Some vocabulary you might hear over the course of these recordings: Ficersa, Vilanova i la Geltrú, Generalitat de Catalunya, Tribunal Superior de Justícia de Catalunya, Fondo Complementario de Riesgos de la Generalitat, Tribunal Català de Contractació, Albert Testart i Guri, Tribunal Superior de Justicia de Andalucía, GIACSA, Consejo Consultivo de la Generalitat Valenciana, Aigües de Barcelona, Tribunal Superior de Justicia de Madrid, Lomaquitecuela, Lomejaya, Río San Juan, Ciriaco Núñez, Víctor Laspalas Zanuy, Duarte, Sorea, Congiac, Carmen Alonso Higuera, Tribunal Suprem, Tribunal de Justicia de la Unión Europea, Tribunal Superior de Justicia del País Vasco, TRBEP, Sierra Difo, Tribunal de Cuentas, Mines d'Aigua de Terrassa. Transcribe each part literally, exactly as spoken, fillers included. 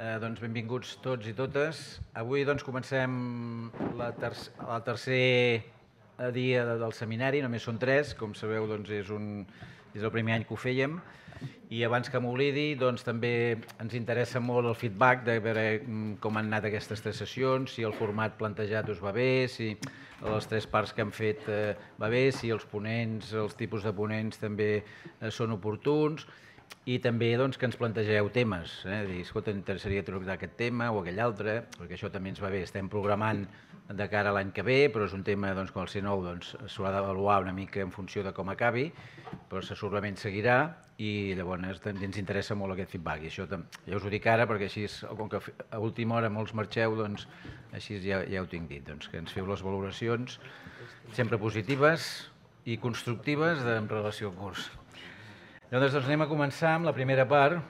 Doncs benvinguts tots i totes. Avui comencem el tercer dia del seminari, només són tres, com sabeu és el primer any que ho fèiem. I abans que m'oblidi, també ens interessa molt el feedback de veure com han anat aquestes tres sessions, si el format plantejat us va bé, si les tres parts que hem fet va bé, si els ponents, els tipus de ponents també són oportuns. I també que ens plantegeu temes, dir, escolta, interessaria tractar aquest tema o aquell altre, perquè això també ens va bé, estem programant de cara a l'any que ve, però és un tema que al ser nou s'haurà d'avaluar una mica en funció de com acabi, però segurament seguirà i llavors ens interessa molt aquest feedback. I això ja us ho dic ara perquè així, com que a última hora molts marxeu, doncs així ja ho tinc dit, que ens feu les valoracions sempre positives i constructives en relació al curs. Llavors, doncs anem a començar amb la primera part,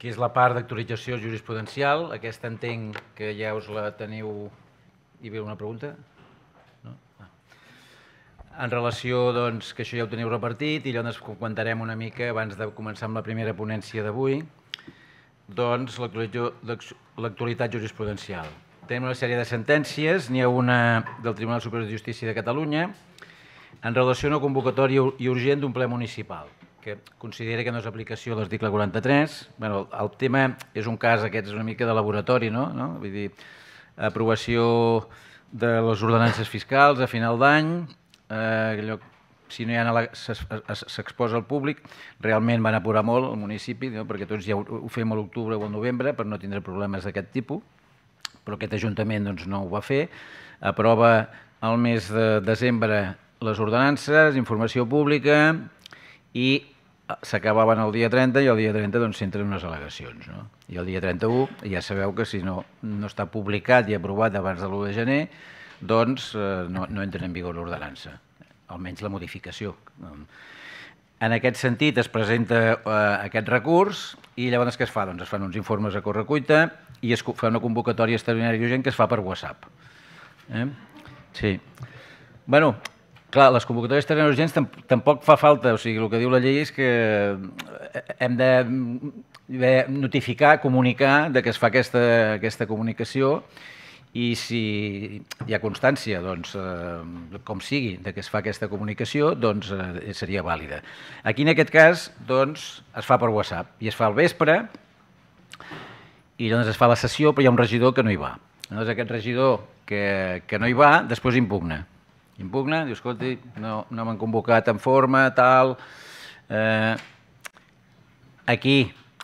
que és la part d'actualització jurisprudencial. Aquesta entenc que ja us la teniu... Hi havia una pregunta? No? En relació, doncs, que això ja ho teniu repartit, i llavors comentarem una mica abans de començar amb la primera ponència d'avui, doncs l'actualitat jurisprudencial. Tenim una sèrie de sentències, n'hi ha una del Tribunal Superior de Justícia de Catalunya, en relació a una convocatòria urgent d'un ple municipal, que considera que no és aplicació de l'article quaranta-tres. El tema és un cas, aquest és una mica de laboratori, no? Vull dir, aprovació de les ordenances fiscals a final d'any, si no hi ha, s'exposa al públic, realment van apurar molt al municipi, perquè tots ja ho fem a l'octubre o al novembre, per no tindre problemes d'aquest tipus, però aquest Ajuntament no ho va fer. Aprova el mes de desembre les ordenances, informació pública, i s'acabaven el dia trenta, i el dia trenta s'entren unes al·legacions. I el dia trenta-u, ja sabeu que si no està publicat i aprovat abans de l'u de gener, doncs no entra en vigor l'ordenança, almenys la modificació. En aquest sentit es presenta aquest recurs i llavors què es fa? Doncs es fan uns informes a correcuita i es fa una convocatòria extraordinària urgent que es fa per WhatsApp. Sí. Bé, clar, les convocatòries terrenals urgents tampoc fa falta, o sigui, el que diu la llei és que hem de notificar, comunicar que es fa aquesta comunicació i si hi ha constància, doncs, com sigui, que es fa aquesta comunicació, doncs seria vàlida. Aquí, en aquest cas, doncs, es fa per WhatsApp i es fa al vespre i llavors es fa la sessió, però hi ha un regidor que no hi va. Llavors aquest regidor que no hi va, després impugna. Impugna, diu, escolti, no m'han convocat en forma, tal... Aquí,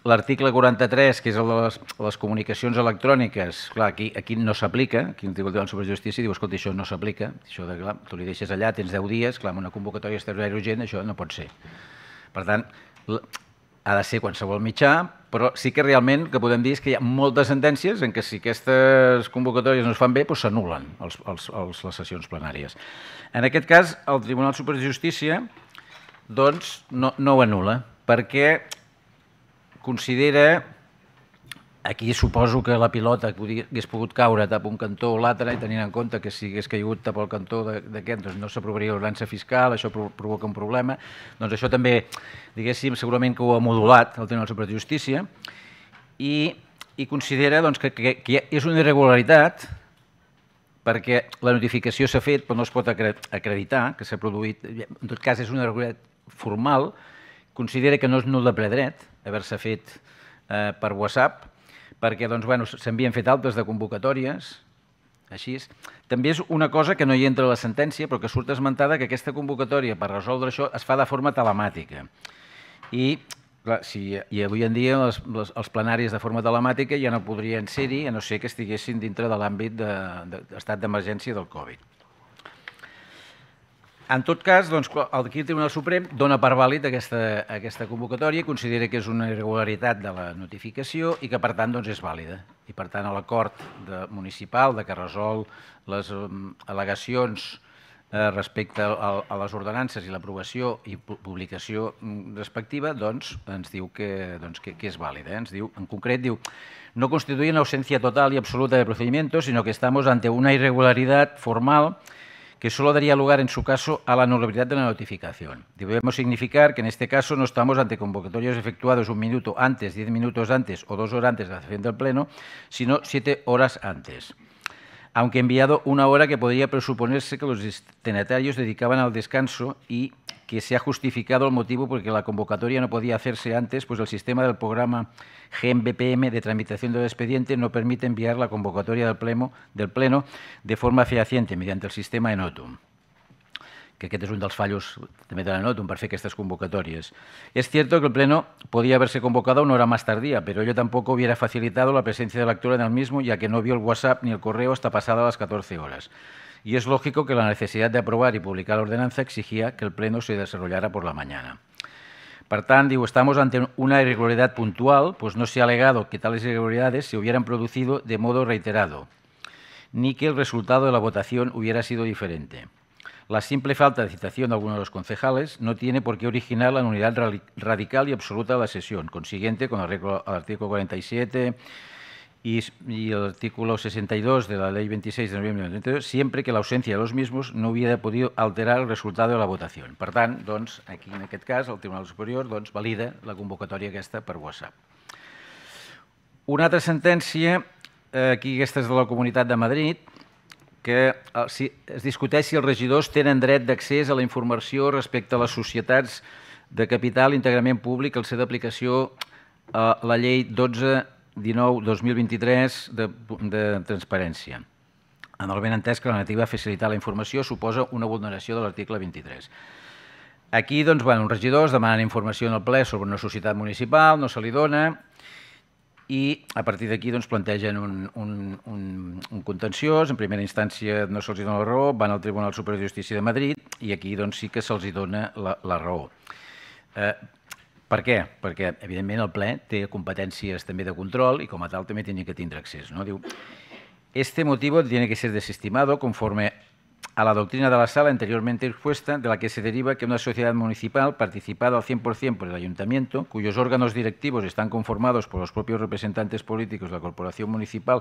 l'article quaranta-tres, que és el de les comunicacions electròniques, clar, aquí no s'aplica, aquí el Tribunal Superior de Justícia diu, escolti, això no s'aplica, això de, clar, tu li deixes allà, tens deu dies, clar, amb una convocatòria extraordinària urgent, això no pot ser. Per tant, ha de ser qualsevol mitjà, però sí que realment que podem dir és que hi ha moltes sentències en què si aquestes convocatòries no es fan bé, doncs s'anul·len les sessions plenàries. En aquest cas, el Tribunal Superior de Justícia doncs no ho anul·la, perquè considera, aquí suposo que la pilota hagués pogut caure cap a un cantó o l'altre, i tenint en compte que si hagués caigut cap al cantó d'aquest doncs no s'aprovaria l'ordenança fiscal, això provoca un problema, doncs això també diguéssim, segurament que ho ha modulat el Tribunal Superior de Justícia, i considera que és una irregularitat perquè la notificació s'ha fet però no es pot acreditar que s'ha produït, en tot cas és una irregularitat formal, considera que no és nul de ple dret haver-se fet per WhatsApp, perquè s'havien fet altres de convocatòries, així és. També és una cosa que no hi entra a la sentència, però que surt esmentada que aquesta convocatòria per resoldre això es fa de forma telemàtica. I avui en dia els plenaris de forma telemàtica ja no podrien ser-hi, a no ser que estiguessin dintre de l'àmbit d'estat d'emergència del Covid. En tot cas, el Tribunal Suprem dona per vàlid aquesta convocatòria, considera que és una irregularitat de la notificació i que, per tant, és vàlida. I, per tant, l'acord municipal que resol les al·legacions respecte a les ordenances i l'aprovació i publicació respectiva ens diu que és vàlida. En concret, diu, no constituye una ausencia total y absoluta de procedimientos, sino que estamos ante una irregularidad formal que solo daría lugar en su caso a la nulidad de la notificación. Debemos significar que en este caso no estamos ante convocatorios efectuados un minuto antes, diez minutos antes o dos horas antes de la sesión del Pleno, sino siete horas antes, aunque enviado una hora que podría presuponerse que los destinatarios dedicaban al descanso y que se ha justificado el motivo porque la convocatoria no podía hacerse antes, pues el sistema del programa G M B P M de tramitación del expediente no permite enviar la convocatoria del Pleno, del pleno de forma fehaciente mediante el sistema Enotum, que aquest és un dels fallos també de l'Enotum per fer aquestes convocatòries. Es cierto que el Pleno podía haberse convocado una hora más tardía, pero ello tampoco hubiera facilitado la presencia de la actora en el mismo, ya que no vio el WhatsApp ni el correo hasta pasada las catorce horas. Y es lógico que la necesidad de aprobar y publicar la ordenanza exigía que el Pleno se desarrollara por la mañana. Per tant, digo, estamos ante una irregularidad puntual, pues no se ha alegado que tales irregularidades se hubieran producido de modo reiterado, ni que el resultado de la votación hubiera sido diferente. La simple falta de citación de alguno de los concejales no tiene por qué originar la nulidad radical y absoluta de la sesión, consiguiente con el artículo cuarenta y siete y el artículo sesenta y dos de la Ley veintiséis de noviembre de mil novecientos treinta y dos, siempre que la ausencia de los mismos no hubiera podido alterar el resultado de la votación. Per tant, doncs, aquí en aquest cas, el Tribunal Superior doncs, valida la convocatòria aquesta per WhatsApp. Una altra sentència, aquí aquesta és de la Comunitat de Madrid, que es discuteix si els regidors tenen dret d'accés a la informació respecte a les societats de capital íntegrament públic al ser d'aplicació a la llei dotze dinou dos mil vint-i-tres de, de transparència. En el ben entès que la negativa a facilitar la informació suposa una vulneració de l'article vint-i-tres. Aquí doncs, bueno, uns regidors demanen informació en el ple sobre una societat municipal, no se li dona, i a partir d'aquí doncs, plantegen un, un, un, un contenciós, en primera instància no se'ls dona la raó, van al Tribunal Superior de Justícia de Madrid i aquí doncs, sí que se'ls dona la, la raó. Eh, per què? Perquè, evidentment, el ple té competències també de control i com a tal també tenen que tindre accés, no? Diu, este motivo tiene que ser desestimado conforme a la doctrina de la sala anteriormente expuesta, de la que se deriva que una sociedad municipal participada al cien por cien por el ayuntamiento, cuyos órganos directivos están conformados por los propios representantes políticos de la corporación municipal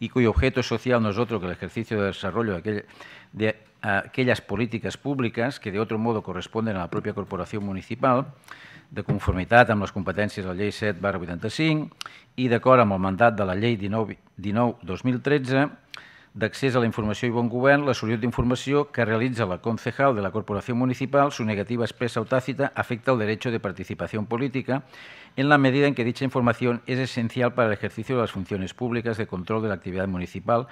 y cuyo objeto social no es otro que el ejercicio de desarrollo de, aquel, de aquellas políticas públicas que de otro modo corresponden a la propia corporación municipal, de conformitat amb les competències de la llei set barra vuitanta-cinc i d'acord amb el mandat de la llei dinou dos mil tretze, d'accés a la informació i bon govern, la sol·licitud d'informació que realitza la concejal de la corporación municipal, su negativa expresa o tácita afecta al derecho de participación política en la medida en que dicha información es esencial para el ejercicio de las funciones públicas de control de la actividad municipal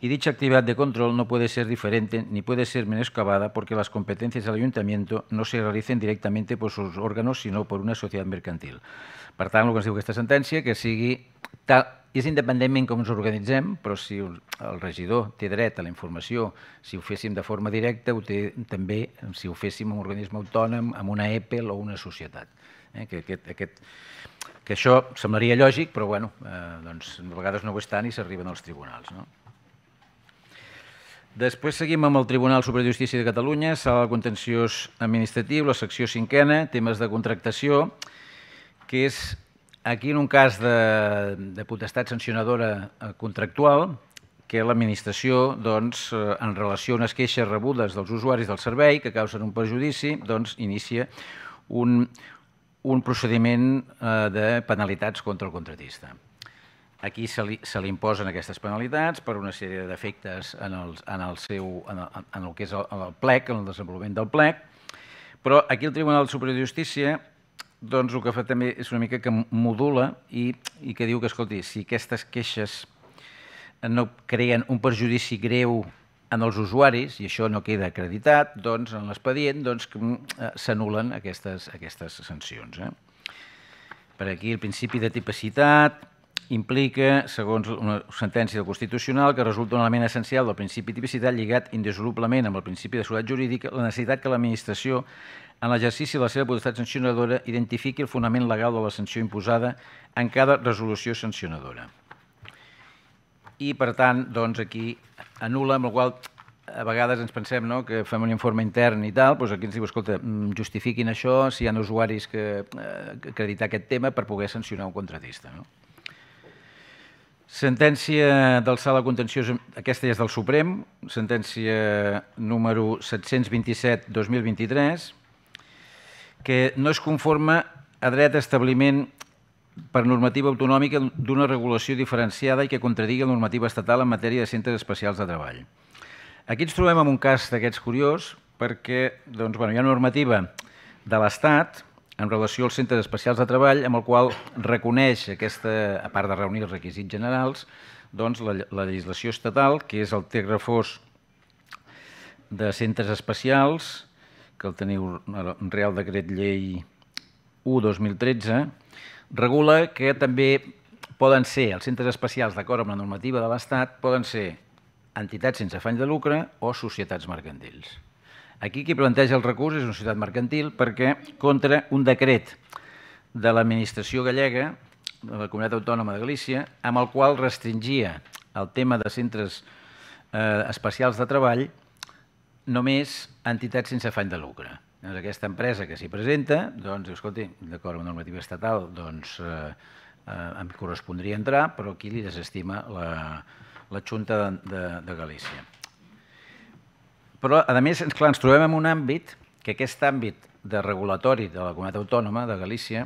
y dicha actividad de control no puede ser diferente ni puede ser menoscabada porque las competencias del ayuntamiento no se realicen directamente por sus órganos sino por una sociedad mercantil. Per tant, el que ens diu aquesta sentència, que sigui tal, és independentment com ens organitzem, però si el regidor té dret a la informació, si ho féssim de forma directa, ho té també si ho féssim en un organisme autònom, en una E P E L o una societat. Eh, que, que, aquest, que això semblaria lògic, però bueno, eh, doncs, a vegades no ho és tant i s'arriben als tribunals, no? Després seguim amb el Tribunal Superior de Justícia de Catalunya, sala de contenciós administratiu, la secció cinquena, temes de contractació, que és aquí, en un cas de, de potestat sancionadora contractual, que l'administració, doncs, en relació a unes queixes rebudes dels usuaris del servei que causen un perjudici, doncs, inicia un, un procediment de penalitats contra el contractista. Aquí se li, se li imposen aquestes penalitats per una sèrie de defectes en el, en el, seu, en el, en el que és el, el plec, en el desenvolupament del plec, però aquí el Tribunal Superior de Justícia doncs el que fa també és una mica que modula i, i que diu que, escolti, si aquestes queixes no creen un perjudici greu en els usuaris, i això no queda acreditat, doncs en l'expedient doncs, s'anulen aquestes, aquestes sancions. Eh? Per aquí el principi de tipicitat implica, segons una sentència constitucional, que resulta un element essencial del principi de tipicitat lligat indissolublement amb el principi de seguretat jurídica, la necessitat que l'administració en l'exercici de la seva potestat sancionadora identifiqui el fonament legal de la sanció imposada en cada resolució sancionadora. I, per tant, doncs aquí anul·la, amb la qual a vegades ens pensem, no?, que fem un informe intern i tal, doncs aquí ens diu, escolta, justifiquin això si hi ha usuaris que acreditar aquest tema per poder sancionar un contractista, no? Sentència del Sala Contenciosa, aquesta és del Suprem, sentència número set-cents vint-i-set barra dos mil vint-i-tres, que no es conforma a dret a establiment per normativa autonòmica d'una regulació diferenciada i que contradigui la normativa estatal en matèria de centres especials de treball. Aquí ens trobem amb un cas d'aquests curiós perquè doncs, bueno, hi ha una normativa de l'Estat en relació als centres especials de treball, amb el qual reconeix aquesta, a part de reunir els requisits generals, doncs la, la legislació estatal, que és el text refós de centres especials, que el teniu en Real Decret Llei u barra dos mil tretze, regula que també poden ser, els centres especials d'acord amb la normativa de l'Estat, poden ser entitats sense afany de lucre o societats mercantils. Aquí qui planteja el recurs és una societat mercantil perquè contra un decret de l'administració gallega, de la Comunitat Autònoma de Galícia, amb el qual restringia el tema de centres eh, especials de treball només entitats sense afany de lucre. Doncs aquesta empresa que s'hi presenta, doncs, escolti, d'acord amb la normativa estatal, doncs eh, eh, em correspondria entrar, però aquí li desestima la, la Junta de, de, de Galícia. Però, a més, clar, ens trobem en un àmbit, que aquest àmbit de regulatori de la Comunitat Autònoma de Galícia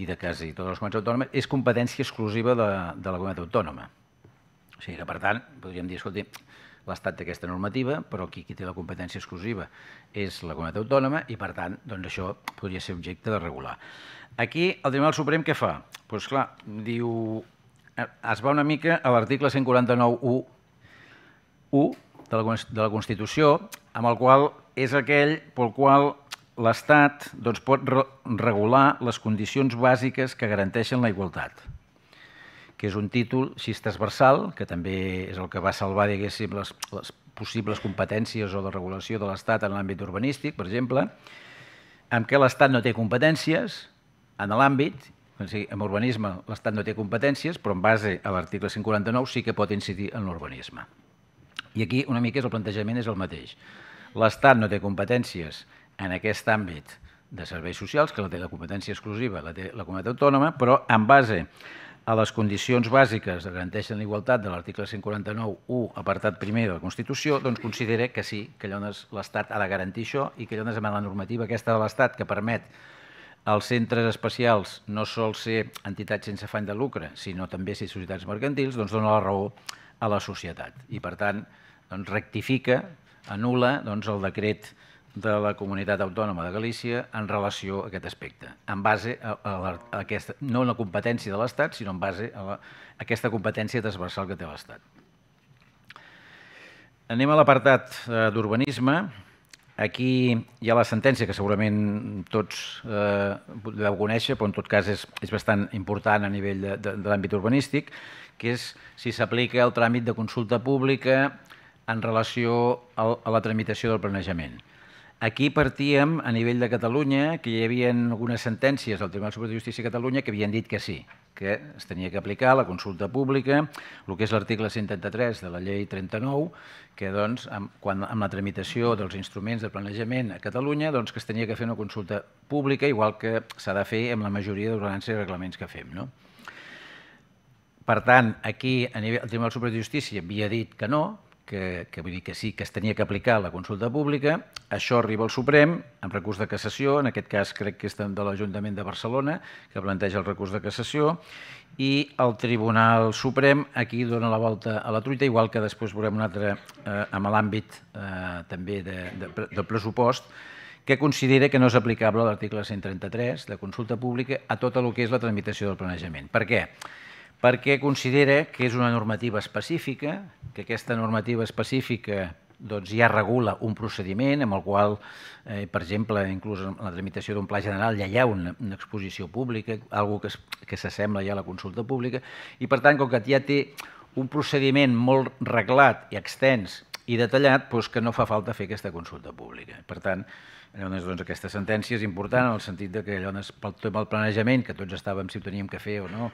i de quasi totes les comunitats autònomes és competència exclusiva de, de la Comunitat Autònoma. O sigui que, per tant, podríem dir, escolti, l'Estat té aquesta normativa, però qui, qui té la competència exclusiva és la Comunitat Autònoma i, per tant, doncs això podria ser objecte de regular. Aquí, el Tribunal Suprem què fa? Doncs, clar, diu... Es va una mica a l'article cent quaranta-nou punt u de la Constitució, amb el qual és aquell pel qual l'Estat doncs, pot re regular les condicions bàsiques que garanteixen la igualtat, que és un títol així transversal, que també és el que va salvar diguéssim les, les possibles competències o de regulació de l'Estat en l'àmbit urbanístic, per exemple, en què l'Estat no té competències en l'àmbit, o sigui, en urbanisme l'Estat no té competències, però en base a l'article cent quaranta-nou sí que pot incidir en l'urbanisme. I aquí una mica el plantejament és el mateix. L'Estat no té competències en aquest àmbit de serveis socials, que la té la competència exclusiva, la té la comunitat autònoma, però en base a les condicions bàsiques que garanteixen la igualtat de l'article cent quaranta-nou punt u, apartat primer de la Constitució, doncs considera que sí, que llavors l'Estat ha de garantir això i que llavors amb la normativa aquesta de l'Estat que permet als centres especials no sols ser entitats sense afany de lucre, sinó també ser societats mercantils, doncs dona la raó a la societat i, per tant, doncs, rectifica, anul·la doncs, el decret de la Comunitat Autònoma de Galícia en relació a aquest aspecte, en base a, a, la, a aquesta, no a la competència de l'Estat, sinó en base a, la, a aquesta competència transversal que té l'Estat. Anem a l'apartat eh, d'urbanisme. Aquí hi ha la sentència que segurament tots eh, deu conèixer, però en tot cas és, és bastant important a nivell de, de, de l'àmbit urbanístic, que és si s'aplica el tràmit de consulta pública en relació a la tramitació del planejament. Aquí partíem, a nivell de Catalunya, que hi havia algunes sentències del Tribunal Superior de Justícia de Catalunya que havien dit que sí, que es tenia que aplicar la consulta pública, el que és l'article cent trenta-tres de la llei trenta-nou, que doncs, amb, quan, amb la tramitació dels instruments de planejament a Catalunya doncs, que es tenia que fer una consulta pública, igual que s'ha de fer amb la majoria d'ordenances i reglaments que fem, no? Per tant, aquí el Tribunal Superior de Justícia havia dit que no, que, que vull dir que sí, que es tenia que aplicar la consulta pública. Això arriba al Suprem, amb recurs de cassació, en aquest cas crec que és de l'Ajuntament de Barcelona, que planteja el recurs de cassació, i el Tribunal Suprem aquí dona la volta a la truita, igual que després veurem un altre eh, amb l'àmbit eh, també de, de, de pressupost, que considera que no és aplicable l'article cent trenta-tres de consulta pública a tot el que és la tramitació del planejament. Per què? Perquè considera que és una normativa específica, que aquesta normativa específica doncs, ja regula un procediment amb el qual, eh, per exemple, inclús en la tramitació d'un pla general ja hi ha una, una exposició pública, alguna cosa que s'assembla ja a la consulta pública, i per tant, com que ja té un procediment molt reglat i extens i detallat, doncs que no fa falta fer aquesta consulta pública. Per tant, llavors, doncs, aquesta sentència és important en el sentit que llavors, pel tema del planejament, que tots estàvem si ho teníem que fer o no,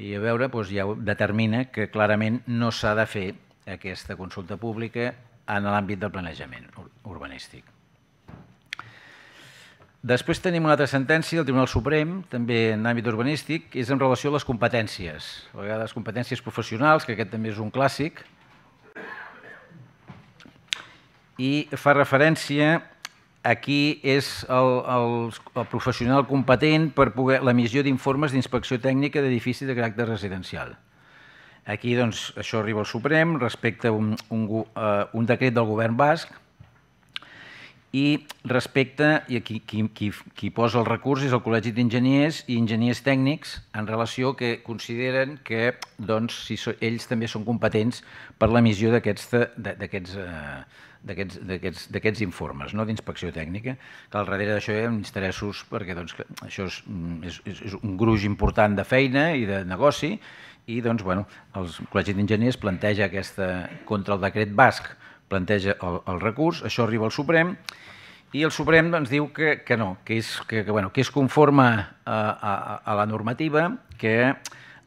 i a veure, doncs, ja determina que clarament no s'ha de fer aquesta consulta pública en l'àmbit del planejament urbanístic. Després tenim una altra sentència del Tribunal Suprem, també en àmbit urbanístic, que és en relació a les competències, a vegades competències professionals, que aquest també és un clàssic, i fa referència, aquí és el, el, el professional competent per poder l'emissió d'informes d'inspecció tècnica d'edificis de caràcter residencial. Aquí doncs, això arriba al Suprem respecte a un, un, uh, un decret del govern basc. I respecte, i aquí qui, qui, qui posa el recurs és el Col·legi d'Enginyers i Enginyers Tècnics en relació que consideren que doncs, si so, ells també són competents per l'emissió d'aquests informes, no, d'inspecció tècnica, que al darrere d'això hi ha interessos perquè doncs, això és, és, és un gruix important de feina i de negoci i doncs, bueno, el Col·legi d'Enginyers planteja aquesta contra el decret basc, planteja el, el recurs, això arriba al Suprem i el Suprem doncs, diu que, que no, que és, que, que, bueno, que és conforme a, a, a la normativa, que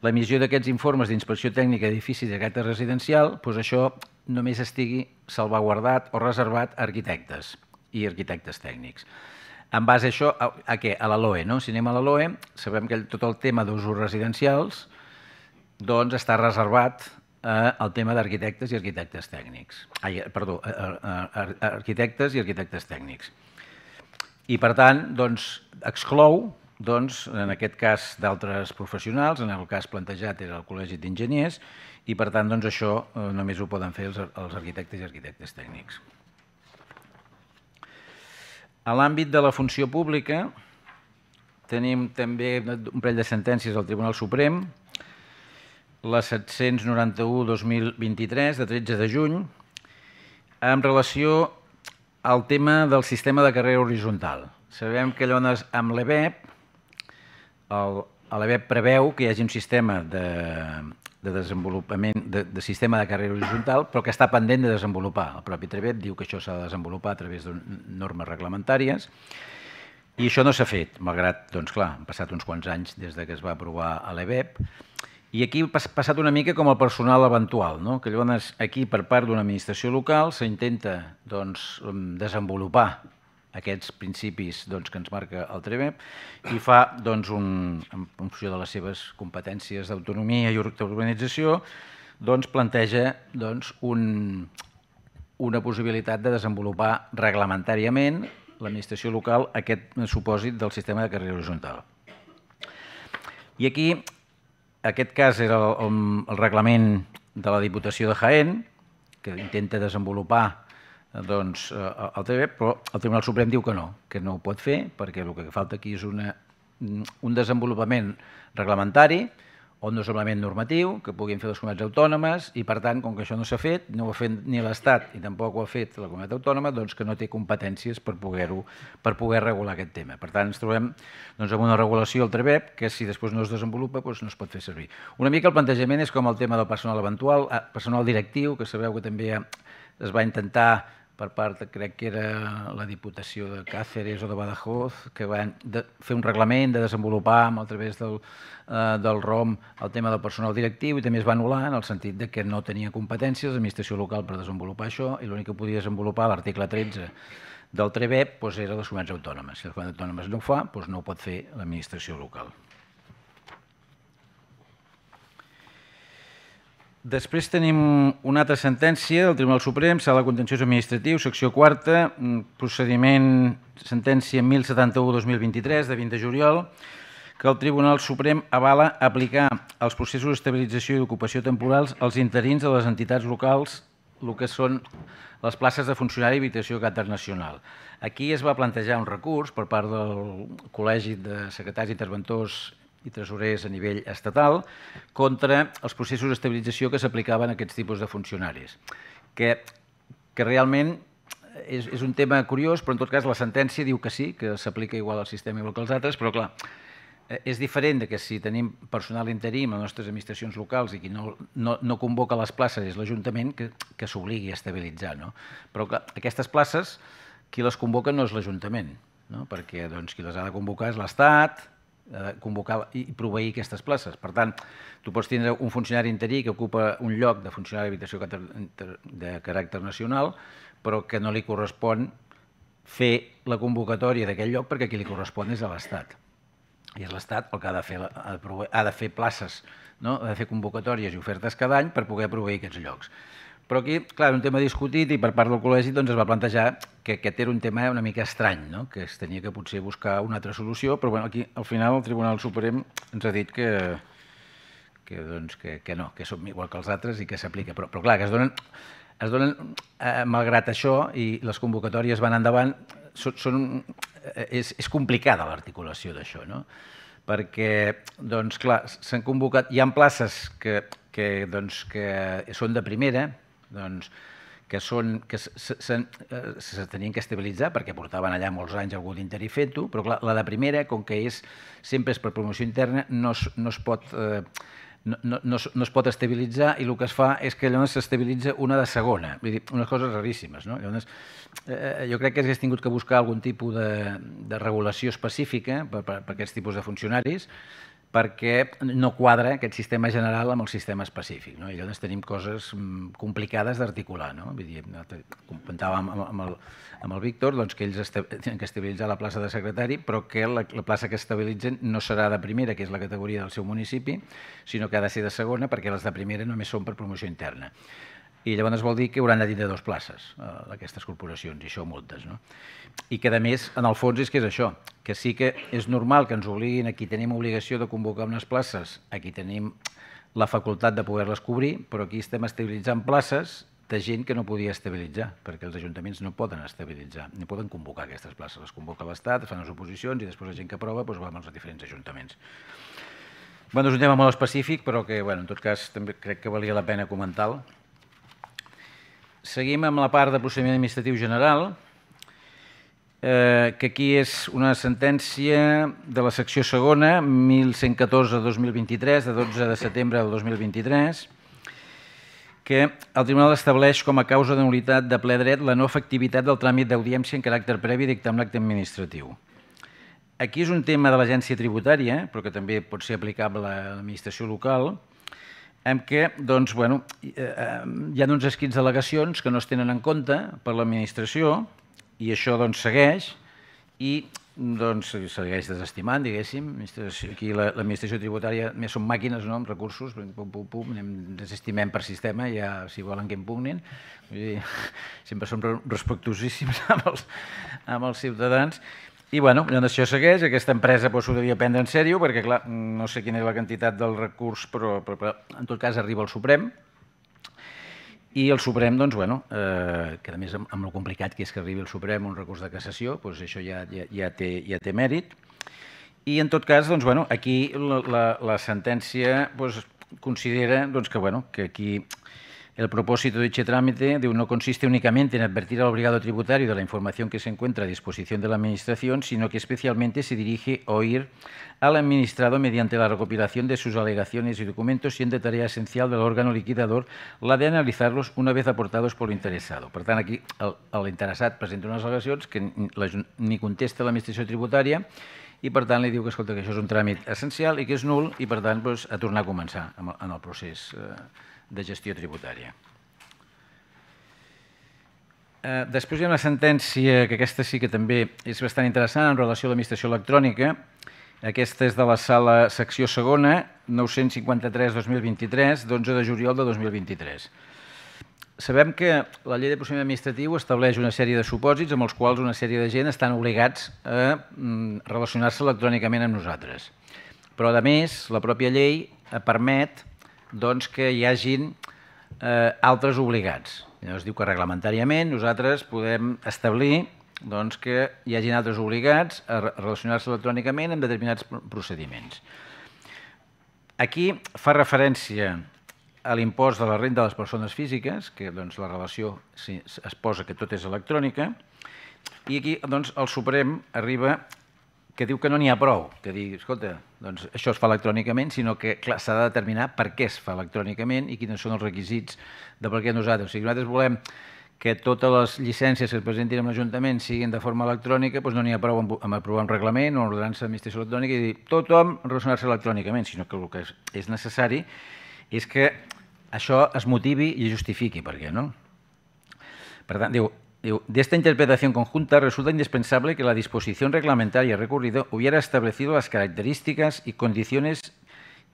l'emissió d'aquests informes d'inspecció tècnica d'edificis de caràcter residencial, doncs això només estigui salvaguardat o reservat a arquitectes i arquitectes tècnics. En base a això, a, a què? A la L O E, no? Si anem a la L O E, sabem que tot el tema d'usos residencials doncs, està reservat el tema d'arquitectes i arquitectes tècnics. Ai, perdó, arquitectes i arquitectes tècnics. I, per tant, doncs, exclou, doncs, en aquest cas, d'altres professionals, en el cas plantejat era el Col·legi d'Enginyers, i, per tant, doncs, això només ho poden fer els, els arquitectes i arquitectes tècnics. A l'àmbit de la funció pública tenim també un parell de sentències al Tribunal Suprem, la set-cents noranta-u barra dos mil vint-i-tres, de tretze de juny, en relació al tema del sistema de carrera horitzontal. Sabem que llavors amb l'E B E P, l'E B E P preveu que hi hagi un sistema de, de desenvolupament, de, de sistema de carrera horitzontal, però que està pendent de desenvolupar. El propi E B E P diu que això s'ha de desenvolupar a través de normes reglamentàries, i això no s'ha fet, malgrat, doncs clar, han passat uns quants anys des que es va aprovar a l'E B E P, i aquí ha passat una mica com el personal eventual, no? Que llavors aquí per part d'una administració local s'intenta doncs, desenvolupar aquests principis doncs, que ens marca el T R B E P i fa doncs, un, en funció de les seves competències d'autonomia i d'organització doncs, planteja doncs, un, una possibilitat de desenvolupar reglamentàriament l'administració local aquest supòsit del sistema de carrera horitzontal. I aquí aquest cas era el, el reglament de la Diputació de Jaén, que intenta desenvolupar doncs, el T V, però el Tribunal Suprem diu que no, que no ho pot fer, perquè el que falta aquí és una, un desenvolupament reglamentari o un desenvolupament normatiu que puguin fer les comunitats autònomes i, per tant, com que això no s'ha fet, no ho ha fet ni l'Estat i tampoc ho ha fet la comunitat autònoma, doncs que no té competències per poder, per poder regular aquest tema. Per tant, ens trobem doncs amb una regulació al T R B E P que si després no es desenvolupa doncs no es pot fer servir. Una mica el plantejament és com el tema del personal eventual, personal directiu, que sabeu que també es va intentar per part, crec que era la Diputació de Cáceres o de Badajoz, que van fer un reglament de desenvolupar a través del, eh, del ROM el tema del personal directiu i també es va anul·lar en el sentit de que no tenia competències l'administració local per desenvolupar això i l'únic que podia desenvolupar l'article tretze del T R B E P doncs, era les comunitats autònomes. Si les comunitats autònomes no ho fa, doncs no ho pot fer l'administració local. Després tenim una altra sentència del Tribunal Suprem, Sala de Contenciós Administratiu, secció quarta, procediment sentència mil setanta-u barra dos mil vint-i-tres, de vint de juliol, que el Tribunal Suprem avala aplicar als processos d'estabilització i ocupació temporals als interins de les entitats locals el que són les places de funcionari i habitació de caràcter nacional. Aquí es va plantejar un recurs per part del Col·legi de Secretaris i Interventors i Tresorers a nivell estatal contra els processos d'estabilització que s'aplicaven a aquests tipus de funcionaris, que, que realment és, és un tema curiós, però en tot cas la sentència diu que sí, que s'aplica igual al sistema igual que els altres, però clar, és diferent que si tenim personal interí a les nostres administracions locals i qui no, no, no convoca les places és l'Ajuntament, que, que s'obligui a estabilitzar. No? Però clar, aquestes places, qui les convoca no és l'Ajuntament, no? Perquè doncs, qui les ha de convocar és l'Estat, convocar i proveir aquestes places. Per tant, tu pots tindre un funcionari interí que ocupa un lloc de funcionari d'habitació de caràcter nacional, però que no li correspon fer la convocatòria d'aquell lloc perquè qui li correspon és a l'Estat. I és l'Estat el que ha de fer, ha de fer places, no? Ha de fer convocatòries i ofertes cada any per poder proveir aquests llocs. Però aquí, clar, és un tema discutit i per part del col·legi doncs, es va plantejar que aquest era un tema una mica estrany, no? Que es tenia que potser buscar una altra solució, però bueno, aquí al final el Tribunal Suprem ens ha dit que, que, doncs, que, que no, que som igual que els altres i que s'aplica. Però, però clar, que es donen, es donen eh, malgrat això i les convocatòries van endavant, són, són, és, és complicada l'articulació d'això, no? Perquè, doncs clar, s'han convocat, hi ha places que, que, doncs, que són de primera, doncs, que se tenien que estabilitzar perquè portaven allà molts anys algú d'interí fet-ho, però clar, la de primera, com que és, sempre és per promoció interna, no es, no es pot... Eh, No, no, no, es, no es pot estabilitzar i el que es fa és que llavors s'estabilitza una de segona. Vull dir, unes coses raríssimes, no? Llavors, eh, jo crec que s'hagués tingut que buscar algun tipus de, de regulació específica per, per, per aquests tipus de funcionaris perquè no quadra aquest sistema general amb el sistema específic, no? I llavors tenim coses complicades d'articular, no? Vull dir, comentàvem amb, amb, el, amb el Víctor doncs, que ells tenen que estabilitzar la plaça de secretari, però que la, la plaça que estabilitzen no serà de primera, que és la categoria del seu municipi, sinó que ha de ser de segona, perquè les de primera només són per promoció interna. I llavors vol dir que hauran de tindre dues places aquestes corporacions, i això moltes, no? I que, a més, en el fons és que és això, que sí que és normal que ens obliguin, aquí tenim obligació de convocar unes places, aquí tenim la facultat de poder-les cobrir, però aquí estem estabilitzant places de gent que no podia estabilitzar, perquè els ajuntaments no poden estabilitzar, ni poden convocar aquestes places, les convoca l'Estat, es fan les oposicions i després la gent que aprova doncs va amb els diferents ajuntaments. Bueno, és un tema molt específic, però que, bueno, en tot cas, també crec que valia la pena comentar-lo. Seguim amb la part de procediment administratiu general, eh, que aquí és una sentència de la secció segona, mil cent catorze barra dos mil vint-i-tres, de dotze de setembre del dos mil vint-i-tres, que el Tribunal estableix com a causa de nul·litat de ple dret la no efectivitat del tràmit d'audiència en caràcter previ dictam l'acte administratiu. Aquí és un tema de l'agència tributària, però que també pot ser aplicable a l'administració local, en què doncs, bueno, hi ha uns escrits d'al·legacions que no es tenen en compte per l'administració i això doncs, segueix i doncs, segueix desestimant, diguéssim. Aquí l'administració tributària més són màquines, no?, amb recursos, pum, pum, pum, desestimem per sistema, ja si volen que impugnin. Vull dir, sempre som respectuosíssims amb els, amb els ciutadans. I bueno, això segueix, aquesta empresa s'ho devia prendre en sèrio, perquè clar, no sé quina és la quantitat del recurs, però, però, però en tot cas arriba al Suprem, i el Suprem, doncs, bueno, eh, que a més amb, amb el complicat que és que arribi al Suprem un recurs de cassació, doncs això ja, ja, ja, té, ja té mèrit. I en tot cas, doncs, bueno, aquí la, la, la sentència doncs, considera doncs, que, bueno, que aquí... El propósito de dicho trámite no consiste únicamente en advertir al obligado tributario de la información que se encuentra a disposición de la Administración, sino que especialmente se dirige a oír al administrado mediante la recopilación de sus alegaciones y documentos, siendo tarea esencial del órgano liquidador la de analizarlos una vez aportados por l'interessat. Per tant, aquí l'interessat presenta unes al·legacions que ni contesta l'administració tributària i, per tant, li diu que, escolta, que això és un tràmit essencial i que és nul i, per tant, doncs, a tornar a començar en el procés de gestió tributària. Eh, després hi ha una sentència, que aquesta sí que també és bastant interessant, en relació a l'administració electrònica. Aquesta és de la sala secció segona, nou-cents cinquanta-tres barra dos mil vint-i-tres, d'onze de juliol de dos mil vint-i-tres. Sabem que la llei de procediment administratiu estableix una sèrie de supòsits amb els quals una sèrie de gent estan obligats a relacionar-se electrònicament amb nosaltres. Però, a més, la pròpia llei permet doncs que hi hagin eh, altres obligats. Llavors diu que reglamentàriament nosaltres podem establir doncs, que hi hagin altres obligats a relacionar-se electrònicament amb determinats procediments. Aquí fa referència a l'impost de la renda de les persones físiques, que doncs, la relació es posa que tot és electrònica, i aquí doncs, el Suprem arriba que diu que no n'hi ha prou, que digui, escolta, doncs això es fa electrònicament, sinó que s'ha de determinar per què es fa electrònicament i quins són els requisits de per què nosaltres. Si nosaltres volem que totes les llicències que es presentin en l'Ajuntament siguin de forma electrònica, doncs no n'hi ha prou amb aprovar un reglament o ordenança d'administració electrònica i dir tothom relacionar-se electrònicament, sinó que el que és necessari és que això es motivi i justifiqui, per què no? Per tant, diu, de esta interpretación conjunta resulta indispensable que la disposición reglamentaria recurrida hubiera establecido las características y condiciones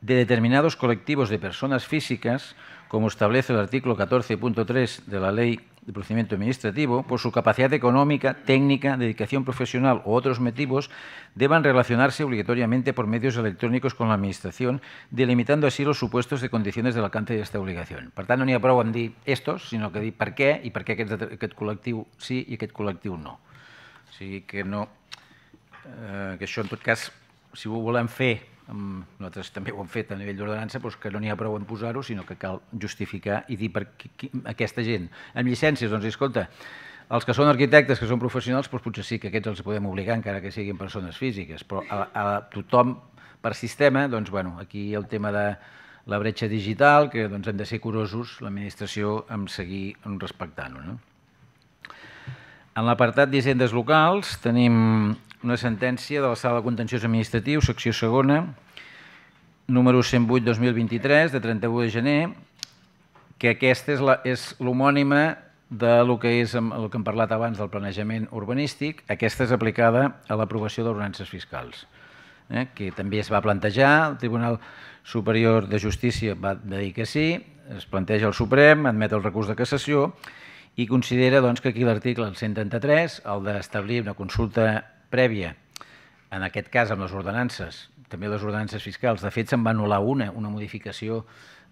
de determinados colectivos de personas físicas, como establece el artículo catorce punto tres de la Ley de Procedimiento Administrativo, por su capacidad económica, técnica, dedicación profesional u otros motivos, deban relacionarse obligatoriamente por medios electrónicos con la Administración, delimitando así los supuestos de condiciones de l'alcance d'aquesta obligació. Per tant, no n'hi ha prou en dir estos, sinó que dir per què i per què aquest col·lectiu sí i aquest col·lectiu no. O sigui que no... que això, en tot cas, si ho volem fer... Nosaltres també ho hem fet a nivell d'ordenança, però que no n'hi ha prou en posar-ho, sinó que cal justificar i dir per aquesta gent. Amb llicències, doncs, escolta, els que són arquitectes, que són professionals, potser sí que aquests els podem obligar, encara que siguin persones físiques, però a tothom per sistema, doncs, bueno, aquí el tema de la bretxa digital, que hem de ser curosos, l'administració, en seguir respectant-ho, no? En l'apartat d'hisendes locals tenim una sentència de la Sala de Contenciós Administratiu, secció segona, número cent vuit barra dos mil vint-i-tres, de trenta-u de gener, que aquesta és l'homònima del que hem parlat abans del planejament urbanístic. Aquesta és aplicada a l'aprovació d'ordenances fiscals, que també es va plantejar. El Tribunal Superior de Justícia va dir que sí, es planteja el Suprem, admet el recurs de cassació i considera que aquí l'article cent trenta-tres, el d'establir una consulta prèvia, en aquest cas amb les ordenances, també les ordenances fiscals. De fet, se'n va anul·lar una, una modificació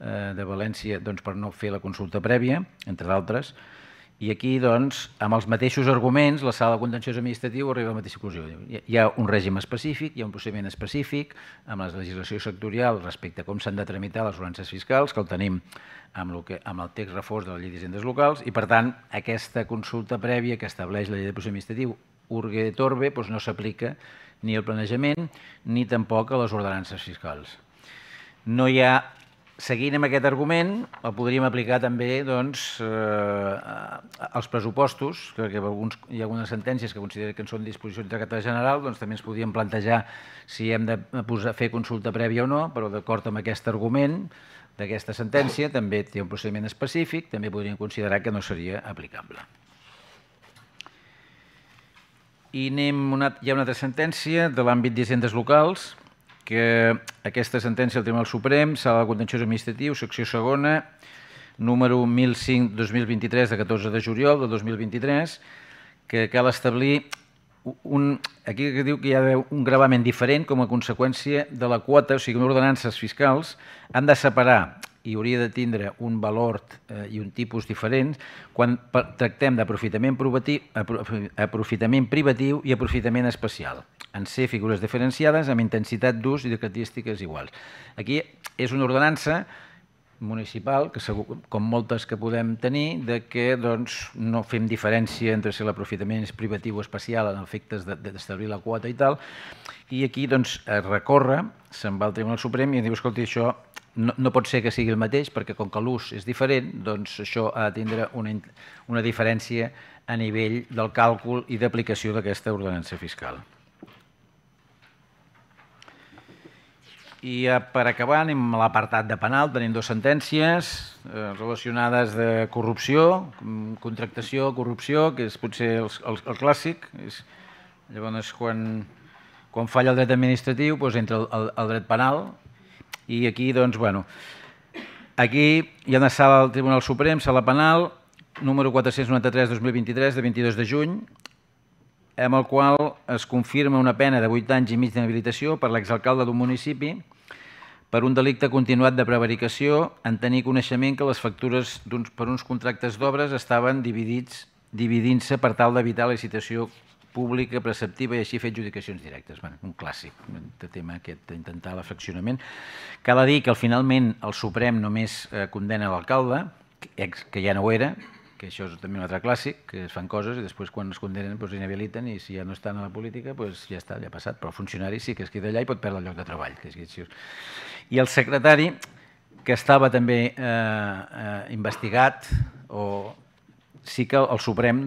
de València per no fer la consulta prèvia, entre d'altres, i aquí, amb els mateixos arguments, la Sala de Contenciós Administratiu arriba a la mateixa conclusió. Hi ha un règim específic, hi ha un procediment específic amb la legislació sectorial respecte a com s'han de tramitar les ordenances fiscals, que el tenim amb el text refós de la Llei d'Hisendes Locals, i, per tant, aquesta consulta prèvia que estableix la Llei de Procés Administratiu Urge de Torbe no s'aplica ni al planejament ni tampoc a les ordenances fiscals. Seguint amb aquest argument, el podríem aplicar també als pressupostos, que hi ha algunes sentències que consideren que són disposicions de caràcter general, doncs també ens podríem plantejar si hem de fer consulta prèvia o no, però d'acord amb aquest argument d'aquesta sentència també té un procediment específic, també podríem considerar que no seria aplicable. I hi ha una altra sentència de l'àmbit d'hisendes locals, que aquesta sentència del Tribunal Suprem, Sala de Contenciós Administratiu, secció segona, número mil cinc barra dos mil vint-i-tres, de catorze de juliol de dos mil vint-i-tres, que cal establir, aquí diu que hi ha un gravamen diferent com a conseqüència de la quota, o sigui, ordenances fiscals han de separar i hauria de tindre un valor i un tipus diferents quan tractem d'aprofitament privatiu i aprofitament especial, en ser figures diferenciades amb intensitat d'ús i de característiques iguals. Aquí és una ordenança municipal, com moltes que podem tenir, que no fem diferència entre si l'aprofitament és privatiu o especial en efectes d'establir la quota i tal, i aquí es recorre, se'n va al Tribunal Suprem i diu, escolta, això no pot ser que sigui el mateix, perquè com que l'ús és diferent, doncs això ha de tindre una diferència a nivell del càlcul i d'aplicació d'aquesta ordenança fiscal. I per acabar, anem a l'apartat de penal. Tenim dues sentències relacionades de corrupció, contractació, corrupció, que és potser el clàssic. Llavors, quan falla el dret administratiu, entra el dret penal. I aquí, doncs, bueno, aquí hi ha una sala del Tribunal Suprem, sala penal, número quatre-cents noranta-tres barra dos mil vint-i-tres, de vint-i-dos de juny, amb el qual es confirma una pena de vuit anys i mig d'inhabilitació per l'exalcalde d'un municipi per un delicte continuat de prevaricació en tenir coneixement que les factures per uns contractes d'obres estaven dividint-se per tal d'evitar la licitació pública, preceptiva i així fer adjudicacions directes. Bé, un clàssic, un tema aquest d'intentar l'afeccionament. Cal dir que finalment el Suprem només condena l'alcalde, que ja no ho era, que això és també un altre clàssic, que es fan coses i després quan es condenen s'inhabiliten i si ja no estan a la política ja està, ja ha passat, però el funcionari sí que es queda allà i pot perdre el lloc de treball. I el secretari, que estava també investigat, sí que el Suprem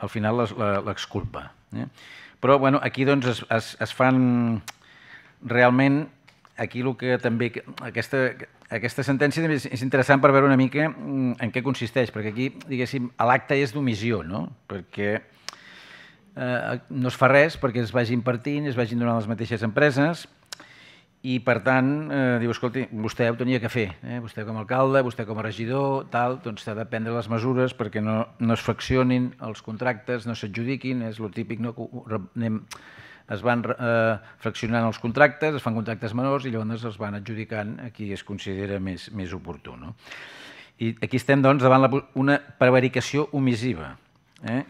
al final l'exculpa. Però aquí es fan realment aquí el que també... Aquesta, aquesta sentència també és interessant per veure una mica en què consisteix, perquè aquí, diguéssim, l'acte és d'omissió, no? Perquè eh, no es fa res perquè es vagin partint, es vagin donant les mateixes empreses i, per tant, eh, diu, escolti, vostè ho tenia que fer, eh? Vostè com a alcalde, vostè com a regidor, tal, doncs s'ha de prendre les mesures perquè no, no es fraccionin els contractes, no s'adjudiquin, és el típic, no? Anem... es van eh, fraccionant els contractes, es fan contractes menors i llavors es van adjudicant a qui es considera més, més oportú. No? I aquí estem doncs, davant la, una prevaricació omisiva. ¿eh?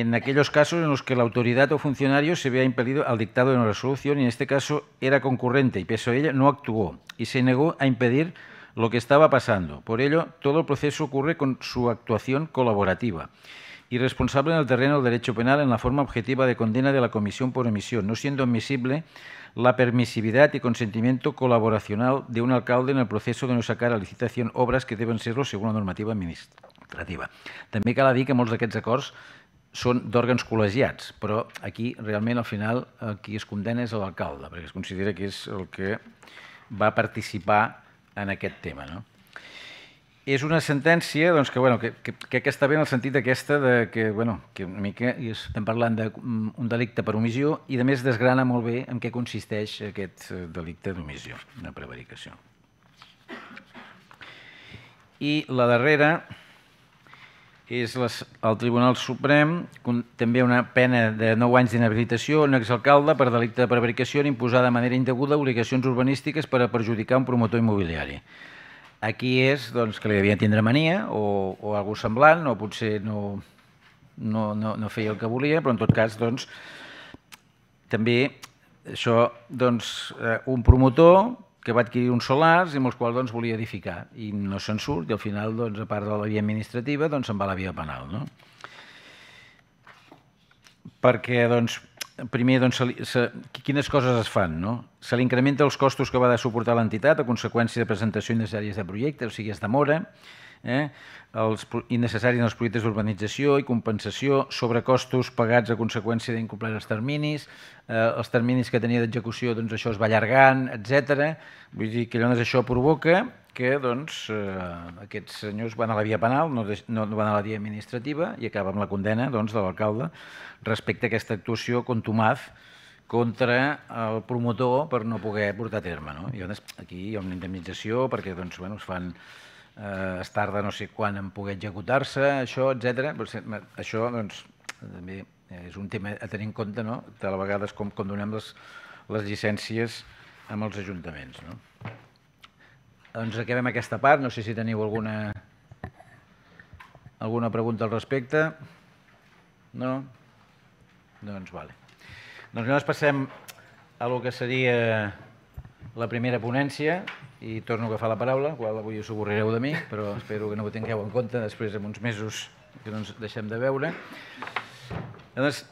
En aquellos casos en los que la autoridad o funcionario se vea impedido al dictado de una resolución y en este caso era concurrente y pese a ello no actuó y se negó a impedir lo que estaba pasando. Por ello, todo el proceso ocurre con su actuación colaborativa y responsable en el terreno del derecho penal en la forma objetiva de condena de la comisión por omisión, no siendo admisible la permisividad y consentimiento colaboracional de un alcalde en el proceso de no sacar a licitación obras que deben serlo según la normativa administrativa. També cal dir que molts d'aquests acords són d'òrgans col·legiats, però aquí realment al final qui es condena és l'alcalde, perquè es considera que és el que va participar en aquest tema, no? És una sentència doncs, que, bueno, que, que, que està bé en el sentit aquesta de que, bueno, que una mica estem parlant d'un delicte per omissió i, a més, desgrana molt bé en què consisteix aquest delicte d'omissió, una prevaricació. I la darrera és les, el Tribunal Suprem, també una pena de nou anys d'inhabilitació a un exalcalde per delicte de prevaricació en imposar de manera indeguda obligacions urbanístiques per a perjudicar un promotor immobiliari. Aquí és doncs, que li devia tindre mania o, o algú semblant, o potser no, no, no, no feia el que volia, però en tot cas, doncs, també això, doncs, un promotor que va adquirir uns solars i amb els quals doncs, volia edificar i no se'n surt i al final, doncs, a part de la via administrativa, doncs, se'n va a la via penal. No? Perquè, doncs, primer, doncs, se, se, quines coses es fan, no? Se li incrementa els costos que va de suportar l'entitat a conseqüència de presentació innecessàries de projectes, o sigui, es demora, eh? Els innecessaris en els projectes d'urbanització i compensació, sobrecostos pagats a conseqüència d'incomplir els terminis, eh, els terminis que tenia d'execució, doncs això es va allargant, etcètera. Vull dir que llavors això provoca que doncs, eh, aquests senyors van a la via penal, no, no van a la via administrativa i acaba amb la condemna doncs, de l'alcalde respecte a aquesta actuació contumaz contra el promotor per no poder portar a terme. No? I aquí hi ha una indemnització perquè doncs, bueno, es fan eh, es tarda no sé quan en poder executar-se, això, etcètera. Però, això doncs, també és un tema a tenir en compte, no? De la vegades com, com donem les, les llicències amb els ajuntaments. No? Doncs acabem aquesta part. No sé si teniu alguna, alguna pregunta al respecte. No? Doncs, vale. Doncs nosaltres passem a lo que seria la primera ponència i torno a agafar la paraula, qual avui us avorrireu de mi, però espero que no ho tingueu en compte després en uns mesos que no ens deixem de veure. Llavors,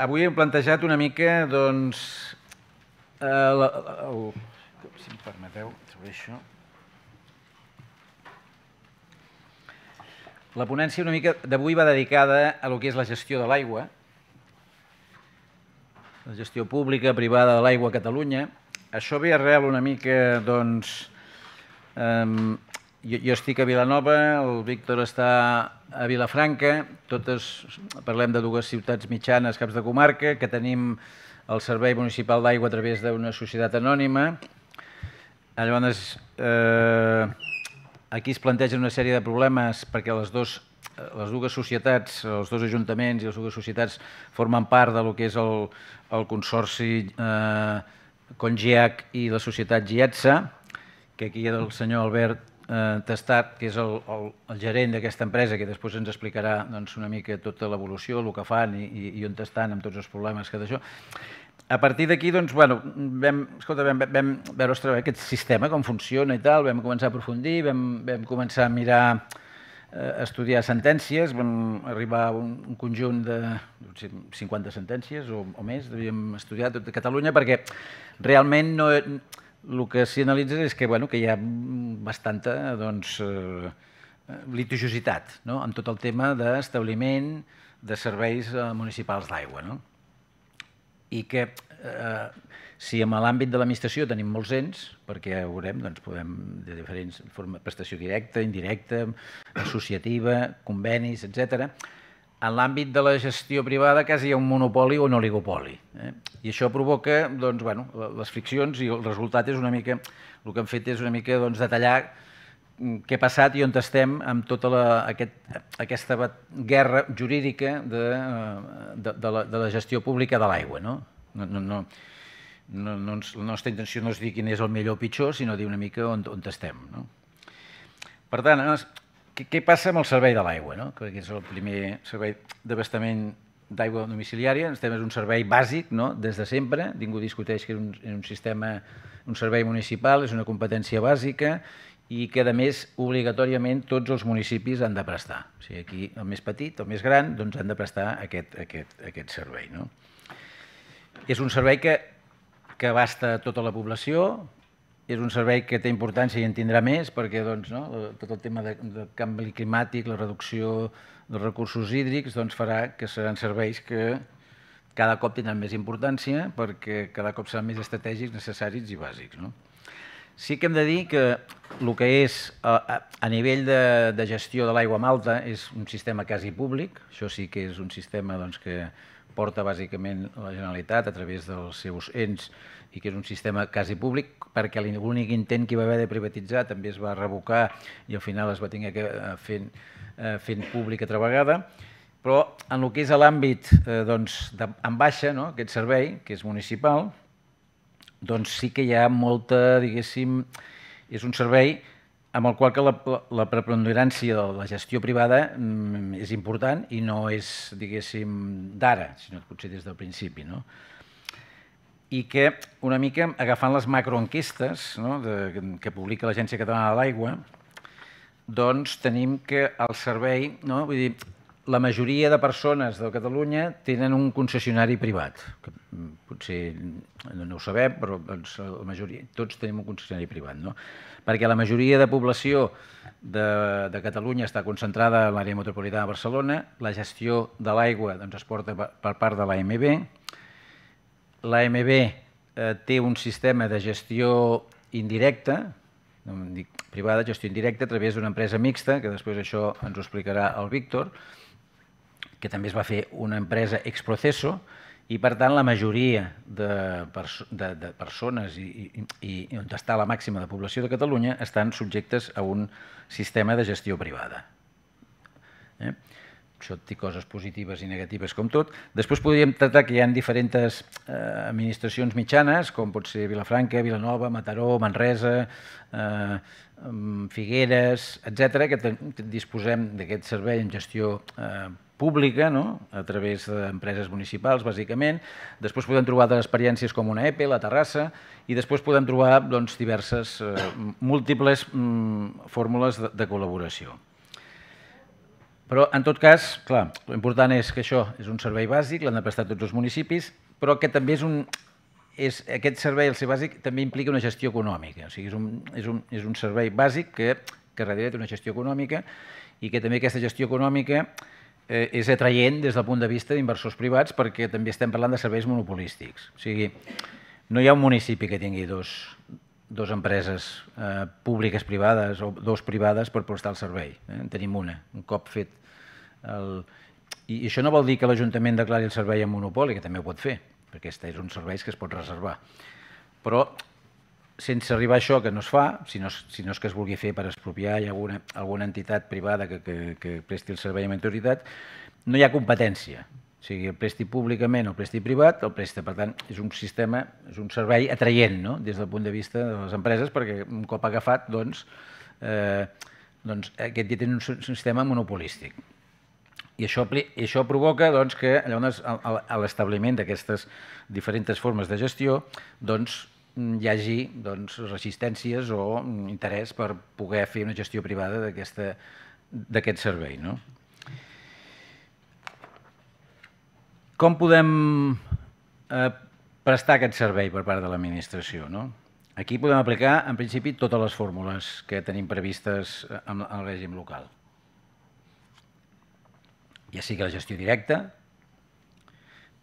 avui hem plantejat una mica, doncs, el, el, el, si em permeteu, sobre això. La ponència una mica d'avui va dedicada a lo que és la gestió de l'aigua, la gestió pública, privada de l'aigua a Catalunya. Això ve arrel una mica, doncs... Eh, jo, jo estic a Vilanova, el Víctor està a Vilafranca, totes parlem de dues ciutats mitjanes, caps de comarca, que tenim el Servei Municipal d'Aigua a través d'una societat anònima. Llavors... Eh, Aquí es plantegen una sèrie de problemes perquè les, dos, les dues societats, els dos ajuntaments i les dues societats formen part del que és el, el consorci eh, Congiac i la societat GIACSA, que aquí hi ha el senyor Albert eh, Testart, que és el, el, el gerent d'aquesta empresa, que després ens explicarà doncs, una mica tota l'evolució, el que fan i, i, i on estan amb tots els problemes que d'això. A partir d'aquí, doncs, bueno, vam, escolta, vam, vam veure ostres, aquest sistema, com funciona i tal, vam començar a aprofundir, vam, vam començar a mirar, eh, a estudiar sentències, vam arribar a un, un conjunt de cinquanta sentències o, o més, havíem estudiat tot de Catalunya, perquè realment no, el que s'hi analitza és que, bueno, que hi ha bastanta doncs, eh, litigiositat, no? Amb tot el tema d'establiment de serveis municipals d'aigua, no? I que eh, Si en l'àmbit de l'administració tenim molts ens, perquè ho veurem, doncs podem de diferents formes, prestació directa, indirecta, associativa, convenis, etcètera. En l'àmbit de la gestió privada quasi hi ha un monopoli o un oligopoli. I això provoca les friccions i el resultat és una mica... El que hem fet és una mica detallar què ha passat i on estem amb tota aquesta guerra jurídica de la gestió pública de l'aigua. No... La nostra intenció no és dir quin és el millor o pitjor, sinó dir una mica on estem. Per tant, què passa amb el servei de l'aigua? Perquè és el primer servei d'abastament d'aigua domiciliària. És un servei bàsic des de sempre. Ningú discuteix que és un servei municipal, és una competència bàsica i que, a més, obligatòriament tots els municipis han de prestar. Aquí el més petit, el més gran, han de prestar aquest servei. És un servei que que abasta tota la població, és un servei que té importància i en tindrà més, perquè tot el tema del canvi climàtic, la reducció dels recursos hídrics, farà que seran serveis que cada cop tindran més importància, perquè cada cop seran més estratègics, necessaris i bàsics. Sí que hem de dir que el que és a nivell de gestió de l'aigua malta és un sistema quasi públic, això sí que és un sistema que porta bàsicament la Generalitat a través dels seus ens i que és un sistema quasi públic perquè l'únic intent que hi va haver de privatitzar també es va revocar i al final es va tenir que fer públic altra vegada. Però en el que és l'àmbit en baixa, aquest servei, que és municipal, doncs sí que hi ha molta, diguéssim, és un servei amb el qual la preponderància de la gestió privada és important i no és, diguéssim, d'ara, sinó potser des del principi. I que, una mica, agafant les macroenquestes que publica l'Agència Catalana de l'Aigua, doncs tenim que el servei... Vull dir, la majoria de persones de Catalunya tenen un concessionari privat. Potser no ho sabem, però tots tenim un concessionari privat. Perquè la majoria de població de Catalunya està concentrada en l'àrea metropolitana de Barcelona, la gestió de l'aigua es porta per part de l'A M B, l'A M B té un sistema de gestió indirecta, privada, gestió indirecta, a través d'una empresa mixta, que després això ens ho explicarà el Víctor, que també es va fer una empresa ex processo, i per tant la majoria de persones i on està la màxima de població de Catalunya estan subjectes a un sistema de gestió privada. Això té coses positives i negatives com tot. Després podríem tractar que hi ha diferents administracions mitjanes, com pot ser Vilafranca, Vilanova, Mataró, Manresa, Figueres, etcètera, que disposem d'aquest servei en gestió pública a través d'empreses municipals, bàsicament. Després podem trobar altres experiències com una E P E, la Terrassa, i després podem trobar diverses, múltiples fórmules de col·laboració. Però, en tot cas, clar, l'important és que això és un servei bàsic, l'han de prestar tots els municipis, però que també és un... Aquest servei, el ser bàsic, també implica una gestió econòmica. O sigui, és un servei bàsic que darrere té una gestió econòmica i que també aquesta gestió econòmica és atraient des del punt de vista d'inversors privats perquè també estem parlant de serveis monopolístics. O sigui, no hi ha un municipi que tingui dues empreses públiques privades o dues privades per prestar el servei. En tenim una, un cop fet. I això no vol dir que l'Ajuntament declari el servei en monopoli, que també ho pot fer, perquè és un servei que es pot reservar. Però sense arribar a això, que no es fa, si no és que es vulgui fer per expropiar, hi ha alguna entitat privada que presti el servei amb autoritat, no hi ha competència. O sigui, el presti públicament o el presti privat, el presta. Per tant, és un sistema, és un servei atraient des del punt de vista de les empreses, perquè un cop agafat, doncs, aquest ja té un sistema monopolístic. I això provoca que a l'establiment d'aquestes diferents formes de gestió hi hagi resistències o interès per poder fer una gestió privada d'aquest servei. Com podem prestar aquest servei per part de l'administració? Aquí podem aplicar, en principi, totes les fórmules que tenim previstes en el règim local. Ja sigui la gestió directa,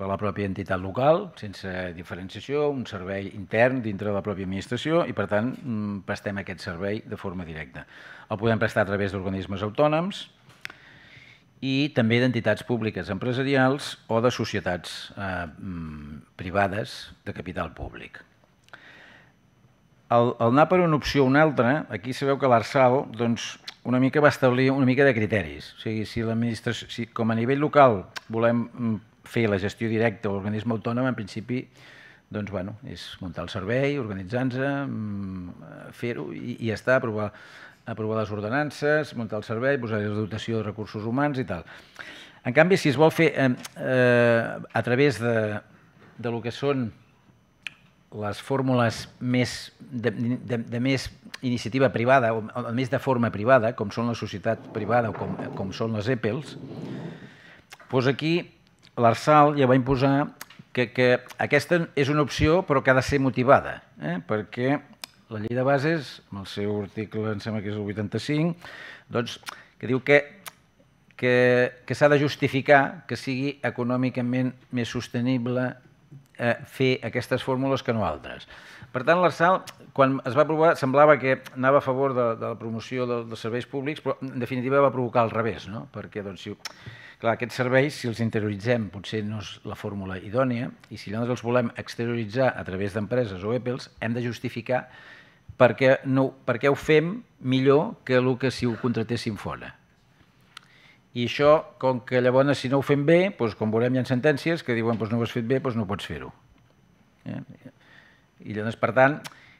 per la pròpia entitat local, sense diferenciació, un servei intern dintre de la pròpia administració i, per tant, prestem aquest servei de forma directa. El podem prestar a través d'organismes autònoms i també d'entitats públiques empresarials o de societats privades de capital públic. Al anar per una opció o una altra, aquí sabeu que l'A R S A L una mica va establir una mica de criteris. O sigui, si com a nivell local volem fer la gestió directa o l'organisme autònom, en principi, doncs, bueno, és muntar el servei, organitzar-se, fer-ho i ja està, aprovar les ordenances, muntar el servei, posar la dotació de recursos humans i tal. En canvi, si es vol fer a través del que són les fórmules de més iniciativa privada o més de forma privada, com són la societat privada o com són les E P E Ls, doncs aquí l'A R S A L ja va imposar que aquesta és una opció però que ha de ser motivada, perquè la llei de bases, amb el seu article, em sembla que és el vuitanta-cinc, que diu que s'ha de justificar que sigui econòmicament més sostenible fer aquestes fórmules que no altres. Per tant, l'A R S A L, quan es va aprovar, semblava que anava a favor de la promoció dels serveis públics, però en definitiva va provocar al revés, perquè aquests serveis, si els interioritzem, potser no és la fórmula idònia, i si llavors els volem exterioritzar a través d'empreses o E P E Ls, hem de justificar per què ho fem millor que el que si ho contratéssim fora. I això, com que llavors, si no ho fem bé, com veurem, hi ha sentències que diuen no ho has fet bé, no pots fer-ho. I llavors, per tant,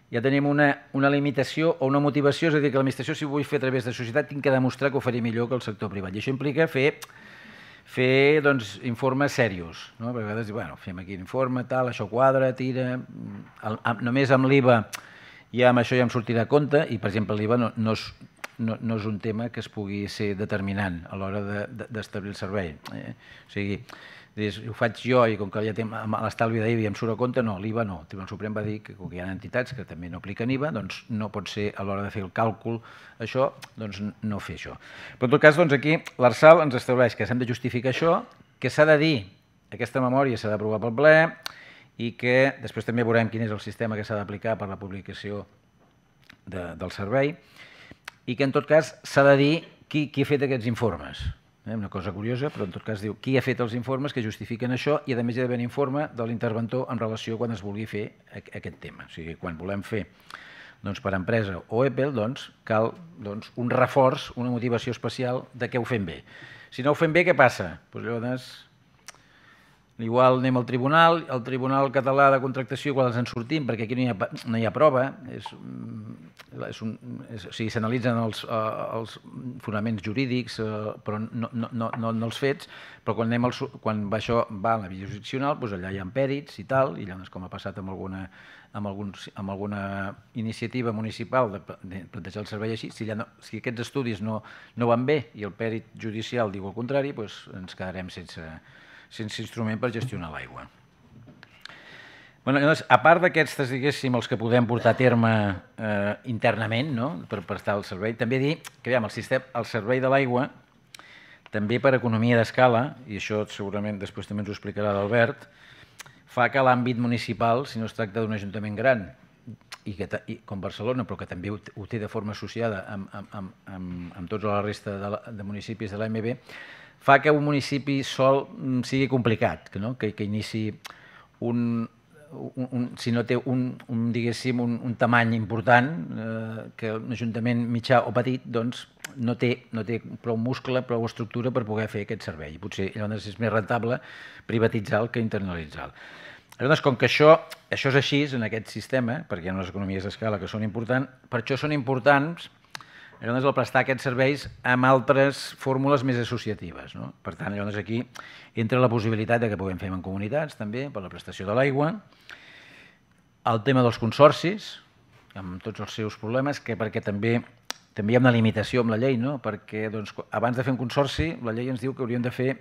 ja tenim una limitació o una motivació, és a dir, que l'administració, si ho vull fer a través de societat, tinc que demostrar que ho faré millor que el sector privat. I això implica fer informes seriosos. A vegades diu, bueno, fem aquí l'informe, tal, això quadra, tira... Només amb l'I V A ja amb això ja em sortirà a compte i, per exemple, l'I V A no és... no és un tema que es pugui ser determinant a l'hora d'establir el servei. O sigui, ho faig jo i com que ja tinc l'estalvi d'I V A i em surt a compte, no, l'I V A no. El Tribunal Suprem va dir que com que hi ha entitats que també no apliquen I V A, doncs no pot ser a l'hora de fer el càlcul això, doncs no fer això. Però en tot cas, doncs aquí l'A R S A L ens estableix que s'hem de justificar això, que s'ha de dir, aquesta memòria s'ha d'aprovar pel ple i que després també veurem quin és el sistema que s'ha d'aplicar per la publicació del servei, i que en tot cas s'ha de dir qui ha fet aquests informes. Una cosa curiosa, però en tot cas diu qui ha fet els informes que justifiquen això i a més hi ha d'haver un informe de l'interventor en relació quan es vulgui fer aquest tema. O sigui, quan volem fer per empresa o E P E L, doncs cal un reforç, una motivació especial de què ho fem bé. Si no ho fem bé, què passa? Doncs llavors... Igual anem al tribunal, al Tribunal Català de Contractació, quan ens en sortim, perquè aquí no hi ha prova, s'analitzen els fonaments jurídics, però no els fets, però quan això va a la via jurisdiccional, allà hi ha pèrits i tal, i llavors, com ha passat amb alguna iniciativa municipal de plantejar el servei així, si aquests estudis no van bé i el pèrit judicial diu el contrari, ens quedarem sense... sense instrument per gestionar l'aigua. A part d'aquests, diguéssim, els que podem portar a terme internament per prestar el servei, també dir que el servei de l'aigua, també per economia d'escala, i això segurament després també ens ho explicarà l'Albert, fa que l'àmbit municipal, si no es tracta d'un ajuntament gran, com Barcelona, però que també ho té de forma associada amb tota la resta de municipis de l'A M B, fa que un municipi sol sigui complicat, que inici un... si no té un, diguéssim, un tamany important, que un ajuntament mitjà o petit, doncs no té prou muscle, prou estructura per poder fer aquest servei. Potser llavors és més rentable privatitzar-lo que internalitzar-lo. Llavors, com que això és així en aquest sistema, perquè hi ha unes economies d'escala que són importants, per això són importants llavors el prestar aquests serveis amb altres fórmules més associatives. Per tant, llavors aquí entra la possibilitat que puguem fer en comunitats, també, per la prestació de l'aigua, el tema dels consorcis, amb tots els seus problemes, que perquè també hi ha una limitació amb la llei, perquè abans de fer un consorci, la llei ens diu que hauríem de fer...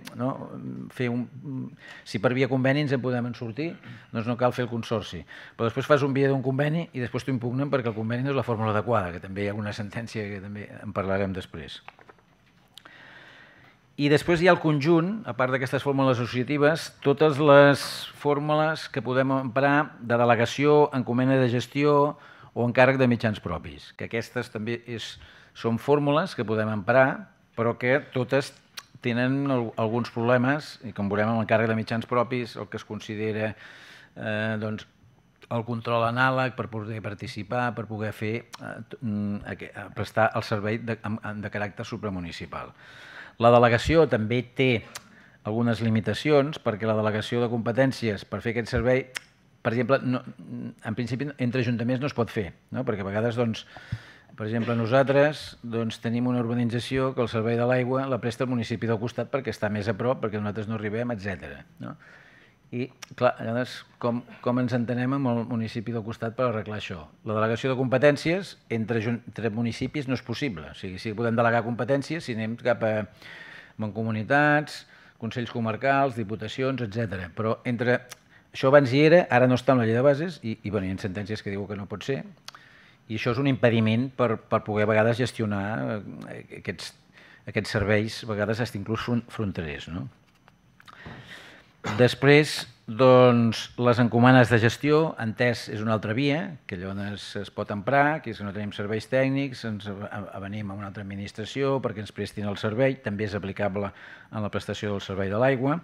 Si per via conveni ens en podem sortir, doncs no cal fer el consorci. Però després fas un via d'un conveni i després t'ho impugnen perquè el conveni no és la fórmula adequada, que també hi ha una sentència que també en parlarem després. I després hi ha el conjunt, a part d'aquestes fórmules associatives, totes les fórmules que podem emprar de delegació, encomana de gestió o encàrrec de mitjans propis, que aquestes també és, són fórmules que podem emprar, però que totes tenen alguns problemes, i com veurem amb l'encàrrec de mitjans propis, el que es considera eh, doncs, el control anàleg per poder participar, per poder fer, eh, prestar el servei de, de caràcter supramunicipal. La delegació també té algunes limitacions perquè la delegació de competències per fer aquest servei, per exemple, no, en principi entre ajuntaments no es pot fer, no? Perquè a vegades, doncs, per exemple, nosaltres doncs, tenim una urbanització que el servei de l'aigua la presta al municipi del costat perquè està més a prop, perquè nosaltres no arribem, etcètera. No? I, clar, llavors, com, com ens entenem amb el municipi del costat per arreglar això? La delegació de competències entre, entre municipis no és possible. O sigui, sí que podem delegar competències si anem cap a mancomunitats, consells comarcals, diputacions, etcètera. Però entre... Això abans hi era, ara no està en la llei de bases, i, i bueno, hi ha sentències que diuen que no pot ser, i això és un impediment per, per poder a vegades gestionar aquests, aquests serveis, a vegades fins i tot fronterers, no? Després, doncs, les encomanes de gestió, entès, és una altra via, que llavors es pot emprar, que és que no tenim serveis tècnics, ens avenim a una altra administració perquè ens prestin el servei, també és aplicable en la prestació del servei de l'aigua.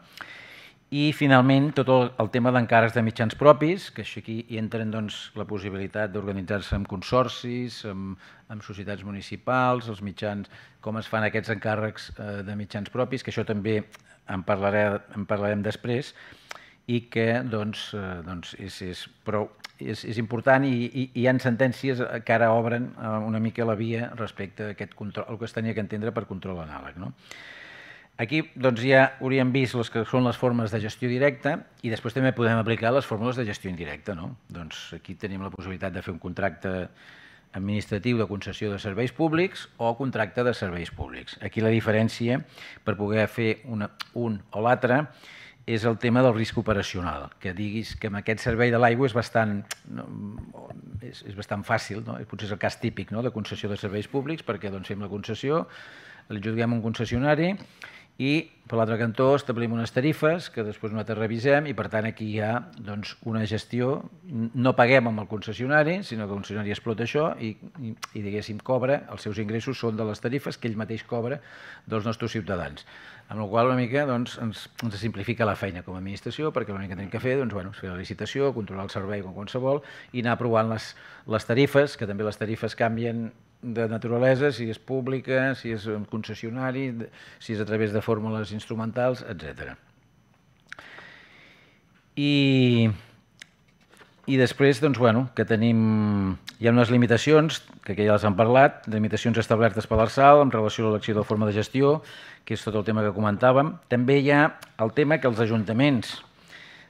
I, finalment, tot el, el tema d'encàrrecs de mitjans propis, que aquí hi entren doncs, la possibilitat d'organitzar-se amb consorcis, amb, amb societats municipals, els mitjans, com es fan aquests encàrrecs eh, de mitjans propis, que això també en, parlaré, en parlarem després, i que doncs, eh, doncs és, és, prou, és, és important i, i, i hi ha sentències que ara obren eh, una mica la via respecte a aquest control, el que es tenia que entendre per control anàleg, no? Aquí doncs, ja hauríem vist les que són les formes de gestió directa i després també podem aplicar les fórmules de gestió indirecta, no? Doncs aquí tenim la possibilitat de fer un contracte administratiu de concessió de serveis públics o contracte de serveis públics. Aquí la diferència per poder fer una, un o l'altre és el tema del risc operacional, que diguis que amb aquest servei de l'aigua és bastant, no, és, és bastant fàcil, no? Potser és el cas típic, no?, de concessió de serveis públics, perquè doncs, fem la concessió, li adjudiquem un concessionari i, per l'altre cantó, establim unes tarifes que després nosaltres revisem i, per tant, aquí hi ha doncs, una gestió. No paguem amb el concessionari, sinó que el concessionari explota això i, i, i diguéssim, cobra, els seus ingressos són de les tarifes que ell mateix cobra dels nostres ciutadans. Amb la qual cosa, una mica, doncs, ens, ens simplifica la feina com a administració, perquè l'únic que hem de fer doncs, bueno, és fer la licitació, controlar el servei com qualsevol i anar aprovant les, les tarifes, que també les tarifes canvien de naturalesa, si és pública, si és un concessionari, si és a través de fórmules instrumentals, etcètera. I, i després, doncs, bueno, que tenim... Hi ha unes limitacions, que ja les hem parlat, limitacions establertes per l'L R S A L en relació a l'elecció de la forma de gestió, que és tot el tema que comentàvem. També hi ha el tema que els ajuntaments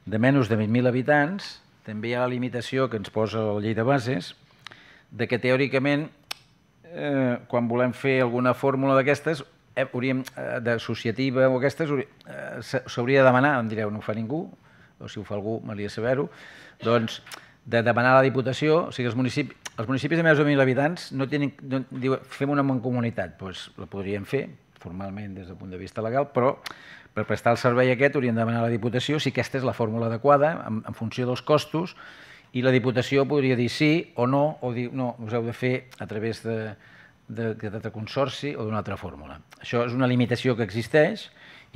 de menys de vint mil habitants, també hi ha la limitació que ens posa la llei de bases, de que teòricament Eh, quan volem fer alguna fórmula d'aquestes, eh, eh, d'associativa o aquestes, eh, s'hauria de demanar, em direu, no ho fa ningú, o si ho fa algú m'hauria de saber-ho, doncs, de demanar a la Diputació, o sigui, els municipis, els municipis de menys de mil habitants no tenen, no, diuen, fem una mancomunitat, doncs la podríem fer formalment des del punt de vista legal, però per prestar el servei aquest hauríem de demanar a la Diputació si aquesta és la fórmula adequada en, en funció dels costos. I la Diputació podria dir sí o no, o dir no, us heu de fer a través d'aquest consorci o d'una altra fórmula. Això és una limitació que existeix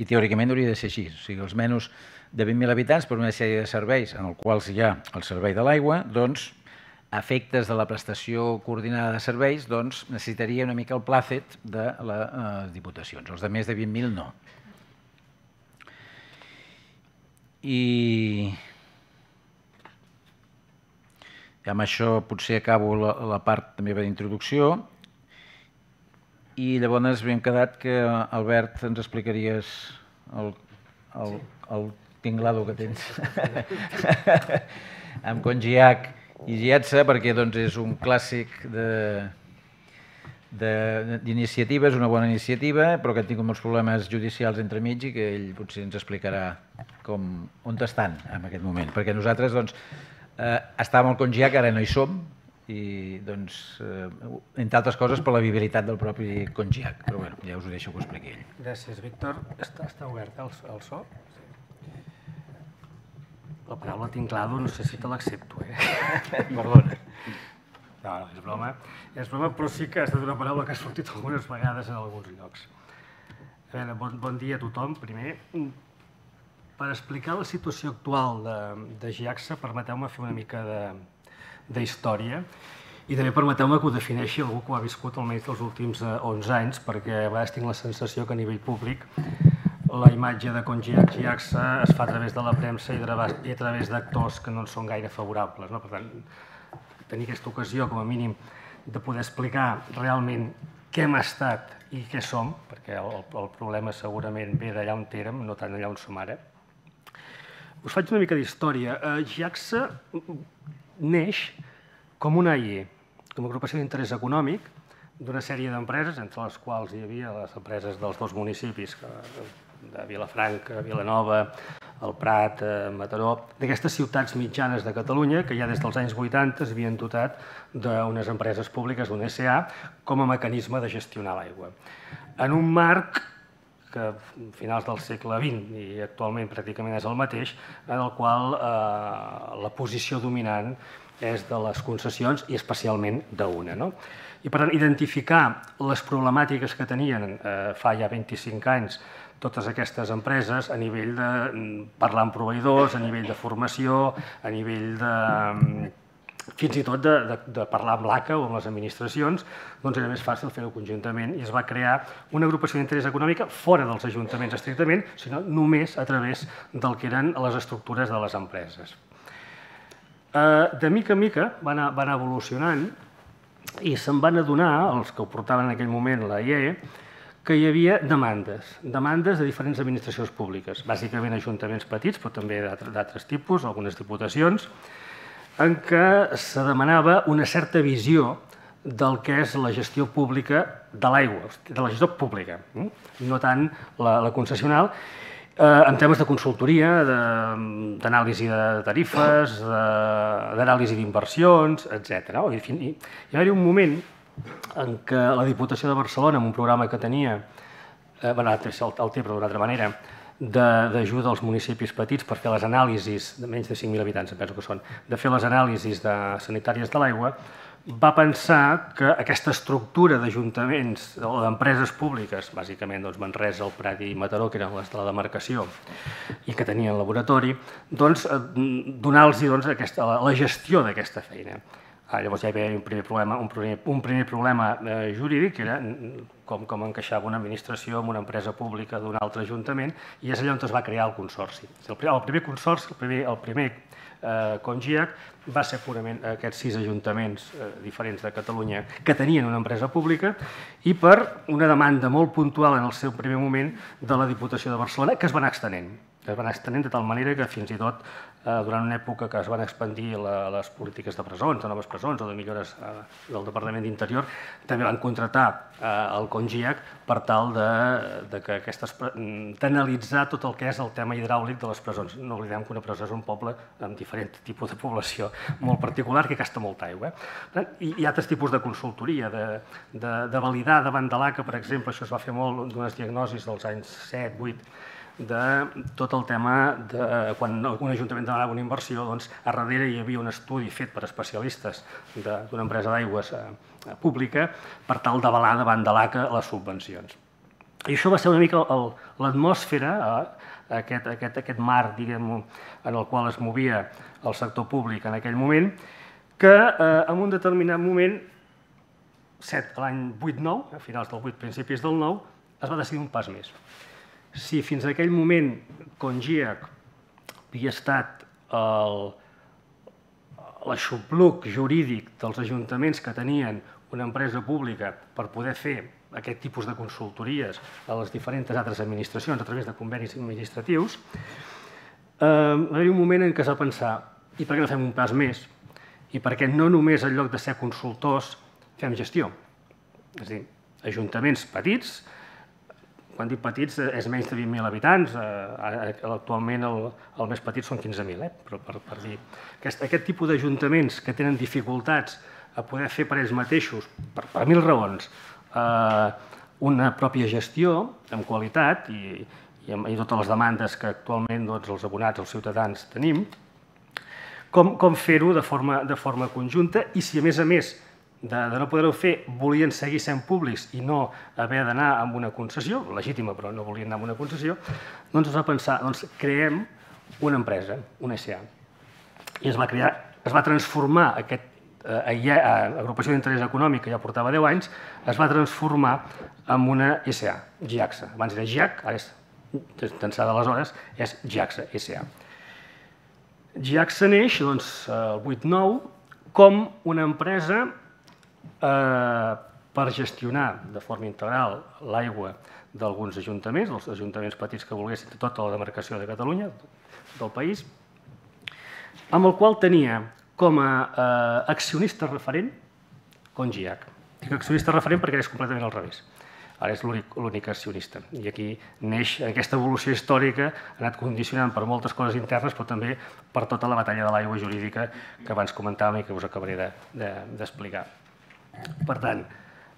i teòricament hauria de ser així. O sigui, els menys de vint mil habitants per una sèrie de serveis en els quals hi ha el servei de l'aigua, doncs, a efectes de la prestació coordinada de serveis, doncs, necessitaria una mica el plàcet de les diputacions. Els de més de vint mil no. I... I amb això potser acabo la, la part també d'introducció i llavors havíem quedat que Albert ens explicaries el, el, el tinglado que tens amb Congiac i Gietza, perquè doncs, és un clàssic d'iniciativa, és una bona iniciativa, però que ha tingut molts problemes judicials entremig i que ell potser ens explicarà com, on estan en aquest moment, perquè nosaltres doncs, Eh, estàvem al Congiac, ara no hi som, i, doncs, entre altres coses, per la viabilitat del propi Congiac. Però bé, ja us ho deixo que ho expliqui ell. Gràcies, Víctor. Està obert el so? La paraula tinglado no sé si te l'accepto, eh? Perdona. No, no, és broma. És broma, però sí que ha estat una paraula que ha sortit algunes vegades en alguns llocs. A veure, bon dia a tothom. Primer, per explicar la situació actual de GIACSA, permeteu-me fer una mica d'història i també permeteu-me que ho defineixi algú que ho ha viscut almenys els últims onze anys, perquè a vegades tinc la sensació que a nivell públic la imatge de GIACSA es fa a través de la premsa i a través d'actors que no en són gaire favorables. Per tant, tenir aquesta ocasió, com a mínim, de poder explicar realment què hem estat i què som, perquè el problema segurament ve d'allà on érem, no tant allà on som ara. Us faig una mica d'història. GIACSA neix com una A I E, com a agrupació d'interès econòmic d'una sèrie d'empreses, entre les quals hi havia les empreses dels dos municipis, de Vilafranca, Vilanova, el Prat, Mataró, d'aquestes ciutats mitjanes de Catalunya que ja des dels anys vuitanta s'havien dotat d'unes empreses públiques, d'un S A, com a mecanisme de gestionar l'aigua. En un marc que a finals del segle vint i actualment pràcticament és el mateix, en el qual la posició dominant és de les concessions i especialment d'una. I per tant, identificar les problemàtiques que tenien fa ja vint-i-cinc anys totes aquestes empreses a nivell de parlar amb proveïdors, a nivell de formació, a nivell de... fins i tot de parlar amb l'A C A o amb les administracions, doncs era més fàcil fer-ho conjuntament i es va crear una agrupació d'interès econòmic fora dels ajuntaments estrictament, sinó només a través del que eren les estructures de les empreses. De mica en mica va anar evolucionant i se'n van adonar, els que ho portaven en aquell moment la I E E, que hi havia demandes, demandes de diferents administracions públiques, bàsicament ajuntaments petits, però també d'altres tipus, algunes diputacions, en què se demanava una certa visió del que és la gestió pública de l'aigua, de la gestió pública, no tant la concessional, en temes de consultoria, d'anàlisi de tarifes, d'anàlisi d'inversions, etcètera. Hi va haver un moment en què la Diputació de Barcelona, amb un programa que tenia, el té però d'una altra manera, d'ajuda als municipis petits per fer les anàlisis, de menys de cinc mil habitants, penso que són, de fer les anàlisis sanitàries de l'aigua, va pensar que aquesta estructura d'ajuntaments o d'empreses públiques, bàsicament Manresa, el Prat i Mataró, que eren les de la demarcació i que tenien laboratori, donar-los la gestió d'aquesta feina. Llavors ja hi havia un primer problema jurídic, que era com encaixava una administració amb una empresa pública d'un altre ajuntament, i és allà on es va crear el consorci. El primer consorci, el primer CONGIAC, va ser purament aquests sis ajuntaments diferents de Catalunya que tenien una empresa pública i per una demanda molt puntual en el seu primer moment de la Diputació de Barcelona, que es va anar extenent. Es va anar extenent de tal manera que fins i tot durant una època que es van expandir les polítiques de presons, de noves presons o de millores del Departament d'Interior, també van contratar el CONGIAC per tal d'analitzar tot el que és el tema hidràulic de les presons. No oblidem que una presó és un poble amb diferent tipus de població molt particular que gasta molta aigua. Hi ha altres tipus de consultoria, de validar davant de l'A C A, per exemple, això es va fer molt d'unes diagnosis dels anys set, vuit, de tot el tema de quan un ajuntament demanava una inversió, doncs a darrere hi havia un estudi fet per especialistes d'una empresa d'aigües pública per tal d'avalar davant de l'A C A les subvencions. I això va ser una mica l'atmosfera, aquest marc en el qual es movia el sector públic en aquell moment, que en un determinat moment, l'any vuit nou, a finals del vuit, principis del nou, es va decidir un pas més. Si fins aquell moment CONGIAC havia estat l'aixopluc jurídic dels ajuntaments que tenien una empresa pública per poder fer aquest tipus de consultories a les diferents altres administracions a través de convenis administratius, va haver un moment en què es va pensar i per què no fem un pas més? I per què no només en lloc de ser consultors fem gestió? És a dir, ajuntaments petits. Quan dic petits és menys de vint mil habitants, actualment el més petit són quinze mil, però per dir... Aquest tipus d'ajuntaments que tenen dificultats a poder fer per ells mateixos, per, per mil raons, eh, una pròpia gestió amb qualitat i, i amb i totes les demandes que actualment doncs, els abonats, els ciutadans tenim, com, com fer-ho de forma, de forma conjunta i si a més a més de, de no poder-ho fer volien seguir sent públics i no haver d'anar amb una concessió, legítima però no volien anar amb una concessió, doncs es va pensar, doncs creem una empresa, una essa a. I es va crear, es va transformar aquest eh, agrupació d'interès econòmic que ja portava deu anys, es va transformar en una essa a, GIACSA. Abans era GIAC, ara és, d'ençà d'aleshores, és GIACSA, essa a. GIACSA neix doncs, el vuit nou com una empresa eh, per gestionar de forma integral l'aigua d'alguns ajuntaments, dels ajuntaments petits que volguessin de tota la demarcació de Catalunya, del país, amb el qual tenia com a eh, accionista referent Congiac. Dic accionista referent perquè és completament al revés. Ara és l'únic accionista. I aquí neix aquesta evolució històrica, ha anat condicionant per moltes coses internes, però també per tota la batalla de l'aigua jurídica que abans comentàvem i que us acabaré d'explicar. De, de, per tant,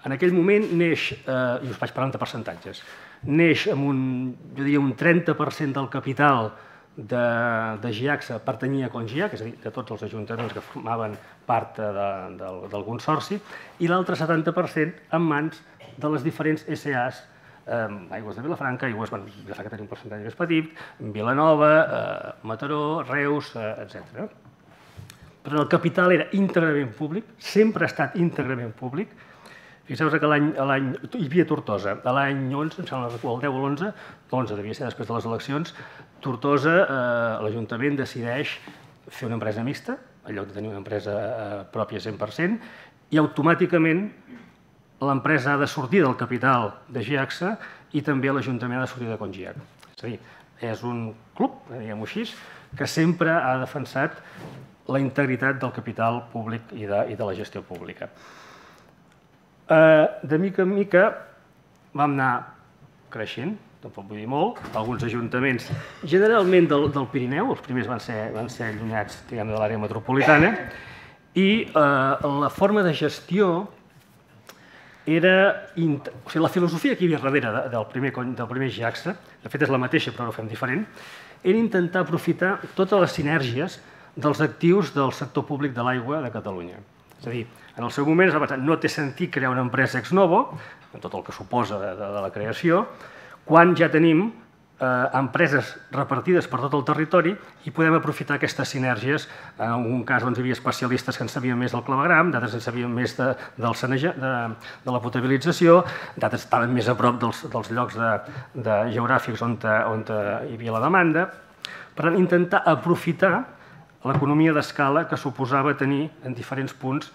en aquell moment neix, eh, i us vaig parlant de percentatges, neix amb un, jo diria, un trenta per cent del capital de, de GIACSA pertanyia a Congiac, és a dir, de tots els ajuntaments que formaven part de, de, del consorci, i l'altre setanta per cent en mans de les diferents essa as, eh, Aigües de Vilafranca, Aigües, bueno, Vilafranca tenia un percentatge més petit, Vilanova, eh, Mataró, Reus, eh, etcètera. Però el capital era íntegrament públic, sempre ha estat íntegrament públic. Fixeu-vos que l'any... Hi havia Tortosa, a l'any onze, em sembla que el deu o l'onze, l'onze devia ser després de les eleccions, Tortosa, eh, l'Ajuntament decideix fer una empresa mixta, en lloc de tenir una empresa eh, pròpia cent per cent, i automàticament l'empresa ha de sortir del capital de GIACSA i també l'Ajuntament ha de sortir de Congiac. És a dir, és un club, diguem-ho així, que sempre ha defensat la integritat del capital públic i de, i de la gestió pública. De mica en mica vam anar creixent, tampoc vull dir molt, alguns ajuntaments, generalment del, del Pirineu, els primers van ser, van ser allunyats diguem, de l'àrea metropolitana, i eh, la forma de gestió era... O sigui, la filosofia que hi havia darrere del primer, del primer GIACSA, de fet és la mateixa però ho fem diferent, era intentar aprofitar totes les sinèrgies dels actius del sector públic de l'aigua de Catalunya. És a dir, en el seu moment es va pensar no té sentit crear una empresa ex novo, en tot el que suposa de, de, de la creació, quan ja tenim eh, empreses repartides per tot el territori i podem aprofitar aquestes sinergies. En algun cas doncs, hi havia especialistes que en sabien més del clavegram, d'altres en sabien més de, del saneja, de, de la potabilització, d'altres estaven més a prop dels, dels llocs de, de geogràfics on, te, on te hi havia la demanda. Per tant, intentar aprofitar l'economia d'escala que suposava tenir en diferents punts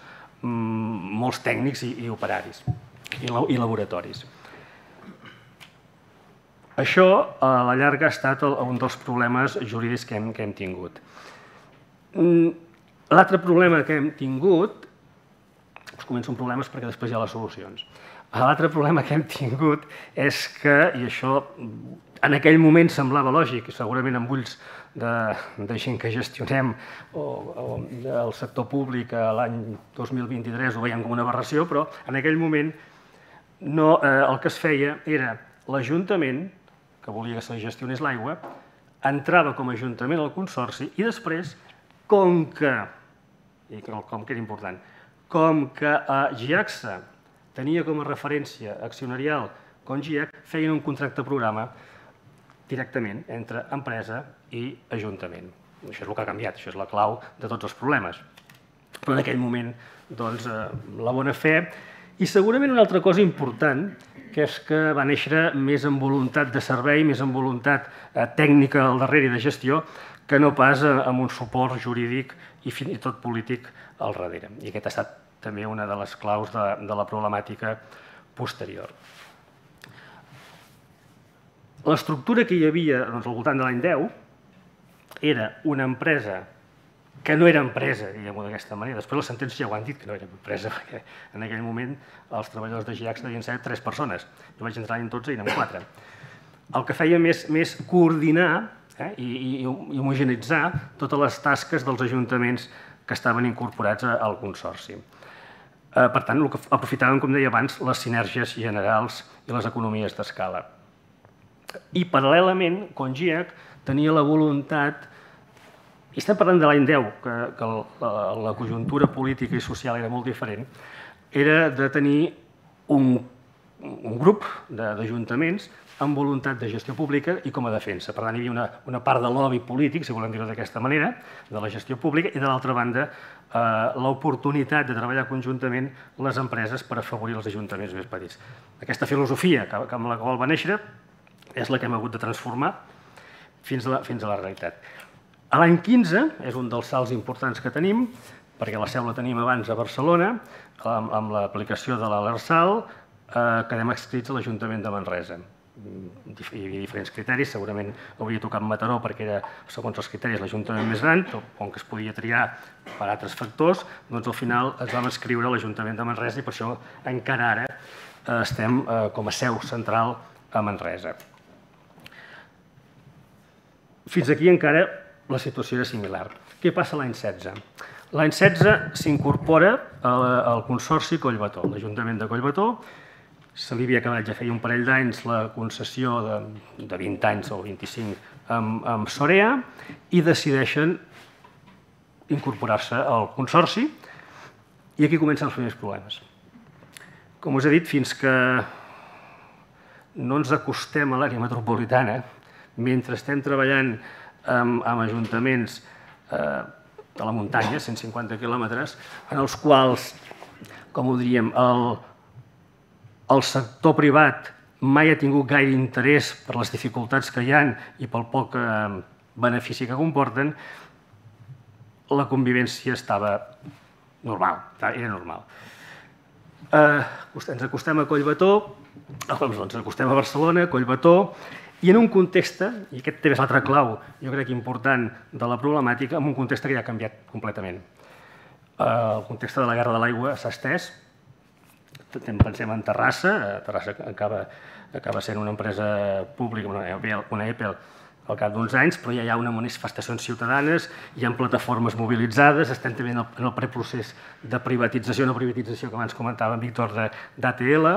molts tècnics i, i operaris i laboratoris. Això, a la llarga, ha estat el, un dels problemes jurídics que hem, que hem tingut. L'altre problema que hem tingut... Us començo amb problemes perquè després hi ha les solucions. L'altre problema que hem tingut és que, i això en aquell moment semblava lògic, i segurament amb ulls De, de gent que gestionem o, o, el sector públic l'any dos mil vint-i-tres ho veiem com una aberració, però en aquell moment no, eh, el que es feia era l'Ajuntament, que volia que se gestionés l'aigua, entrava com a Ajuntament al Consorci i després, com que, i com que era important, com que eh, GIACSA tenia com a referència accionarial Congiac, feien un contracte programa directament entre empresa i ajuntament. Això és el que ha canviat, això és la clau de tots els problemes. Però en aquell moment, doncs, la bona fe... I segurament una altra cosa important, que és que va néixer més en voluntat de servei, més en voluntat tècnica al darrere i de gestió, que no pas amb un suport jurídic i fins i tot polític al darrere. I aquesta ha estat també una de les claus de, de la problemàtica posterior. L'estructura que hi havia doncs, al voltant de l'any deu era una empresa que no era empresa, diguem-ho d'aquesta manera. Després les sentències ja ho han dit, que no era empresa, perquè en aquell moment els treballadors de GIACSA devien ser tres persones. Jo vaig entrar en dotze i anem quatre. El que feia més, més coordinar eh, i, i, i homogeneitzar totes les tasques dels ajuntaments que estaven incorporats al consorci. Per tant, aprofitàvem, com deia abans, les sinergies generals i les economies d'escala. I, paral·lelament, ConGIAC tenia la voluntat, i estem parlant de l'any deu, que la conjuntura política i social era molt diferent, era de tenir un grup d'ajuntaments amb voluntat de gestió pública i com a defensa. Per tant, hi havia una part de lobby polític, si volem dir-ho d'aquesta manera, de la gestió pública, i de l'altra banda, l'oportunitat de treballar conjuntament les empreses per afavorir els ajuntaments més petits. Aquesta filosofia amb la qual va néixer és la que hem hagut de transformar fins a la realitat. A l'any quinze és un dels salts importants que tenim, perquè la seu la tenim abans a Barcelona, amb l'aplicació de l'L R S A L, quedem adscrits a l'Ajuntament de Manresa. Hi havia diferents criteris, segurament hauria tocat Mataró perquè era, segons els criteris, l'Ajuntament més gran, com que es podia triar per altres factors, doncs al final es vam adscriure a l'Ajuntament de Manresa i per això encara ara estem com a seu central a Manresa. Fins aquí encara la situació era similar. Què passa l'any setze? L'any setze s'incorpora al Consorci Collbató, l'Ajuntament de Collbató. Se li havia acabat ja feia un parell d'anys la concessió de vint anys o vint-i-cinc amb Sorea i decideixen incorporar-se al Consorci i aquí comencen els primers problemes. Com us he dit, fins que no ens acostem a l'àrea metropolitana, mentre estem treballant amb ajuntaments de la muntanya, cent cinquanta quilòmetres, en els quals, com ho diríem, el... el sector privat mai ha tingut gaire interès per les dificultats que hi ha i pel poc benefici que comporten, la convivència estava normal, era normal. Ens acostem a Collbató, ens acostem a Barcelona, Collbató, i en un context, i aquest també és l'altra clau, jo crec important, de la problemàtica, en un context que ja ha canviat completament. El context de la guerra de l'aigua s'ha estès. Pensem en Terrassa, Terrassa acaba sent una empresa pública, una E P E L, al cap d'uns anys, però ja hi ha unes manifestacions ciutadanes, hi ha plataformes mobilitzades, estem també en el preprocés de privatització, una privatització que abans comentava en Víctor d'A T L.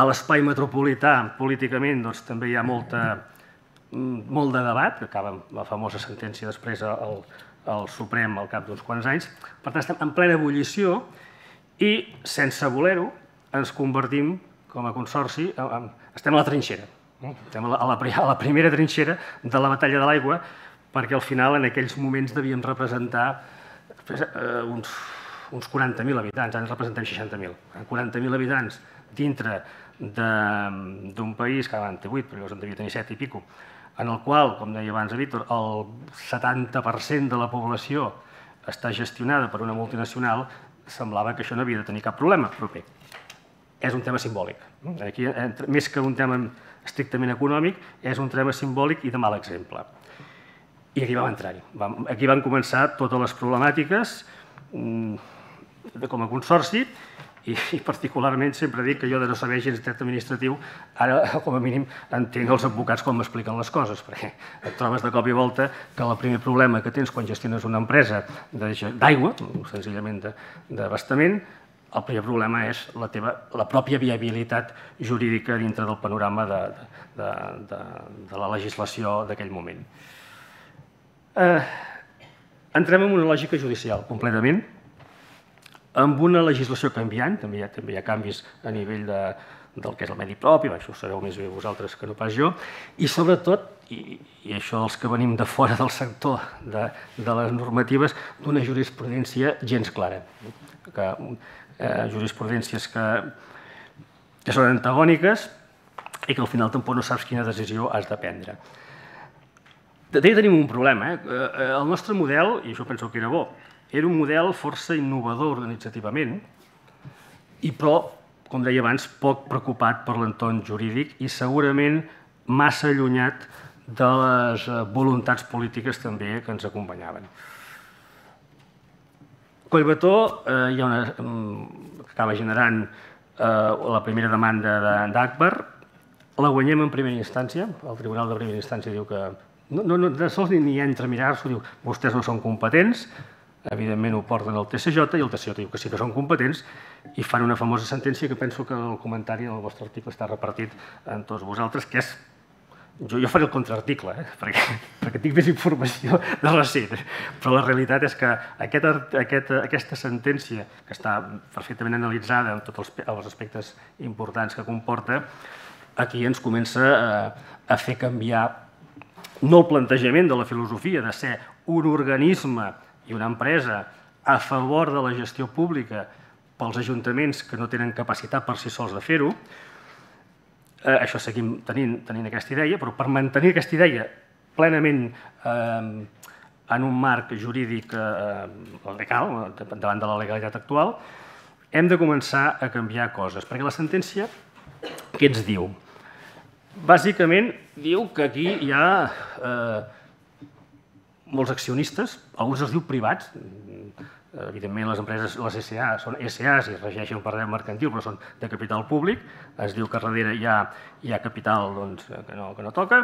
A l'espai metropolità, políticament, també hi ha molt de debat, que acaba amb la famosa sentència després al Suprem al cap d'uns quants anys. Per tant, estem en plena ebullició i, sense voler-ho, ens convertim com a consorci, estem a la trinxera, estem a la primera trinxera de la batalla de l'aigua, perquè al final en aquells moments devíem representar uns quaranta mil habitants, ara ens representem seixanta mil. quaranta mil habitants dintre d'un país, que ara en té vuit, però llavors en devia tenir set i pico, en el qual, com deia abans a Víctor, el setanta per cent de la població està gestionada per una multinacional, semblava que això no havia de tenir cap problema, però bé. És un tema simbòlic. Aquí, més que un tema estrictament econòmic, és un tema simbòlic i de mal exemple. I aquí vam entrar-hi. Aquí van començar totes les problemàtiques com a consorci i particularment sempre dic que jo de no saber gens de dret administratiu ara com a mínim entenc els advocats com m'expliquen les coses, perquè et trobes de cop i volta que el primer problema que tens quan gestiones una empresa d'aigua, senzillament d'abastament, el primer problema és la pròpia viabilitat jurídica dintre del panorama de la legislació d'aquell moment. Entrem en una lògica judicial, completament, amb una legislació canviant, també hi ha canvis a nivell del que és el medi propi, això ho sabeu més bé vosaltres que no pas jo, i sobretot, i això els que venim de fora del sector de les normatives, d'una jurisprudència gens clara. Jurisprudències que són antagòniques i que al final tampoc no saps quina decisió has de prendre. També tenim un problema. El nostre model, i això penso que era bo, era un model força innovador organitzativament, però, com deia abans, poc preocupat per l'entorn jurídic i segurament massa allunyat de les voluntats polítiques també que ens acompanyaven. Collbató acaba generant la primera demanda d'Agbar, la guanyem en primera instància, el Tribunal de Primera Instància diu que no sols ni entra a mirar-s'ho, diu vostès no són competents, evidentment ho porten al T S J i el T S J diu que sí que són competents i fan una famosa sentència que penso que el comentari del vostre article està repartit en tots vosaltres, que és... Jo faré el contraarticle, perquè tinc més informació de recent, però la realitat és que aquesta sentència, que està perfectament analitzada en tots els aspectes importants que comporta, aquí ens comença a fer canviar no el plantejament de la filosofia de ser un organisme i una empresa a favor de la gestió pública pels ajuntaments que no tenen capacitat per si sols de fer-ho. Això seguim tenint aquesta idea, però per mantenir aquesta idea plenament en un marc jurídic legal, davant de la legalitat actual, hem de començar a canviar coses, perquè la sentència què ens diu? Bàsicament diu que aquí hi ha molts accionistes, alguns es diu privats, evidentment les empreses, les S A són S As i es regeixen per dret mercantil, però són de capital públic, es diu que darrere hi ha capital que no toca,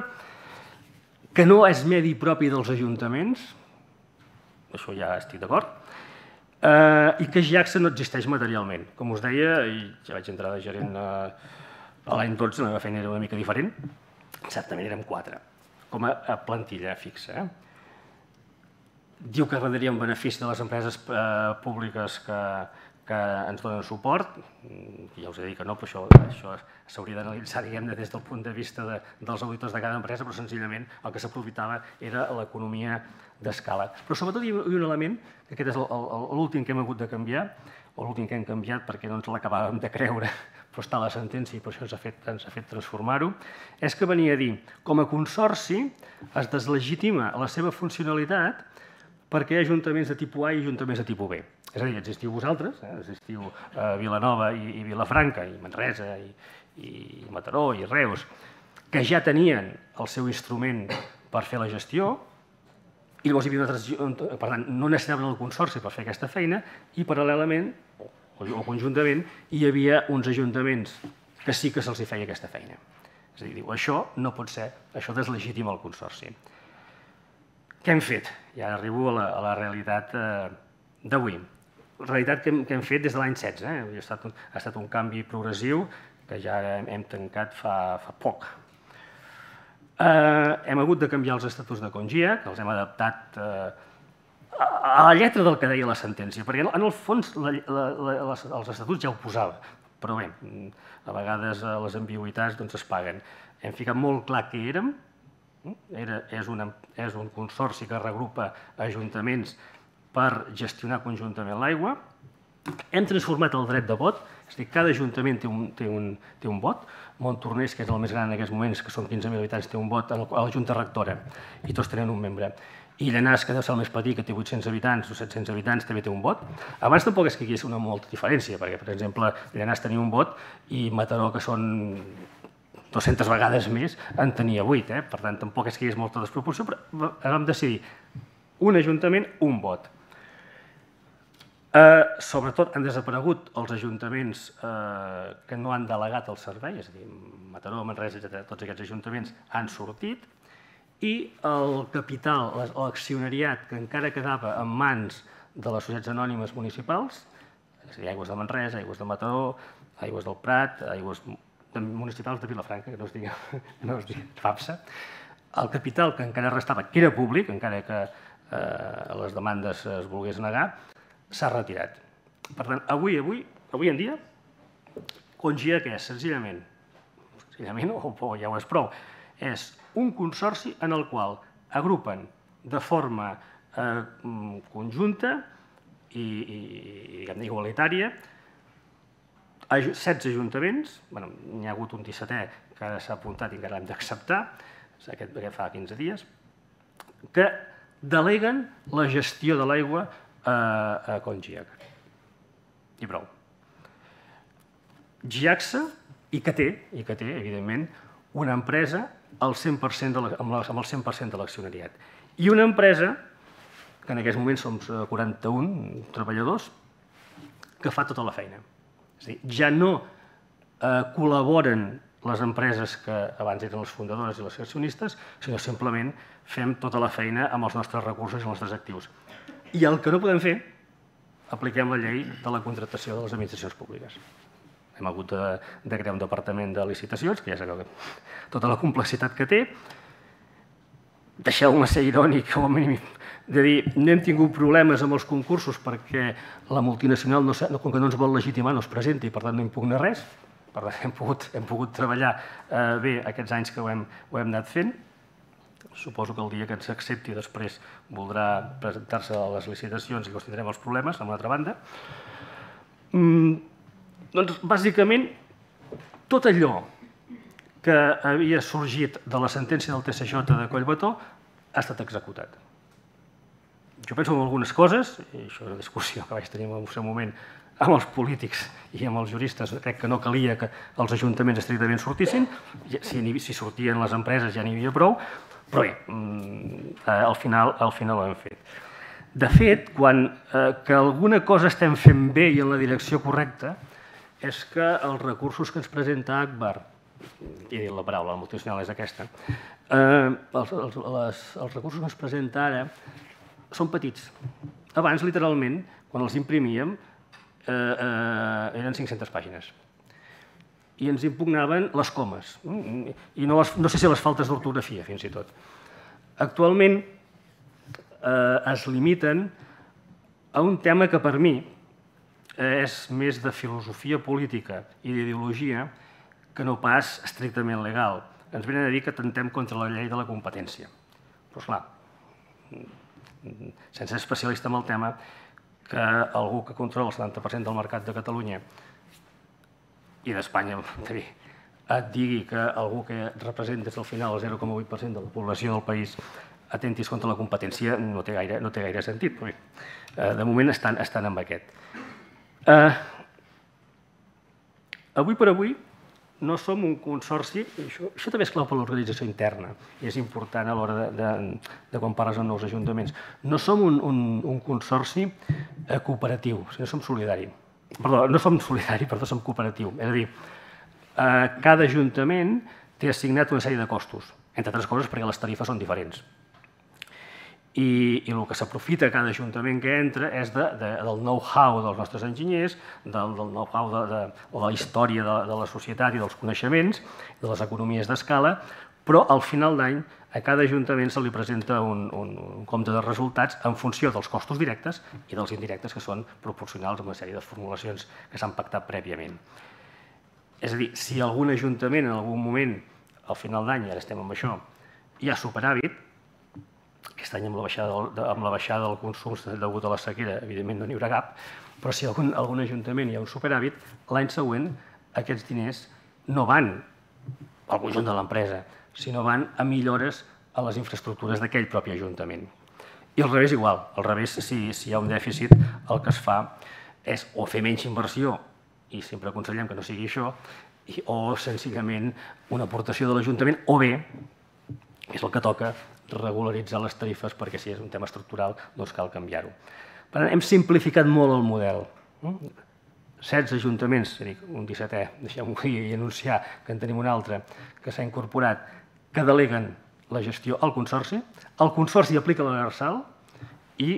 que no és medi propi dels ajuntaments, això ja estic d'acord, i que GIACSA no existeix materialment. Com us deia, ja vaig entrar de gerent l'any dotze, la meva feina era una mica diferent, certament érem quatre, com a plantilla fixa. Diu que rendiria en benefici de les empreses públiques que ens donen suport. Ja us he dit que no, però això s'hauria d'analitzar des del punt de vista dels auditors de cada empresa, però senzillament el que s'aprofitava era l'economia d'escala. Però sobretot hi ha un element, que aquest és l'últim que hem hagut de canviar, o l'últim que hem canviat perquè no ens l'acabàvem de creure, però està a la sentència i per això ens ha fet transformar-ho, és que venia a dir, com a consorci es deslegitima la seva funcionalitat perquè hi ha ajuntaments de tipus A i ajuntaments de tipus B. És a dir, existiu vosaltres, existiu Vilanova i Vilafranca, i Manresa, i Mataró, i Reus, que ja tenien el seu instrument per fer la gestió, i llavors hi havia altres... Per tant, no necessitaven el consorci per fer aquesta feina, i paral·lelament, o conjuntament, hi havia uns ajuntaments que sí que se'ls feia aquesta feina. És a dir, això no pot ser, això deslegitima el consorci. Què hem fet? Ja arribo a la realitat d'avui. La realitat que hem fet des de l'any setze. Ha estat un canvi progressiu que ja hem tancat fa poc. Hem hagut de canviar els estatuts de Congia, que els hem adaptat a la lletra del que deia la sentència, perquè en el fons els estatuts ja ho posava. Però bé, a vegades les ambigüitats es paguen. Hem ficat molt clar què érem. És un consorci que regrupa ajuntaments per gestionar conjuntament l'aigua. Hem transformat el dret de vot, és a dir, cada ajuntament té un vot. Montornès, que és el més gran en aquests moments, que són quinze mil habitants, té un vot a la Junta Rectora i tots tenen un membre. I Llanars, que deu ser el més petit, que té vuit-cents habitants o set-cents habitants, també té un vot. Abans tampoc és que hi hagués una molta diferència, perquè, per exemple, Llanars tenia un vot i Mataró, que són... dues-centes vegades més en tenia vuit, per tant, tampoc és que hi hagués molta desproporció, però vam decidir un ajuntament, un vot. Sobretot han desaparegut els ajuntaments que no han delegat el servei, és a dir, Mataró, Manresa, etcètera, tots aquests ajuntaments han sortit, i el capital, l'accionariat, que encara quedava en mans de les societats anònimes municipals, és a dir, Aigües de Manresa, Aigües de Mataró, Aigües del Prat, Aigües... municipals de Vilafranca, que no es digui FAPSA, el capital que encara restava, que era públic, encara que les demandes es volgués negar, s'ha retirat. Per tant, avui, avui, avui en dia, Congia què és? Senzillament, senzillament, o ja ho és prou, és un consorci en el qual agrupen de forma conjunta i igualitària setze ajuntaments, n'hi ha hagut un dissetè que ara s'ha apuntat i que ara hem d'acceptar, aquest fa quinze dies, que deleguen la gestió de l'aigua a GIACSA. I prou. GIACSA, i que té, evidentment, una empresa amb el cent per cent de l'accionariat. I una empresa, que en aquests moments som quaranta-un treballadors, que fa tota la feina. És a dir, ja no col·laboren les empreses que abans eren les fundadores i les accionistes, sinó simplement fem tota la feina amb els nostres recursos i els nostres actius. I el que no podem fer, apliquem la llei de la contractació de les administracions públiques. Hem hagut de crear un departament de licitacions, que ja sabeu tota la complexitat que té. Deixeu-me ser irònic, o al mínim, de dir, no hem tingut problemes amb els concursos perquè la multinacional, com que no ens vol legitimar, no es presenta i per tant no impugna res. Per tant, hem pogut treballar bé aquests anys que ho hem anat fent. Suposo que el dia que ens accepti després voldrà presentar-se a les licitacions i que tindrem els problemes, amb l'altra banda. Doncs, bàsicament, tot allò que havia sorgit de la sentència del T S J de Collbató ha estat executat. Jo penso en algunes coses, i això és una discussió que vaig tenir en el seu moment amb els polítics i amb els juristes, crec que no calia que els ajuntaments estrictament sortissin, si sortien les empreses ja n'hi havia prou, però bé, al final ho hem fet. De fet, que alguna cosa estem fent bé i en la direcció correcta és que els recursos que ens presenta Agbar, i la paraula, la multinacional és aquesta, els recursos que ens presenta ara són petits. Abans, literalment, quan els imprimíem, eren cinc-centes pàgines. I ens impugnaven les comes, i no sé si les faltes d'ortografia, fins i tot. Actualment es limiten a un tema que per mi és més de filosofia política i d'ideologia que no pas estrictament legal. Ens venen a dir que atemptem contra la llei de la competència. Però, esclar, sense ser especialista en el tema, que algú que controla el setanta per cent del mercat de Catalunya i d'Espanya et digui que algú que representa des del final el zero coma vuit per cent de la població del país atentis contra la competència no té gaire sentit. De moment estan amb aquest. Avui per avui no som un consorci, això també és clau per l'organització interna i és important a l'hora de quan parles amb nous ajuntaments, no som un consorci cooperatiu, sinó som solidari. Perdó, no som solidari, perdó, som cooperatiu. És a dir, cada ajuntament té assignat una sèrie de costos, entre altres coses perquè les tarifes són diferents. I el que s'aprofita a cada ajuntament que entra és del know-how dels nostres enginyers, del know-how de la història de la societat i dels coneixements, de les economies d'escala, però al final d'any a cada ajuntament se li presenta un compte de resultats en funció dels costos directes i dels indirectes que són proporcionals a una sèrie de formulacions que s'han pactat prèviament. És a dir, si algun ajuntament en algun moment, al final d'any, ara estem amb això, hi ha superàvit, aquest any amb la baixada del consum degut a la sequera, evidentment no n'hi haurà cap, però si en algun ajuntament hi ha un superàvit, l'any següent aquests diners no van al conjunt de l'empresa, sinó van a millores a les infraestructures d'aquell propi ajuntament. I al revés igual, al revés, si hi ha un dèficit, el que es fa és o fer menys inversió, i sempre aconsellem que no sigui això, o senzillament una aportació de l'Ajuntament, o bé, és el que toca, regularitzar les tarifes, perquè si és un tema estructural doncs cal canviar-ho. Per tant, hem simplificat molt el model. setze ajuntaments, un dissetè, deixem-ho dir i anunciar que en tenim un altre, que s'ha incorporat, que deleguen la gestió al Consorci, el Consorci aplica l'L R S A L i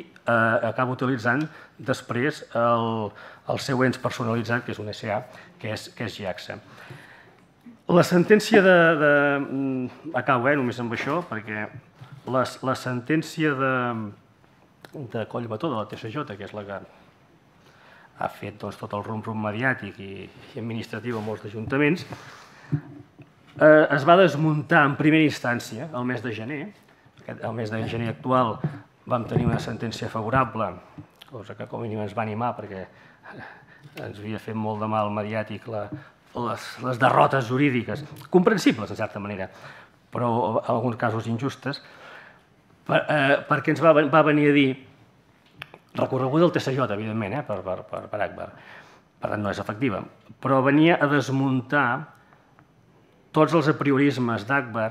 acaba utilitzant després el seu ens personalitzat, que és un S A, que és GIACSA. La sentència de... Acabo, eh, només amb això, perquè la sentència de Collbató, de la T S J, que és la que ha fet tot el rum-rum mediàtic i administratiu a molts ajuntaments, es va desmuntar en primera instància el mes de gener. El mes de gener actual vam tenir una sentència favorable, cosa que com a mínim ens va animar perquè ens havia fet molt de mal mediàtic les derrotes jurídiques, comprensibles en certa manera, però en alguns casos injustes, perquè ens va venir a dir, recorregut el T S J, evidentment, per Agbar, per tant no és efectiva, però venia a desmuntar tots els apriorismes d'Agbar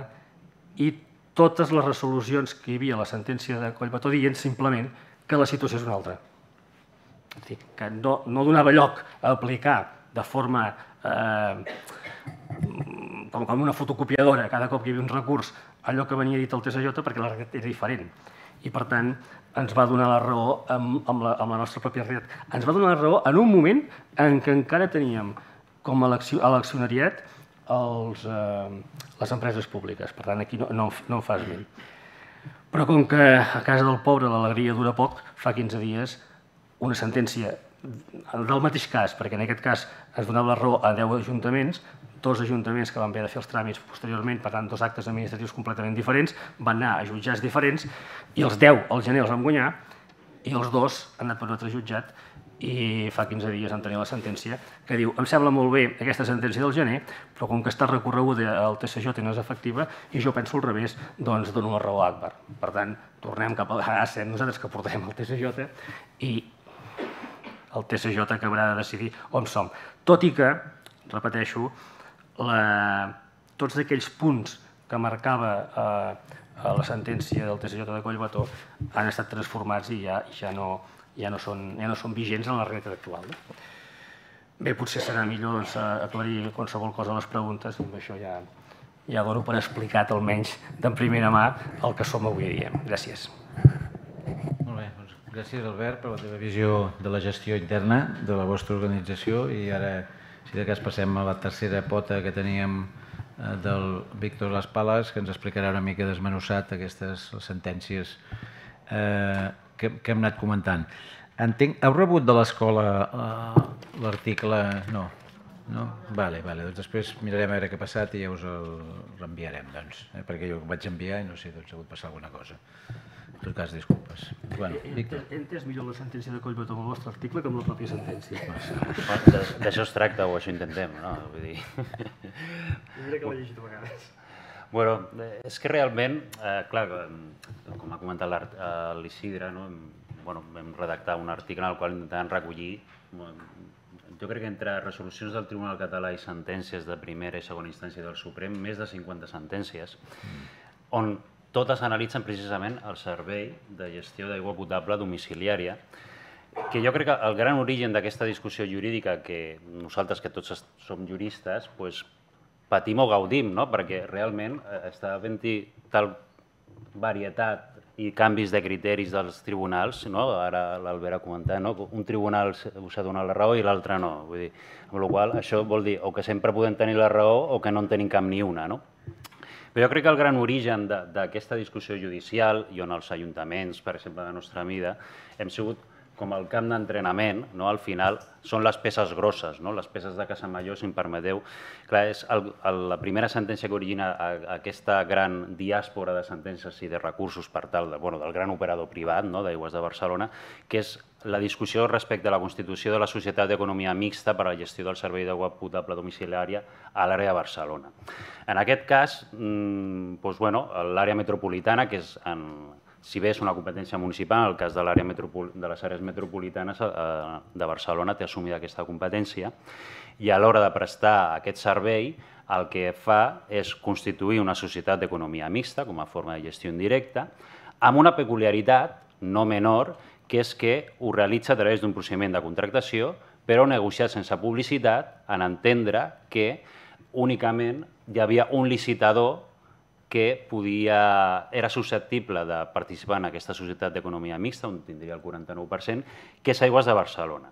i totes les resolucions que hi havia a la sentència de Collbató dient simplement que la situació és una altra. Que no donava lloc a aplicar de forma com una fotocopiadora cada cop que hi havia un recurs allò que venia dit el T S J perquè la realitat era diferent. i, per tant, ens va donar la raó amb la nostra pròpia realitat. Ens va donar la raó en un moment en què encara teníem com a l'accionariat les empreses públiques. Per tant, aquí no en fas bé. Però com que a casa del pobre l'alegria dura poc, fa quinze dies una sentència del mateix cas, perquè en aquest cas ens donava la raó a deu ajuntaments, dos ajuntaments que van haver de fer els tràmits posteriorment, per tant, dos actes administratius completament diferents, van anar a jutjats diferents, i els deu al gener els van guanyar, i els dos han anat per un altre jutjat, i fa quinze dies han tenit la sentència, que diu, em sembla molt bé aquesta sentència del gener, però com que està recorreguda al T S J no és efectiva, i jo penso al revés, doncs dono la raó a Agbar. Per tant, tornem cap a la A set, nosaltres que portarem el T S J, i el T S J acabarà de decidir on som. Tot i que, repeteixo, tots aquells punts que marcava la sentència del T S J de Collbató han estat transformats i ja no són vigents en la realitat actual. Bé, potser serà millor aclarir qualsevol cosa a les preguntes, amb això ja dono per explicat almenys de primera mà el que som avui dia. Gràcies. Gràcies, Albert, per la teva visió de la gestió interna de la vostra organització. I ara, si de cas, passem a la tercera pota que teníem del Víctor Laspalas, que ens explicarà una mica desmenussat aquestes sentències que hem anat comentant. Entenc, heu rebut de l'escola l'article? No. No? Vale, vale. Doncs després mirarem a veure què ha passat i ja us l'enviarem, doncs, perquè jo ho vaig enviar i no sé, doncs ha hagut de passar alguna cosa. En tot cas, disculpes. He entès millor la sentència de Collbató amb el vostre article que amb la pròpia sentència. D'això es tracta, o això intentem, no? Vull dir... Jo crec que l'he llegit a vegades. Bueno, és que realment, clar, com ha comentat l'Isidre, vam redactar un article en el qual intentàvem recollir... Jo crec que entre resolucions del Tribunal Català i sentències de primera i segona instància del Suprem, més de cinquanta sentències, on... totes analitzen precisament el servei de gestió d'aigua potable domiciliària, que jo crec que el gran origen d'aquesta discussió jurídica, que nosaltres que tots som juristes, patim o gaudim, perquè realment està havent-hi tal varietat i canvis de criteris dels tribunals, ara l'Albert ha comentat, un tribunal us ha donat la raó i l'altre no, amb la qual cosa això vol dir o que sempre podem tenir la raó o que no en tenim cap ni una. Però jo crec que el gran origen d'aquesta discussió judicial, i on els ajuntaments, per exemple, de la nostra mida, hem sigut com el camp d'entrenament, al final són les peces grosses, les peces de Casamalló, si em permeteu. Clar, és la primera sentència que origina aquesta gran diàspora de sentències i de recursos per tal del gran operador privat d'Aigües de Barcelona, que és la discussió respecte a la constitució de la Societat d'Economia Mixta per a la gestió del servei d'aigua potable domiciliària a l'àrea de Barcelona. En aquest cas, l'àrea metropolitana, que és... si bé és una competència municipal, en el cas de les àrees metropolitanes de Barcelona té assumida aquesta competència, i a l'hora de prestar aquest servei el que fa és constituir una societat d'economia mixta com a forma de gestió indirecta, amb una peculiaritat no menor, que és que ho realitza a través d'un procediment de contractació, però negociat sense publicitat, en entendre que únicament hi havia un licitador que era susceptible de participar en aquesta societat d'economia mixta, on tindria el quaranta-nou per cent, que és Aigües de Barcelona.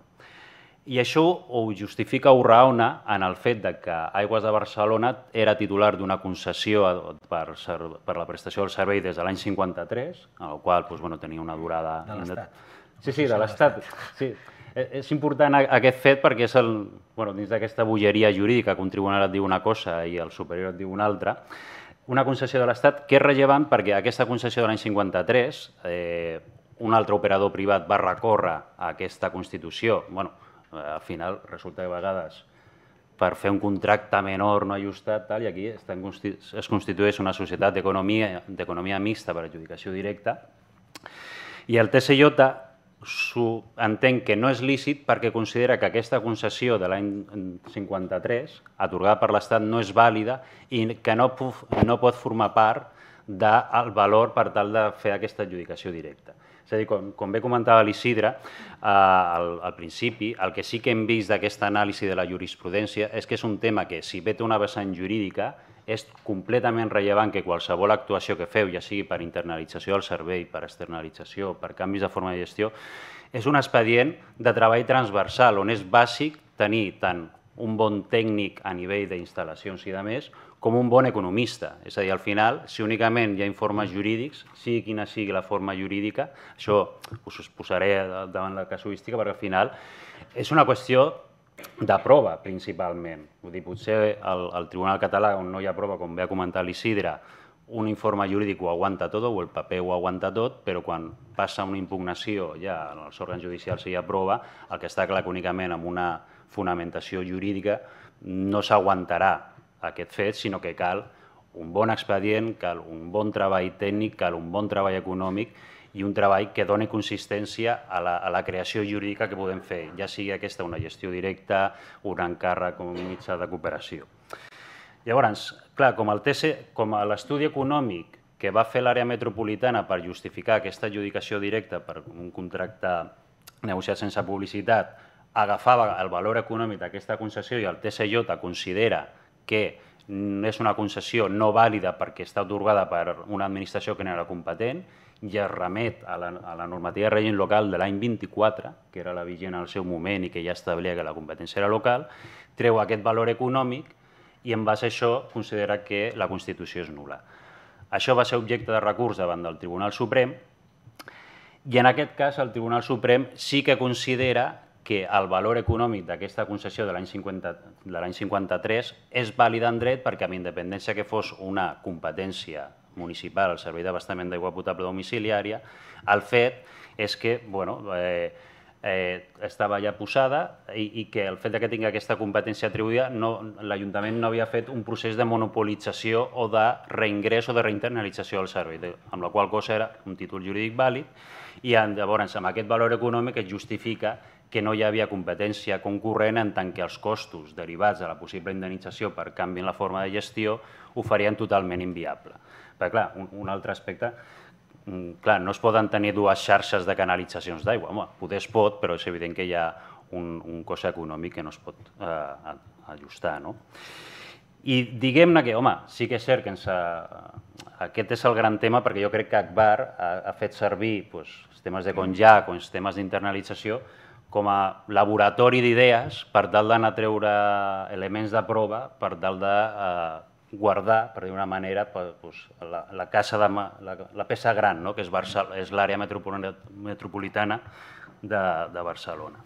I això ho justifica, ho raona, en el fet que Aigües de Barcelona era titular d'una concessió per la prestació del servei des de l'any cinquanta-tres, en el qual tenia una durada... De l'Estat. Sí, sí, de l'Estat. És important aquest fet perquè dins d'aquesta bogeria jurídica que un tribunal et diu una cosa i el superior et diu una altra, una concessió de l'Estat que és rellevant perquè aquesta concessió de l'any cinquanta-tres, un altre operador privat va recórrer a aquesta Constitució. Bé, al final resulta que a vegades per fer un contracte menor no ajustat, i aquí es constitueix una societat d'economia mixta per adjudicació directa, i el T S J entenc que no és lícit perquè considera que aquesta concessió de l'any cinquanta-tres, atorgada per l'Estat, no és vàlida i que no pot formar part del valor per tal de fer aquesta adjudicació directa. És a dir, com bé comentava l'Isidre al principi, el que sí que hem vist d'aquesta anàlisi de la jurisprudència és que és un tema que, si bé té una vessant jurídica, és completament rellevant que qualsevol actuació que feu, ja sigui per internalització del servei, per externalització, per canvis de forma de gestió, és un expedient de treball transversal on és bàsic tenir tant un bon tècnic a nivell d'instal·lacions i de més, com un bon economista. És a dir, al final, si únicament hi ha informes jurídics, sigui quina sigui la forma jurídica, això us ho posaré davant la casuística, perquè al final és una qüestió de prova, principalment. Vull dir, potser el Tribunal Català, on no hi ha prova, com bé ha comentat l'Isidre, un informe jurídic ho aguanta tot, o el paper ho aguanta tot, però quan passa una impugnació ja en els òrgans judicials hi ha prova, el que està clar que únicament amb una fonamentació jurídica no s'aguantarà aquest fet, sinó que cal un bon expedient, cal un bon treball tècnic, cal un bon treball econòmic i un treball que doni consistència a la, a la creació jurídica que podem fer, ja sigui aquesta una gestió directa, un encàrrec com a mitjà de cooperació. Llavors, clar, com l'estudi econòmic que va fer l'àrea metropolitana per justificar aquesta adjudicació directa per un contracte negociat sense publicitat, agafava el valor econòmic d'aquesta concessió i el T S J considera que és una concessió no vàlida perquè està atorgada per una administració que no era competent, i es remet a la, a la normativa de règim local de l'any vint-i-quatre, que era la vigent al seu moment i que ja establia que la competència era local, treu aquest valor econòmic i en base a això considera que la Constitució és nul·la. Això va ser objecte de recurs davant del Tribunal Suprem i en aquest cas el Tribunal Suprem sí que considera que el valor econòmic d'aquesta concessió de l'any cinquanta-tres és vàlida en dret perquè, amb independència que fos una competència municipal al Servei d'Abastament d'Aigua Potable Domiciliària, el fet és que estava ja posada i que el fet que tingui aquesta competència atribuïda l'Ajuntament no havia fet un procés de monopolització o de reingrés o de reinternalització del servei, amb la qual cosa era un títol jurídic vàlid i llavors amb aquest valor econòmic es justifica que no hi havia competència concurrent en tant que els costos derivats de la possible indemnització per canvi en la forma de gestió ho farien totalment inviable. Perquè, clar, un altre aspecte, clar, no es poden tenir dues xarxes de canalitzacions d'aigua. Home, poder es pot, però és evident que hi ha un cost econòmic que no es pot ajustar, no? I diguem-ne que, home, sí que és cert que ens... Aquest és el gran tema perquè jo crec que Agbar ha fet servir els temes de Conjac o els temes d'internalització com a laboratori d'idees per tal d'anar a treure elements de prova, per tal de guardar, per dir d'una manera, la peça gran, que és l'àrea metropolitana de Barcelona.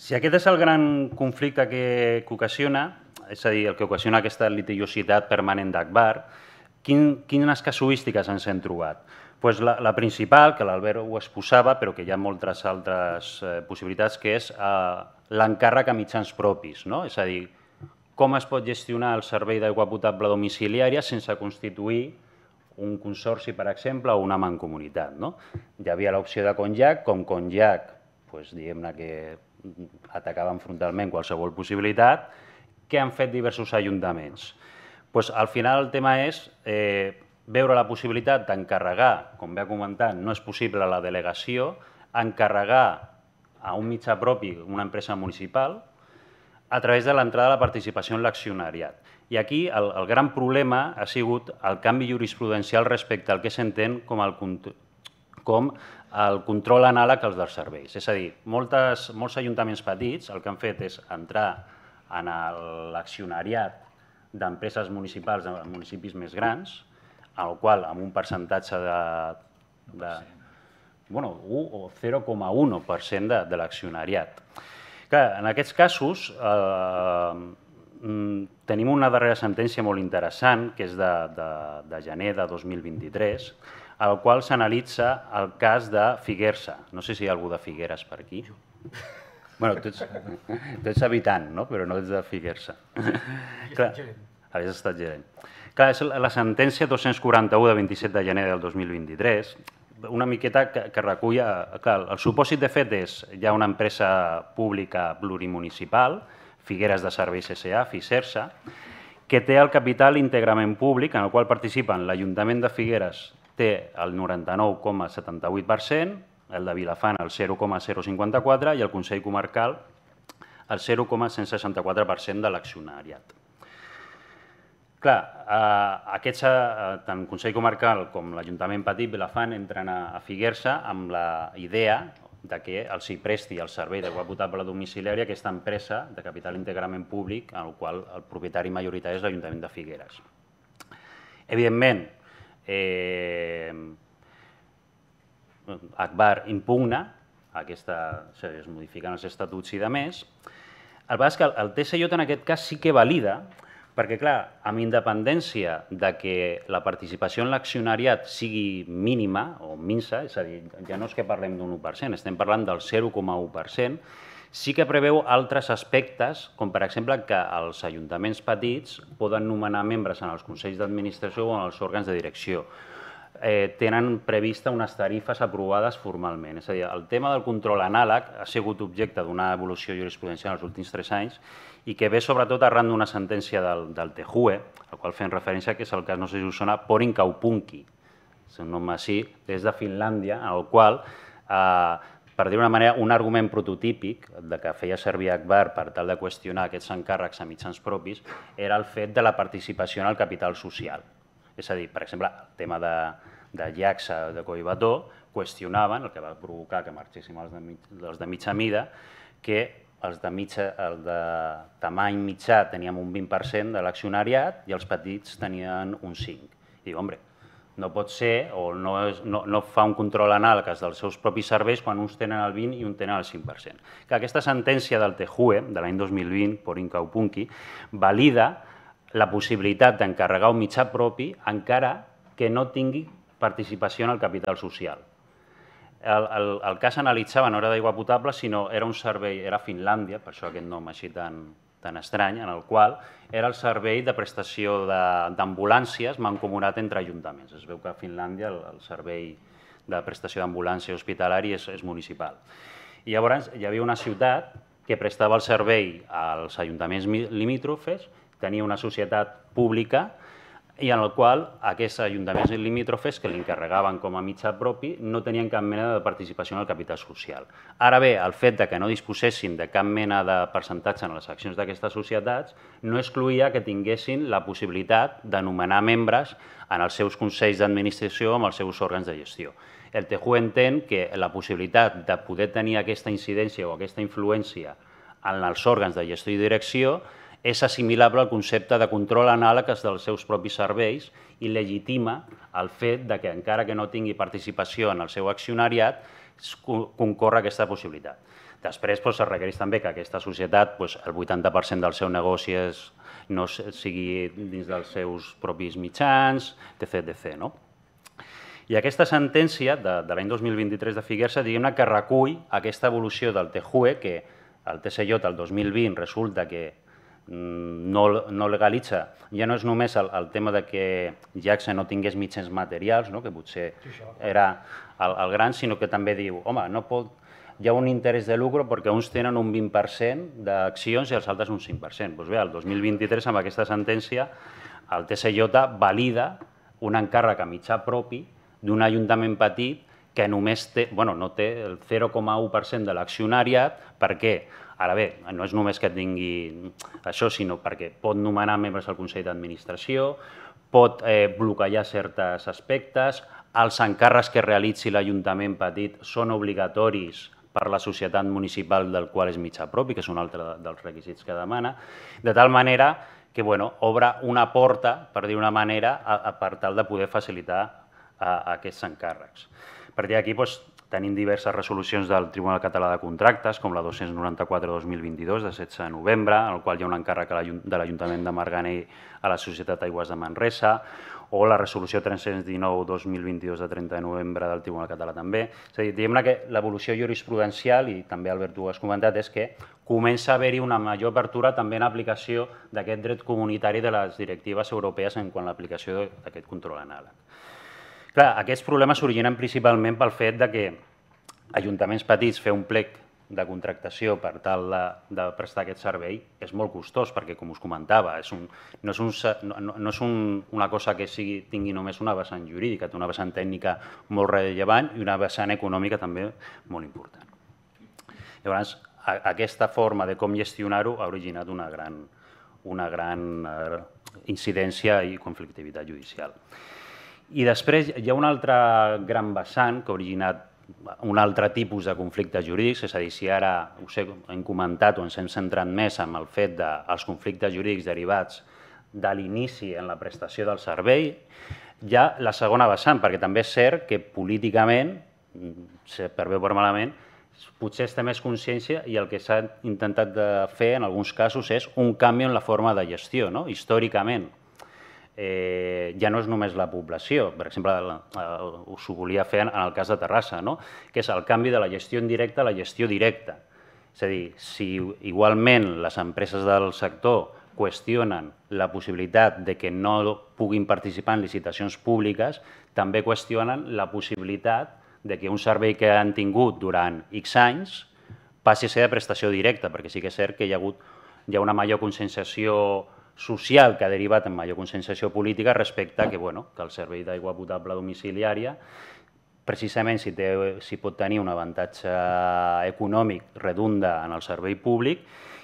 Si aquest és el gran conflicte que ocasiona, és a dir, el que ocasiona aquesta litigiositat permanent d'Agbar, quines casuístiques ens hem trobat? La principal, que l'Albert ho exposava, però que hi ha moltes altres possibilitats, que és l'encàrrec a mitjans propis. És a dir, com es pot gestionar el servei d'aigua potable domiciliària sense constituir un consorci, per exemple, o una mancomunitat. Hi havia l'opció de Conjac, com Conjac, diguem-ne que atacaven frontalment qualsevol possibilitat, que han fet diversos ajuntaments. Al final el tema és veure la possibilitat d'encarregar, com bé ha comentat, no és possible la delegació, encarregar a un mitjà propi una empresa municipal a través de l'entrada de la participació en l'accionariat. I aquí el gran problema ha sigut el canvi jurisprudencial respecte al que s'entén com el control anàleg als dels serveis. És a dir, molts ajuntaments petits el que han fet és entrar en l'accionariat d'empreses municipals de municipis més grans, el qual amb un percentatge de zero coma un per cent de l'accionariat. En aquests casos tenim una darrera sentència molt interessant, que és de gener de dos mil vint-i-tres, el qual s'analitza el cas de Ficersa. No sé si hi ha algú de Figueres per aquí. Tu ets habitant, però no ets de Ficersa. Havies estat gerent. És la sentència dos-cents quaranta-u de vint-i-set de gener del dos mil vint-i-tres, una miqueta que recull... El supòsit de fet és hi ha una empresa pública plurimunicipal, Figueres de Serveis essa a, Ficersa, que té el capital íntegrament públic, en el qual participen l'Ajuntament de Figueres té el noranta-nou coma setanta-vuit per cent, el de Vilafant el zero coma zero cinquanta-quatre per cent i el Consell Comarcal el zero coma cent seixanta-quatre per cent de l'accionariat. Clar, aquests, tant Consell Comarcal com l'Ajuntament Petit Vilafant entren a Ficersa amb la idea que els hi presti el servei d'aigua potable domiciliària aquesta empresa de capital íntegrament públic en la qual el propietari majoritari és l'Ajuntament de Figueres. Evidentment, Agbar impugna, es modifiquen els estatuts i demés. El que passa és que el T S J en aquest cas sí que valida, perquè clar, amb independència que la participació en l'accionariat sigui mínima o minsa, és a dir, ja no és que parlem d'un u per cent, estem parlant del zero coma u per cent, sí que preveu altres aspectes, com per exemple que els ajuntaments petits poden nomenar membres en els consells d'administració o en els òrgans de direcció. Tenen prevista unes tarifes aprovades formalment. És a dir, el tema del control anàleg ha sigut objecte d'una evolució jurisprudencial els últims tres anys i que ve sobretot arran d'una sentència del T J U E, al qual fem referència, que és el cas, no sé si us sona, Porin Kaupunki, és un nom així, des de Finlàndia, en el qual, per dir-ho d'una manera, un argument prototípic que feia servir Agbar per tal de qüestionar aquests encàrrecs a mitjans propis era el fet de la participació en el capital social. És a dir, per exemple, el tema de GIACSA o de Collbató qüestionaven, el que va provocar que marxéssim els de mitja mida, que els de tamany mitjà teníem un vint per cent de l'accionariat i els petits tenien un cinc per cent. I dic, home, no pot ser o no fa un control anàleg dels seus propis serveis quan uns tenen el vint per cent i un tenen el cinc per cent. Aquesta sentència del T J U E de l'any dos mil vint, Porin Kaupunki, valida la possibilitat d'encarregar un mitjà propi encara que no tingui participació en el capital social. El cas analitzava no era d'aigua potable, sinó era un servei, era Finlàndia, per això aquest nom així tan estrany, en el qual era el servei de prestació d'ambulàncies mancomunat entre ajuntaments. Es veu que a Finlàndia el servei de prestació d'ambulància hospitalari és municipal. I llavors hi havia una ciutat que prestava el servei als ajuntaments limítrofes, tenia una societat pública i en la qual aquests ajuntaments limítrofes que l'encarregaven com a mitjà propi no tenien cap mena de participació en el capital social. Ara bé, el fet que no disposessin de cap mena de percentatge en les accions d'aquestes societats no excloïa que tinguessin la possibilitat de nomenar membres en els seus consells d'administració o en els seus òrgans de gestió. El T J U E entén que la possibilitat de poder tenir aquesta incidència o aquesta influència en els òrgans de gestió i direcció és assimilable al concepte de control anàleg dels seus propis serveis i legitima el fet que, encara que no tingui participació en el seu accionariat, concorre aquesta possibilitat. Després es requereix també que aquesta societat, el vuitanta per cent del seu negoci no sigui dins dels seus propis mitjans, etcètera. I aquesta sentència de l'any dos mil vint-i-tres de Ficersa que recull aquesta evolució del T J U E, que el T S J el dos mil vint resulta que no legalitza. Ja no és només el tema que GIACSA no tingués mitjans materials, que potser era el gran, sinó que també diu, home, hi ha un interès de lucro perquè uns tenen un vint per cent d'accions i els altres un cinc per cent. Doncs bé, el dos mil vint-i-tres, amb aquesta sentència, el T S J valida un encàrrec a mitjà propi d'un ajuntament petit que només té el zero coma u per cent de l'accionariat. Per què? Ara bé, no és només que tingui això, sinó perquè pot nomenar membres al Consell d'Administració, pot bloquejar certs aspectes, els encàrrecs que realitzi l'Ajuntament petit són obligatoris per la societat municipal del qual és mitjà propi, que és un altre dels requisits que demana, de tal manera que obre una porta, per dir d'una manera, per tal de poder facilitar aquests encàrrecs. A partir d'aquí, tenim diverses resolucions del Tribunal Català de Contractes, com la dos-cents noranta-quatre barra dos mil vint-i-dos, de setze de novembre, en el qual hi ha un encàrrec de l'Ajuntament de Marganell a la Societat Aigües de Manresa, o la resolució tres-cents dinou barra dos mil vint-i-dos, de trenta de novembre, del Tribunal Català també. És a dir, diguem-ne que l'evolució jurisprudencial, i també, Albert, tu ho has comentat, és que comença a haver-hi una major apertura també en aplicació d'aquest dret comunitari de les directives europees en quant a l'aplicació d'aquest control anàleg. Clar, aquests problemes s'originen principalment pel fet que ajuntaments petits fer un plec de contractació per tal de prestar aquest servei és molt costós perquè, com us comentava, no és una cosa que tingui només una vessant jurídica, té una vessant tècnica molt rellevant i una vessant econòmica també molt important. Llavors, aquesta forma de com gestionar-ho ha originat una gran incidència i conflictivitat judicial. I després hi ha un altre gran vessant que ha originat un altre tipus de conflictes jurídics, és a dir, si ara us hem comentat o ens hem centrat més en el fet dels conflictes jurídics derivats de l'inici en la prestació del servei, hi ha la segona vessant, perquè també és cert que políticament, per bé o per malament, potser es té més consciència i el que s'ha intentat fer en alguns casos és un canvi en la forma de gestió, històricament. Ja no és només la població, per exemple, us ho volia fer en el cas de Terrassa, que és el canvi de la gestió indirecta a la gestió directa. És a dir, si igualment les empreses del sector qüestionen la possibilitat que no puguin participar en licitacions públiques, també qüestionen la possibilitat que un servei que han tingut durant X anys passi a ser de prestació directa, perquè sí que és cert que hi ha una major conscienciació social que ha derivat en major conscienciació política respecte que el servei d'aigua potable domiciliària, precisament si pot tenir un avantatge econòmic, redunda en el servei públic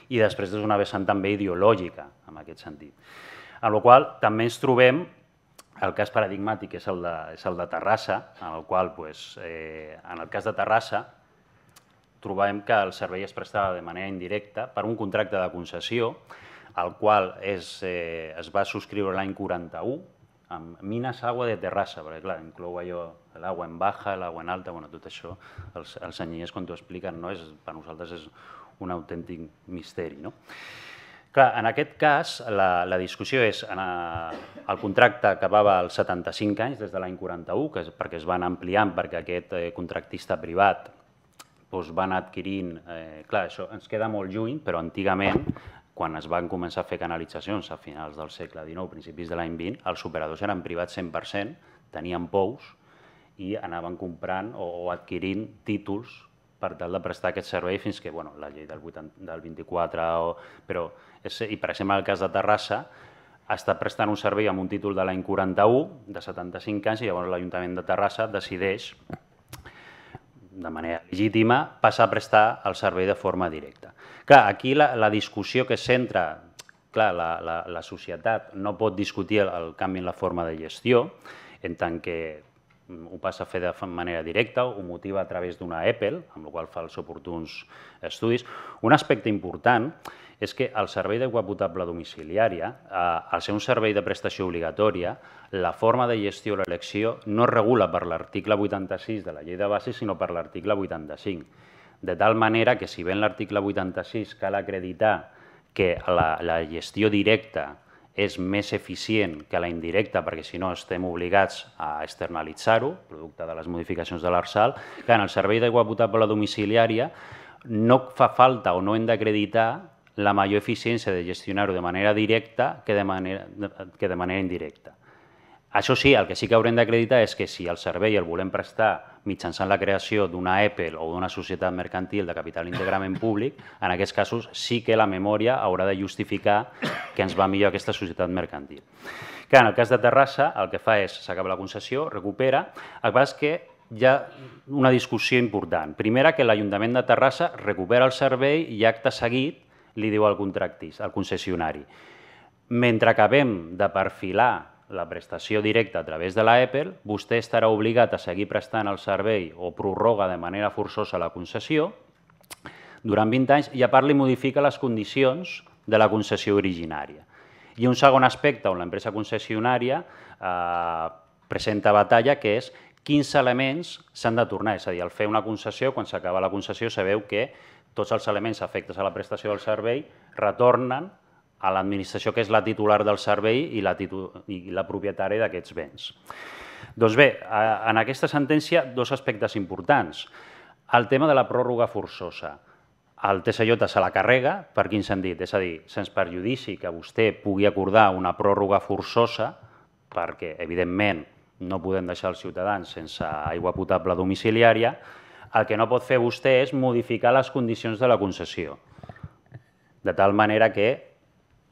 i després és una vessant també ideològica en aquest sentit. En la qual cosa també ens trobem el cas paradigmàtic, que és el de Terrassa, en el qual en el cas de Terrassa trobem que el servei es prestava de manera indirecta per un contracte de concessió, el qual es va subscriure l'any quaranta-u amb Mines d'Aigua de Terrassa, perquè clar, inclou allò, l'aigua en baja, l'aigua en alta, bueno, tot això, els enginyers quan t'ho expliquen, per nosaltres és un autèntic misteri. Clar, en aquest cas, la discussió és, el contracte acabava als setanta-cinc anys, des de l'any quaranta-u, perquè es van ampliant, perquè aquest contractista privat va anar adquirint... Clar, això ens queda molt lluny, però antigament, quan es van començar a fer canalitzacions a finals del segle dinou, principis de l'any vint, els operadors eren privats cent per cent, tenien pous i anaven comprant o adquirint títols per tal de prestar aquest servei fins que la llei del vint-i-quatre... Però, i per exemple, en el cas de Terrassa, ha estat prestant un servei amb un títol de l'any quaranta-u, de setanta-cinc anys, i llavors l'Ajuntament de Terrassa decideix, de manera legítima, passar a prestar el servei de forma directa. Clar, aquí la discussió que centra... Clar, la societat no pot discutir el canvi en la forma de gestió, en tant que ho passa a fer de manera directa, ho motiva a través d'una E P E L, amb la qual fa els oportuns estudis. Un aspecte important és que el servei d'aigua potable domiciliària, al ser un servei de prestació obligatòria, la forma de gestió de l'elecció no es regula per l'article vuitanta-sis de la llei de base, sinó per l'article vuitanta-cinc. De tal manera que si bé en l'article vuitanta-sis cal acreditar que la gestió directa és més eficient que la indirecta, perquè si no estem obligats a externalitzar-ho, producte de les modificacions de l'L R S A L, que en el servei d'aigua potable domiciliària no fa falta o no hem d'acreditar la major eficiència de gestionar-ho de manera directa que de manera indirecta. Això sí, el que sí que haurem d'acreditar és que si el servei el volem prestar mitjançant la creació d'una E P E L o d'una societat mercantil de capital íntegrament públic, en aquests casos sí que la memòria haurà de justificar que ens va millor aquesta societat mercantil. Que en el cas de Terrassa el que fa és s'acaba la concessió, recupera, el que passa és que hi ha una discussió important. Primera, que l'Ajuntament de Terrassa recupera el servei i acte seguit li diu al contractista, al concessionari. Mentre acabem de perfilar la prestació directa a través de l'A E P E L, vostè estarà obligat a seguir prestant el servei o prorroga de manera forçosa la concessió durant vint anys i a part li modifica les condicions de la concessió originària. I un segon aspecte on l'empresa concessionària presenta batalla, que és quins elements s'han de tornar. És a dir, al fer una concessió, quan s'acaba la concessió, sabeu que tots els elements afectes a la prestació del servei retornen a l'administració que és la titular del servei i la propietària d'aquests béns. Doncs bé, en aquesta sentència, dos aspectes importants. El tema de la pròrroga forçosa. El T S J se la carrega, per quin sentit? És a dir, sens perjudici que vostè pugui acordar una pròrroga forçosa, perquè, evidentment, no podem deixar els ciutadans sense aigua potable domiciliària, el que no pot fer vostè és modificar les condicions de la concessió. De tal manera que,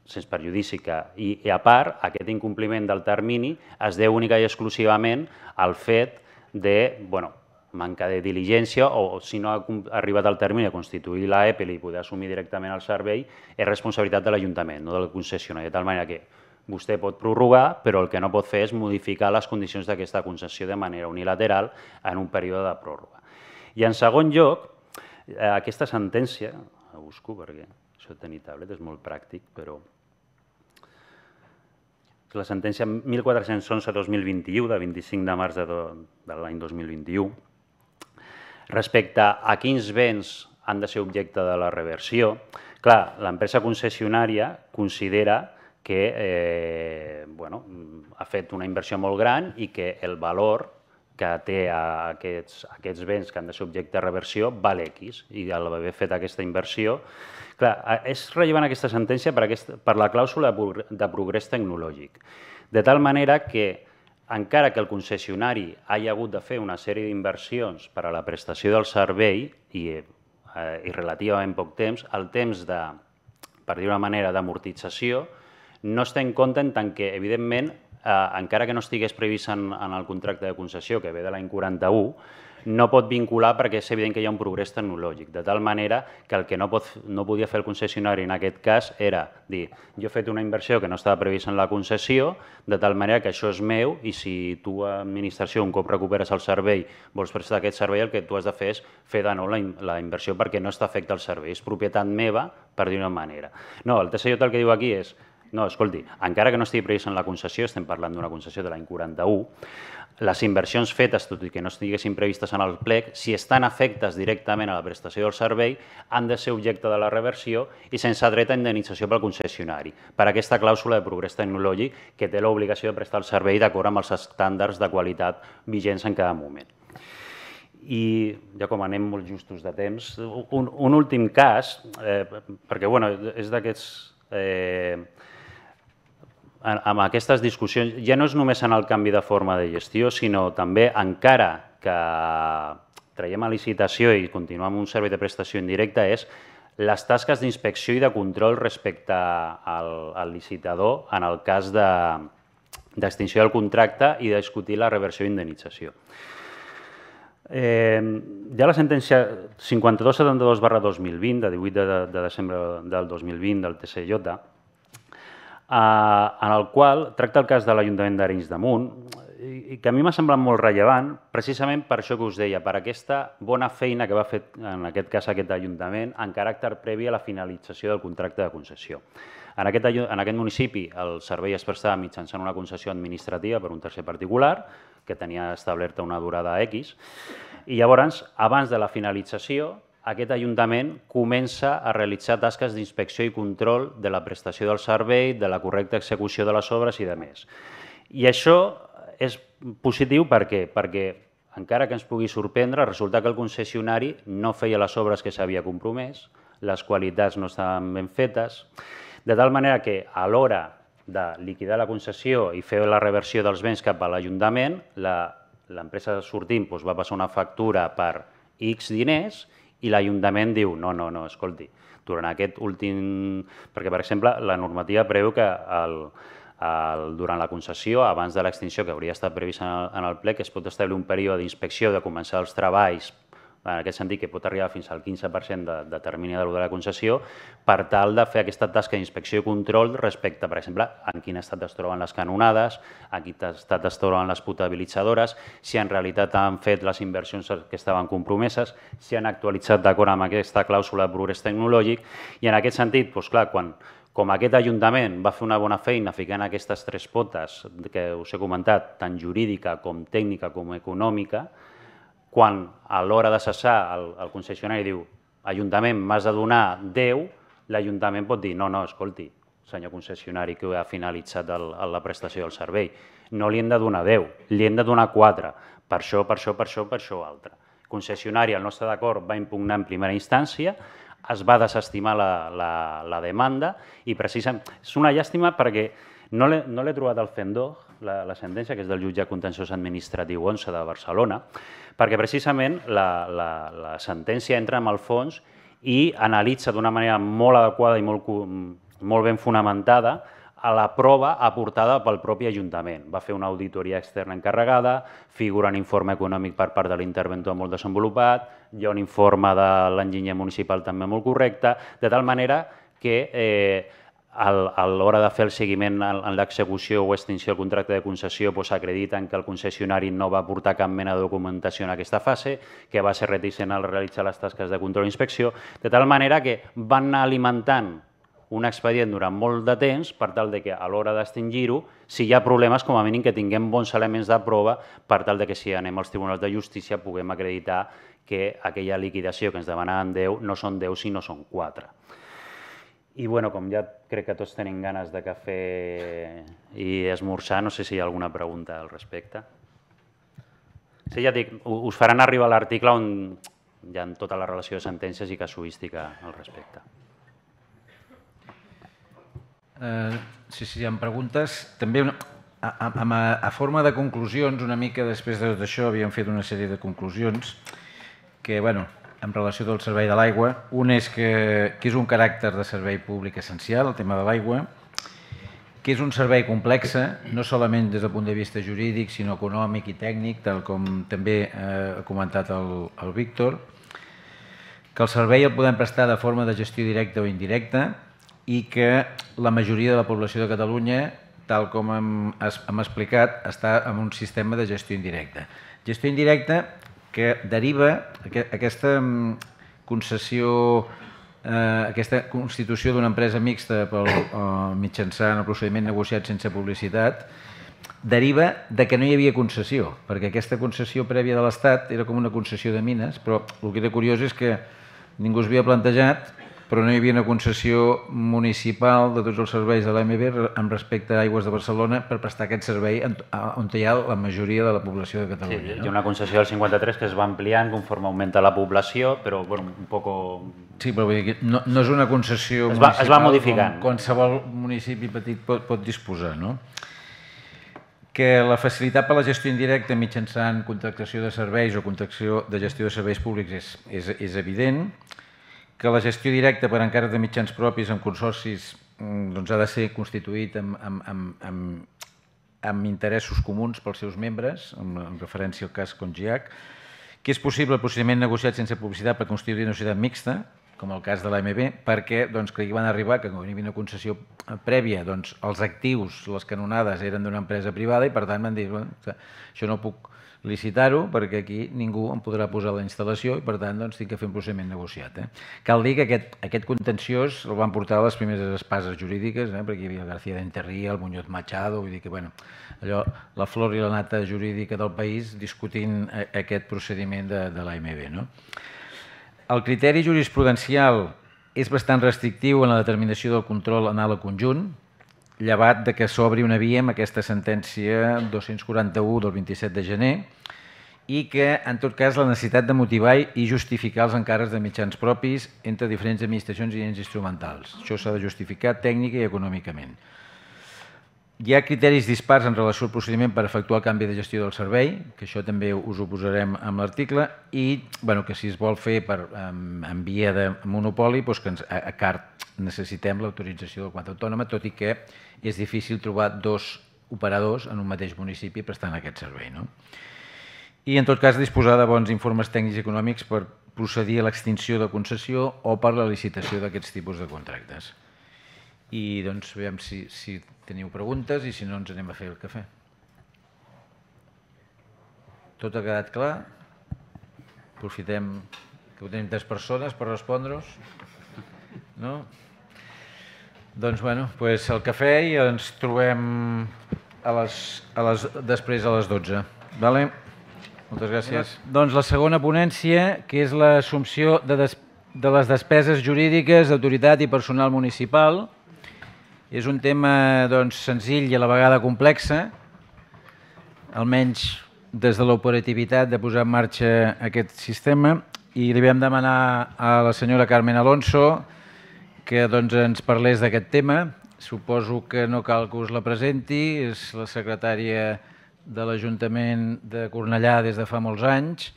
sens perjudici que, i a part, aquest incompliment del termini es deu única i exclusivament al fet de manca de diligència o si no ha arribat al termini de constituir l'A E P E L i poder assumir directament el servei, és responsabilitat de l'Ajuntament, no del concessionari. De tal manera que Vostè pot prorrogar, però el que no pot fer és modificar les condicions d'aquesta concessió de manera unilateral en un període de pròrroga. I en segon lloc, aquesta sentència, la busco perquè això de tenir tablet és molt pràctic, però la sentència mil quatre-cents onze barra dos mil vint-i-u de vint-i-cinc de març de l'any dos mil vint-i-u, respecte a quins béns han de ser objecte de la reversió, clar, l'empresa concessionària considera que ha fet una inversió molt gran i que el valor que té aquests béns que han de ser objecte de reversió val X, i al haver fet aquesta inversió... Clar, és rellevant aquesta sentència per la clàusula de progrés tecnològic, de tal manera que, encara que el concessionari hagi hagut de fer una sèrie d'inversions per a la prestació del servei, i relativament poc temps, el temps de, per dir-ho d'una manera, d'amortització, no es té en compte en tant que, evidentment, encara que no estigués previst en el contracte de concessió, que ve de l'any quaranta-u, no pot vincular perquè és evident que hi ha un progrés tecnològic, de tal manera que el que no podia fer el concessionari en aquest cas era dir jo he fet una inversió que no estava prevista en la concessió, de tal manera que això és meu i si tu, administració, un cop recuperes el servei, vols prestar aquest servei, el que tu has de fer és fer de nou la inversió perquè no està afecta al servei, és propietat meva, per dir-ho d'una manera. No, el T S J el que diu aquí és no, escolti, encara que no estigui previst en la concessió, estem parlant d'una concessió de l'any quaranta-u, les inversions fetes, tot i que no estiguessin previstes en el plec, si estan afectes directament a la prestació del servei, han de ser objecte de la reversió i sense dret a indemnització pel concessionari, per aquesta clàusula de progrés tecnològic que té l'obligació de prestar el servei d'acord amb els estàndards de qualitat vigents en cada moment. I ja com anem molt justos de temps, un últim cas, perquè és d'aquests... amb aquestes discussions, ja no és només en el canvi de forma de gestió, sinó també encara que traiem a licitació i continuem amb un servei de prestació indirecta, és les tasques d'inspecció i de control respecte al licitador en el cas d'extinció del contracte i de discutir la reversió i indemnització. Hi ha la sentència cinquanta-dos setanta-dos barra dos mil vint, de divuit de desembre del dos mil vint, del T S J, en el qual tracta el cas de l'Ajuntament d'Arenys de Munt, que a mi m'ha semblat molt rellevant, precisament per això que us deia, per aquesta bona feina que va fer, en aquest cas, aquest Ajuntament, en caràcter previ a la finalització del contracte de concessió. En aquest municipi el servei es prestava mitjançant una concessió administrativa per un tercer particular, que tenia establerta una durada X, i llavors, abans de la finalització, aquest Ajuntament comença a realitzar tasques d'inspecció i control de la prestació del servei, de la correcta execució de les obres i de més. I això és positiu perquè, perquè encara que ens pugui sorprendre, resulta que el concessionari no feia les obres que s'havia compromès, les qualitats no estaven ben fetes, de tal manera que a l'hora de liquidar la concessió i fer la reversió dels béns cap a l'Ajuntament, l'empresa sortint va passar una factura per X diners i l'Ajuntament diu, no, no, no, escolti, durant aquest últim... Perquè, per exemple, la normativa preveu que durant la concessió, abans de l'extinció que hauria estat prevista en el plec, es pot establir un període d'inspecció de començar els treballs, en aquest sentit que pot arribar fins al quinze per cent de termini de l'ordre de la concessió, per tal de fer aquesta tasca d'inspecció i control respecte, per exemple, en quin estat es troben les canonades, en quin estat es troben les potabilitzadores, si en realitat han fet les inversions que estaven compromeses, si han actualitzat d'acord amb aquesta clàusula de progrés tecnològic, i en aquest sentit, doncs clar, quan... Com aquest Ajuntament va fer una bona feina ficant aquestes tres potes que us he comentat, tant jurídica com tècnica com econòmica, quan a l'hora de cessar el concessionari diu Ajuntament m'has de donar deu, l'Ajuntament pot dir no, no, escolti, senyor concessionari que ha finalitzat la prestació del servei, no li hem de donar deu, li hem de donar quatre, per això, per això, per això, per això altre. El concessionari, al nostre d'acord, va impugnar en primera instància, es va desestimar la demanda i precisament... És una llàstima perquè no l'he trobat al Fendó, la sentència, que és del jutge contenciós administratiu onze de Barcelona, perquè precisament la sentència entra en el fons i analitza d'una manera molt adequada i molt ben fonamentada a la prova aportada pel propi Ajuntament. Va fer una auditoria externa encarregada, figura un informe econòmic per part de l'interventor molt desenvolupat, hi ha un informe de l'enginyer municipal també molt correcte, de tal manera que a l'hora de fer el seguiment en l'execució o extinció del contracte de concessió acrediten que el concessionari no va aportar cap mena de documentació en aquesta fase, que va ser reticent al realitzar les tasques de control i inspecció, de tal manera que van anar alimentant un expedient durant molt de temps per tal que a l'hora d'extingir-ho, si hi ha problemes, com a mínim que tinguem bons elements de prova per tal que si anem als tribunals de justícia puguem acreditar que aquella liquidació que ens demanaven deu no són deu sinó són quatre. I com ja crec que tots tenim ganes de cafè i esmorzar, no sé si hi ha alguna pregunta al respecte. Ja dic, us faran arribar l'article on hi ha tota la relació de sentències i casuística al respecte. Sí, sí, hi ha preguntes. També a forma de conclusions, una mica després de tot això havíem fet una sèrie de conclusions que, bueno, en relació del servei de l'aigua, un és que és un caràcter de servei públic essencial, el tema de l'aigua, que és un servei complex, no solament des del punt de vista jurídic, sinó econòmic i tècnic, tal com també ha comentat el Víctor, que el servei el podem prestar de forma de gestió directa o indirecta, i que la majoria de la població de Catalunya, tal com hem explicat, està en un sistema de gestió indirecta. Gestió indirecta que deriva aquesta concessió, aquesta constitució d'una empresa mixta mitjançant el procediment negociat sense publicitat, deriva que no hi havia concessió, perquè aquesta concessió prèvia de l'Estat era com una concessió de mines, però el que era curiós és que ningú s'havia plantejat, però no hi havia una concessió municipal de tots els serveis de l'A M B amb respecte a Aigües de Barcelona per prestar aquest servei on hi ha la majoria de la població de Catalunya. Hi ha una concessió del cinquanta-tres que es va ampliant conforme augmenta la població, però un poc... Sí, però no és una concessió municipal, qualsevol municipi petit pot disposar. Que la facilitat per la gestió indirecta mitjançant contractació de serveis o contractació de gestió de serveis públics és evident, que la gestió directa per encàrrec de mitjans propis en consorcis ha de ser constituït amb interessos comuns pels seus membres, en referència al cas Congiac, que és possible el procediment negociat sense publicitat per constituir una societat mixta, com el cas de l'A M B, perquè que hi van arribar, que quan hi havia una concessió prèvia, els actius, les canonades, eren d'una empresa privada i per tant van dir això no puc licitar-ho perquè aquí ningú em podrà posar la instal·lació i per tant tinc que fer un procediment negociat. Cal dir que aquest contenciós el van portar a les primeres espases jurídiques perquè hi havia el García de Enterría, el Muñoz Machado, vull dir que la flor i la nata jurídica del país discutint aquest procediment de l'A M B. El criteri jurisprudencial és bastant restrictiu en la determinació del control anal al conjunt, llevat que s'obri una via amb aquesta sentència dos-cents quaranta-u del vint-i-set de gener i que, en tot cas, la necessitat de motivar i justificar els encàrrecs de mitjans propis entre diferents administracions i ens instrumentals. Això s'ha de justificar tècnica i econòmicament. Hi ha criteris dispars en relació al procediment per efectuar el canvi de gestió del servei, que això també us ho posarem en l'article, i que si es vol fer en via de monopoli, a cart necessitem l'autorització de la comunitat autònoma, tot i que és difícil trobar dos operadors en un mateix municipi prestant aquest servei. I, en tot cas, disposar de bons informes tècnics i econòmics per procedir a l'extinció de concessió o per la licitació d'aquests tipus de contractes. I doncs veiem si teniu preguntes i si no ens anem a fer el cafè. Tot ha quedat clar? Aprofitem que tenim tres persones per respondre-us. Doncs bueno, el cafè i ens trobem després a les dotze. Moltes gràcies. Doncs la segona ponència, que és l'assumpció de les despeses jurídiques d'autoritat i personal municipal. És un tema senzill i a la vegada complex, almenys des de l'operativitat de posar en marxa aquest sistema, i li vam demanar a la senyora Carmen Alonso que ens parlés d'aquest tema. Suposo que no cal que us la presenti, és la secretària de l'Ajuntament de Cornellà des de fa molts anys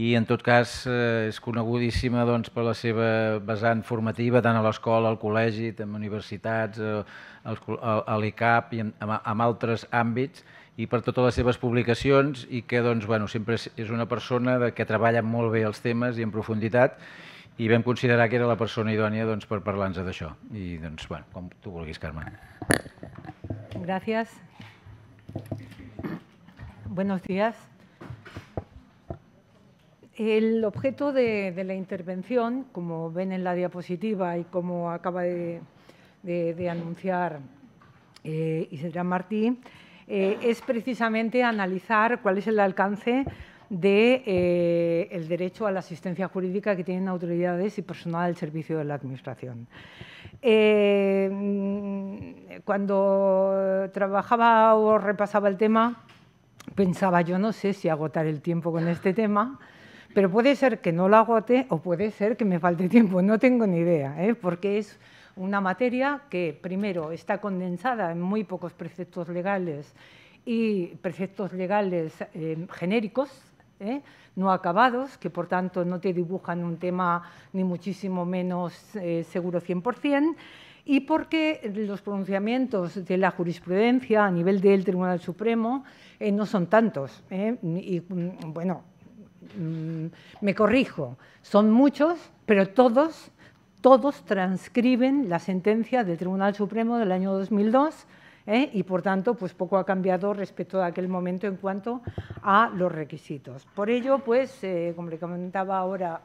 i en tot cas és conegudíssima per la seva vessant formativa tant a l'escola, al col·legi, a universitats, a l'I C A P i en altres àmbits i per totes les seves publicacions i que sempre és una persona que treballa molt bé els temes i en profunditat i vam considerar que era la persona idònia per parlar-nos d'això. I, doncs, bueno, com tu vulguis, Carmen. Gràcies. Buenos días. El objeto de, de la intervención, como ven en la diapositiva y como acaba de, de, de anunciar eh, Isidre Martí, eh, es precisamente analizar cuál es el alcance del de, eh, derecho a la asistencia jurídica que tienen autoridades y personal al servicio de la Administración. Eh, cuando trabajaba o repasaba el tema, pensaba, yo no sé si agotar el tiempo con este tema, pero puede ser que no lo agote o puede ser que me falte tiempo, no tengo ni idea, ¿eh? Porque es una materia que, primero, está condensada en muy pocos preceptos legales y preceptos legales eh, genéricos, ¿eh? no acabados, que, por tanto, no te dibujan un tema ni muchísimo menos eh, seguro cien por cien, y porque los pronunciamientos de la jurisprudencia a nivel del Tribunal Supremo eh, no son tantos, ¿eh? y, bueno, me corrijo, son muchos, pero todos, todos transcriben la sentencia del Tribunal Supremo del año dos mil dos ¿eh? y, por tanto, pues poco ha cambiado respecto a aquel momento en cuanto a los requisitos. Por ello, pues, eh, como le comentaba ahora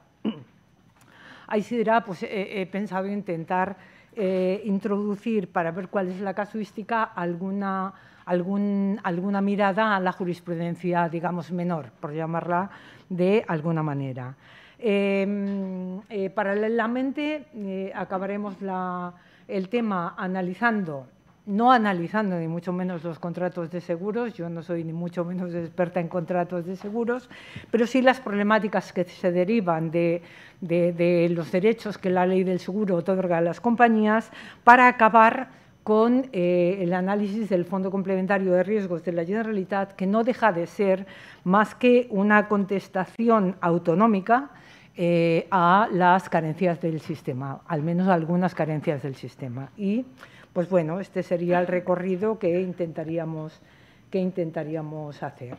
a Isidra, pues eh, he pensado intentar eh, introducir, para ver cuál es la casuística, alguna... Algún, alguna mirada a la jurisprudencia, digamos, menor, por llamarla de alguna manera. Eh, eh, paralelamente, eh, acabaremos la, el tema analizando, no analizando ni mucho menos los contratos de seguros, yo no soy ni mucho menos experta en contratos de seguros, pero sí las problemáticas que se derivan de, de, de los derechos que la ley del seguro otorga a las compañías, para acabar con eh, el análisis del Fondo Complementario de Riesgos de la Generalitat, que no deja de ser más que una contestación autonómica eh, a las carencias del sistema, al menos algunas carencias del sistema. Y, pues bueno, este sería el recorrido que intentaríamos, que intentaríamos hacer.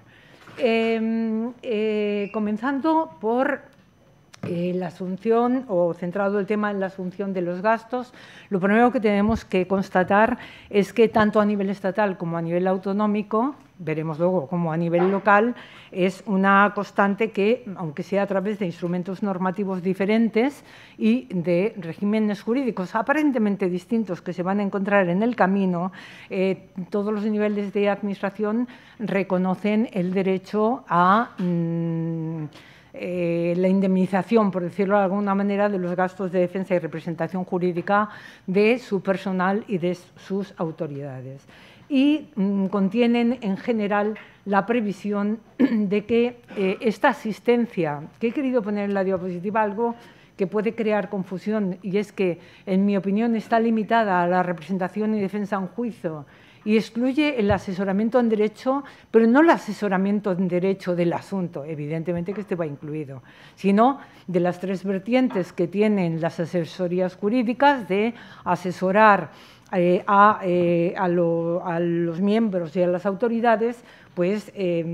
Eh, eh, comenzando por... Eh, la asunción, o centrado el tema en la asunción de los gastos, lo primero que tenemos que constatar es que tanto a nivel estatal como a nivel autonómico, veremos luego como a nivel local, es una constante que, aunque sea a través de instrumentos normativos diferentes y de regímenes jurídicos aparentemente distintos que se van a encontrar en el camino, eh, todos los niveles de administración reconocen el derecho a... Mmm, Eh, la indemnización, por decirlo de alguna manera, de los gastos de defensa y representación jurídica de su personal y de sus autoridades. Y mm, contienen, en general, la previsión de que eh, esta asistencia, que he querido poner en la diapositiva algo que puede crear confusión, y es que, en mi opinión, está limitada a la representación y defensa en juicio, y excluye el asesoramiento en derecho, pero no el asesoramiento en derecho del asunto, evidentemente que este va incluido, sino de las tres vertientes que tienen las asesorías jurídicas, de asesorar eh, a, eh, a, lo, a los miembros y a las autoridades, pues eh,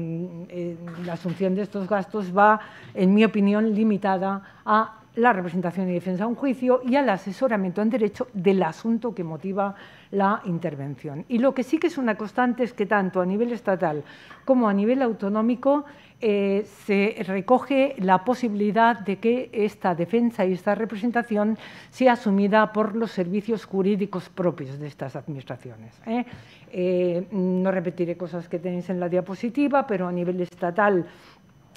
eh, la asunción de estos gastos va, en mi opinión, limitada a la representación y defensa a un juicio y al asesoramiento en derecho del asunto que motiva la intervención. Y lo que sí que es una constante es que tanto a nivel estatal como a nivel autonómico eh, se recoge la posibilidad de que esta defensa y esta representación sea asumida por los servicios jurídicos propios de estas administraciones. ¿eh? Eh, no repetiré cosas que tenéis en la diapositiva, pero a nivel estatal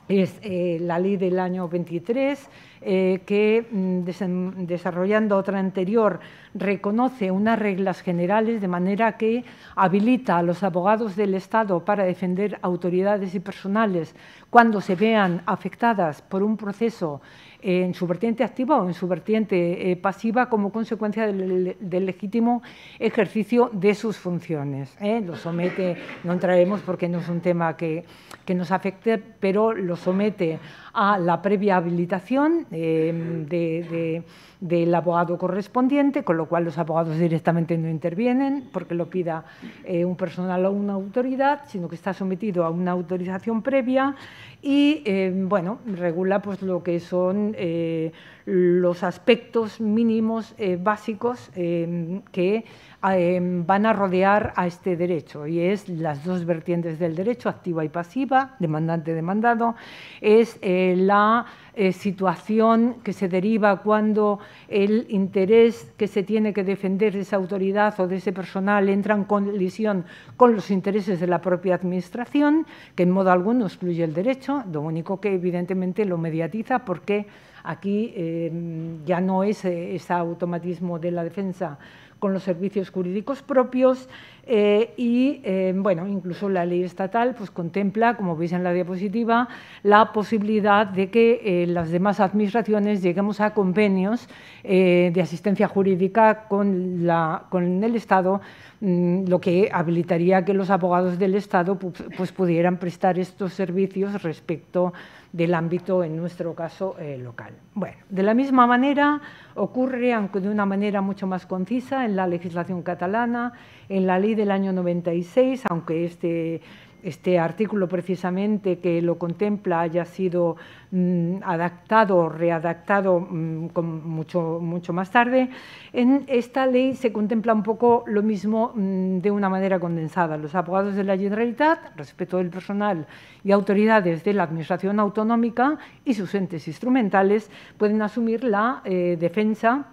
es eh, la ley del año veintitrés, eh, que, desen, desarrollando otra anterior, reconoce unas reglas generales de manera que habilita a los abogados del Estado para defender autoridades y personales cuando se vean afectadas por un proceso eh, en su vertiente activa o en su vertiente eh, pasiva como consecuencia del, del legítimo ejercicio de sus funciones. ¿eh? Lo somete, no entraremos porque no es un tema que, que nos afecte, pero lo somete a la previa habilitación eh, de, de, del abogado correspondiente, con lo cual los abogados directamente no intervienen porque lo pida eh, un personal o una autoridad, sino que está sometido a una autorización previa y, eh, bueno, regula pues lo que son eh, los aspectos mínimos eh, básicos eh, que eh, van a rodear a este derecho, y es las dos vertientes del derecho, activa y pasiva, demandante-demandado, es eh, la eh, situación que se deriva cuando el interés que se tiene que defender de esa autoridad o de ese personal entra en colisión con los intereses de la propia Administración, que en modo alguno excluye el derecho, lo único que evidentemente lo mediatiza, porque aquí eh, ya no es eh, ese automatismo de la defensa con los servicios jurídicos propios eh, y, eh, bueno, incluso la ley estatal pues contempla, como veis en la diapositiva, la posibilidad de que eh, las demás administraciones lleguemos a convenios eh, de asistencia jurídica con, la, con el Estado, mmm, lo que habilitaría que los abogados del Estado pues, pues pudieran prestar estos servicios respecto del ámbito, en nuestro caso, eh, local. Bueno, de la misma manera ocurre, aunque de una manera mucho más concisa, en la legislación catalana, en la ley del año noventa y seis, aunque este, este artículo precisamente que lo contempla haya sido mmm, adaptado o readaptado mmm, con mucho, mucho más tarde, en esta ley se contempla un poco lo mismo mmm, de una manera condensada. Los abogados de la Generalitat, respecto del personal y autoridades de la Administración autonómica y sus entes instrumentales, pueden asumir la eh, defensa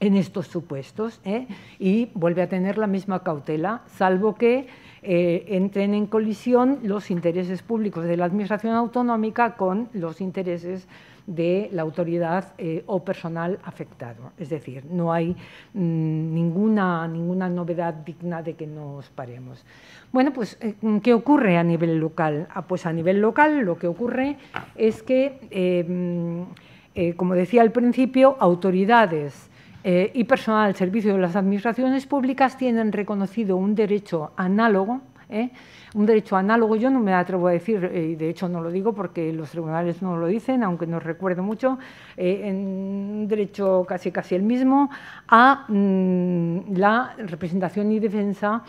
en estos supuestos ¿eh? y vuelve a tener la misma cautela, salvo que eh, entren en colisión los intereses públicos de la Administración autonómica con los intereses de la autoridad eh, o personal afectado. Es decir, no hay mmm, ninguna, ninguna novedad digna de que nos paremos. Bueno, pues, ¿qué ocurre a nivel local? Ah, pues a nivel local lo que ocurre es que, eh, eh, como decía al principio, autoridades Eh, y personal al servicio de las administraciones públicas tienen reconocido un derecho análogo, ¿eh? un derecho análogo, yo no me atrevo a decir, y eh, de hecho no lo digo porque los tribunales no lo dicen, aunque no recuerdo mucho, eh, en un derecho casi casi el mismo, a mm, la representación y defensa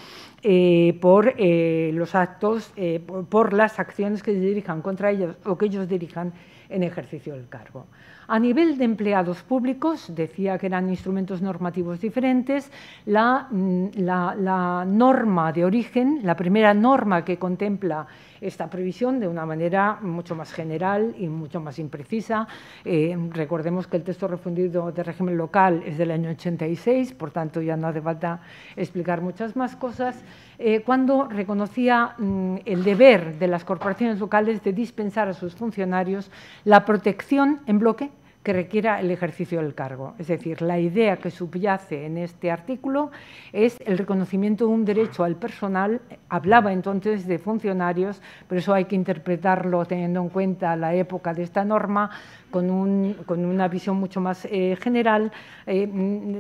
eh, por eh, los actos, eh, por, por las acciones que se dirijan contra ellos o que ellos dirijan en ejercicio del cargo. A nivel de empleados públicos, decía que eran instrumentos normativos diferentes, la, la, la norma de origen, la primera norma que contempla esta previsión de una manera mucho más general y mucho más imprecisa. Eh, recordemos que el texto refundido de régimen local es del año ochenta y seis, por tanto ya no hace falta explicar muchas más cosas, eh, cuando reconocía mm, el deber de las corporaciones locales de dispensar a sus funcionarios la protección en bloque que requiera el ejercicio del cargo. Es decir, la idea que subyace en este artículo es el reconocimiento de un derecho al personal. Hablaba entonces de funcionarios, pero eso hay que interpretarlo teniendo en cuenta la época de esta norma, con, un, con una visión mucho más eh, general. Eh,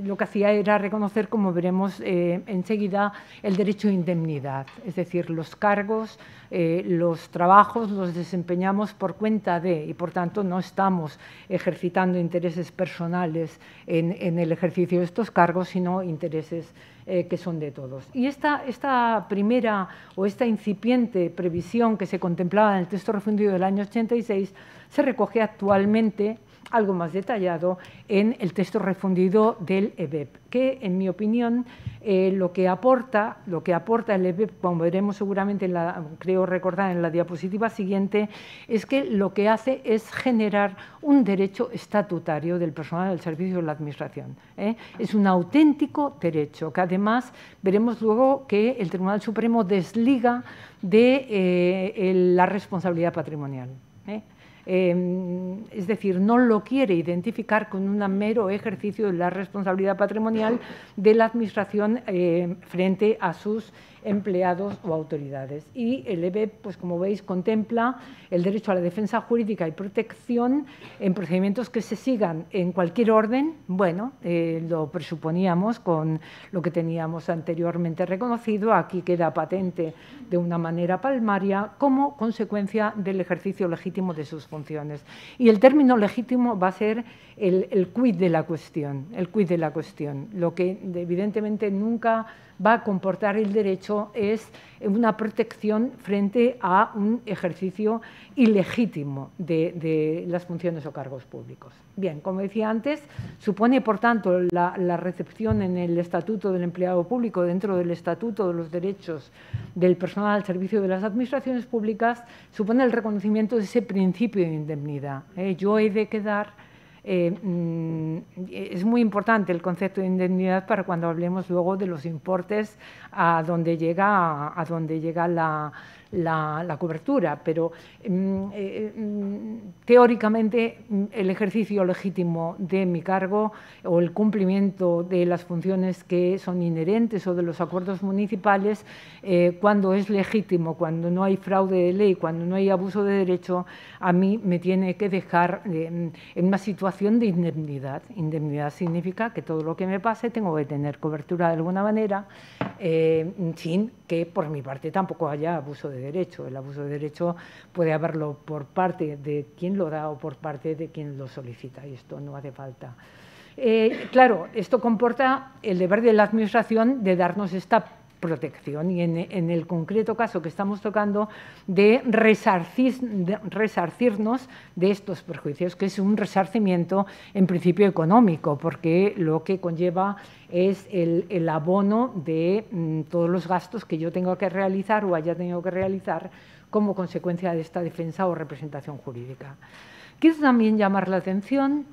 lo que hacía era reconocer, como veremos eh, enseguida, el derecho a indemnidad. Es decir, los cargos, eh, los trabajos los desempeñamos por cuenta de, y por tanto no estamos ejercitando intereses personales en, en el ejercicio de estos cargos, sino intereses eh, que son de todos. Y esta, esta primera o esta incipiente previsión que se contemplaba en el texto refundido del año ochenta y seis se recoge actualmente algo más detallado en el texto refundido del E B E P, que, en mi opinión, eh, lo que aporta, lo que aporta el E B E P, como veremos seguramente, en la, creo recordar en la diapositiva siguiente, es que lo que hace es generar un derecho estatutario del personal del servicio de la Administración. ¿eh? Es un auténtico derecho que, además, veremos luego que el Tribunal Supremo desliga de eh, el, la responsabilidad patrimonial. ¿eh? Eh, es decir, no lo quiere identificar con un mero ejercicio de la responsabilidad patrimonial de la Administración eh, frente a sus empleados o autoridades. Y el E B E P, pues como veis, contempla el derecho a la defensa jurídica y protección en procedimientos que se sigan en cualquier orden. Bueno, eh, lo presuponíamos con lo que teníamos anteriormente reconocido. Aquí queda patente de una manera palmaria como consecuencia del ejercicio legítimo de sus funciones. Y el término legítimo va a ser el, el quid de la cuestión, el quid de la cuestión. Lo que evidentemente nunca va a comportar el derecho es una protección frente a un ejercicio ilegítimo de, de las funciones o cargos públicos. Bien, como decía antes, supone, por tanto, la, la recepción en el Estatuto del Empleado Público, dentro del Estatuto de los Derechos del Personal al Servicio de las Administraciones Públicas, supone el reconocimiento de ese principio de indemnidad. ¿eh? Yo he de quedar... Eh, es muy importante el concepto de indemnidad para cuando hablemos luego de los importes a donde llega, a donde llega la, la, la cobertura, pero eh, teóricamente el ejercicio legítimo de mi cargo o el cumplimiento de las funciones que son inherentes o de los acuerdos municipales, eh, cuando es legítimo, cuando no hay fraude de ley, cuando no hay abuso de derecho, a mí me tiene que dejar eh, en una situación de indemnidad. Indemnidad significa que todo lo que me pase tengo que tener cobertura de alguna manera, eh, sin que por mi parte tampoco haya abuso de derecho. El abuso de derecho puede haberlo por parte de quien lo da o por parte de quien lo solicita, y esto no hace falta. Eh, claro, esto comporta el deber de la Administración de darnos esta protección y en, en el concreto caso que estamos tocando de, resarcir, de resarcirnos de estos perjuicios, que es un resarcimiento en principio económico, porque lo que conlleva es el, el abono de mmm, todos los gastos que yo tengo que realizar o haya tenido que realizar como consecuencia de esta defensa o representación jurídica. Quiero también llamar la atención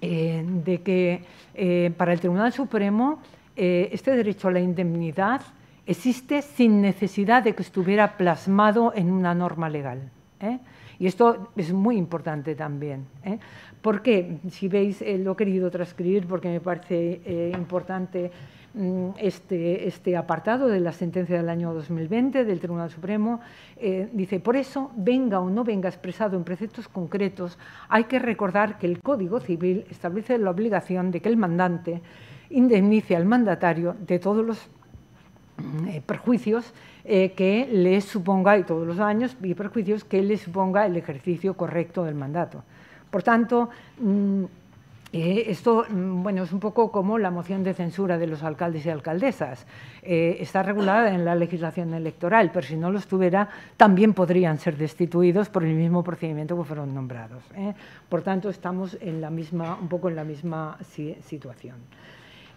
eh, de que eh, para el Tribunal Supremo eh, este derecho a la indemnidad existe sin necesidad de que estuviera plasmado en una norma legal. ¿eh? Y esto es muy importante también. ¿eh? Porque, si veis, eh, lo he querido transcribir porque me parece eh, importante mm, este, este apartado de la sentencia del año dos mil veinte del Tribunal Supremo. Eh, dice, por eso, venga o no venga expresado en preceptos concretos, hay que recordar que el Código Civil establece la obligación de que el mandante indemnice al mandatario de todos los eh, perjuicios eh, que le suponga, y todos los daños y perjuicios que le suponga el ejercicio correcto del mandato. Por tanto, mmm, eh, esto mmm, bueno, es un poco como la moción de censura de los alcaldes y alcaldesas. Eh, está regulada en la legislación electoral, pero si no lo estuviera, también podrían ser destituidos por el mismo procedimiento que fueron nombrados. ¿eh? Por tanto, estamos en la misma, un poco en la misma si, situación.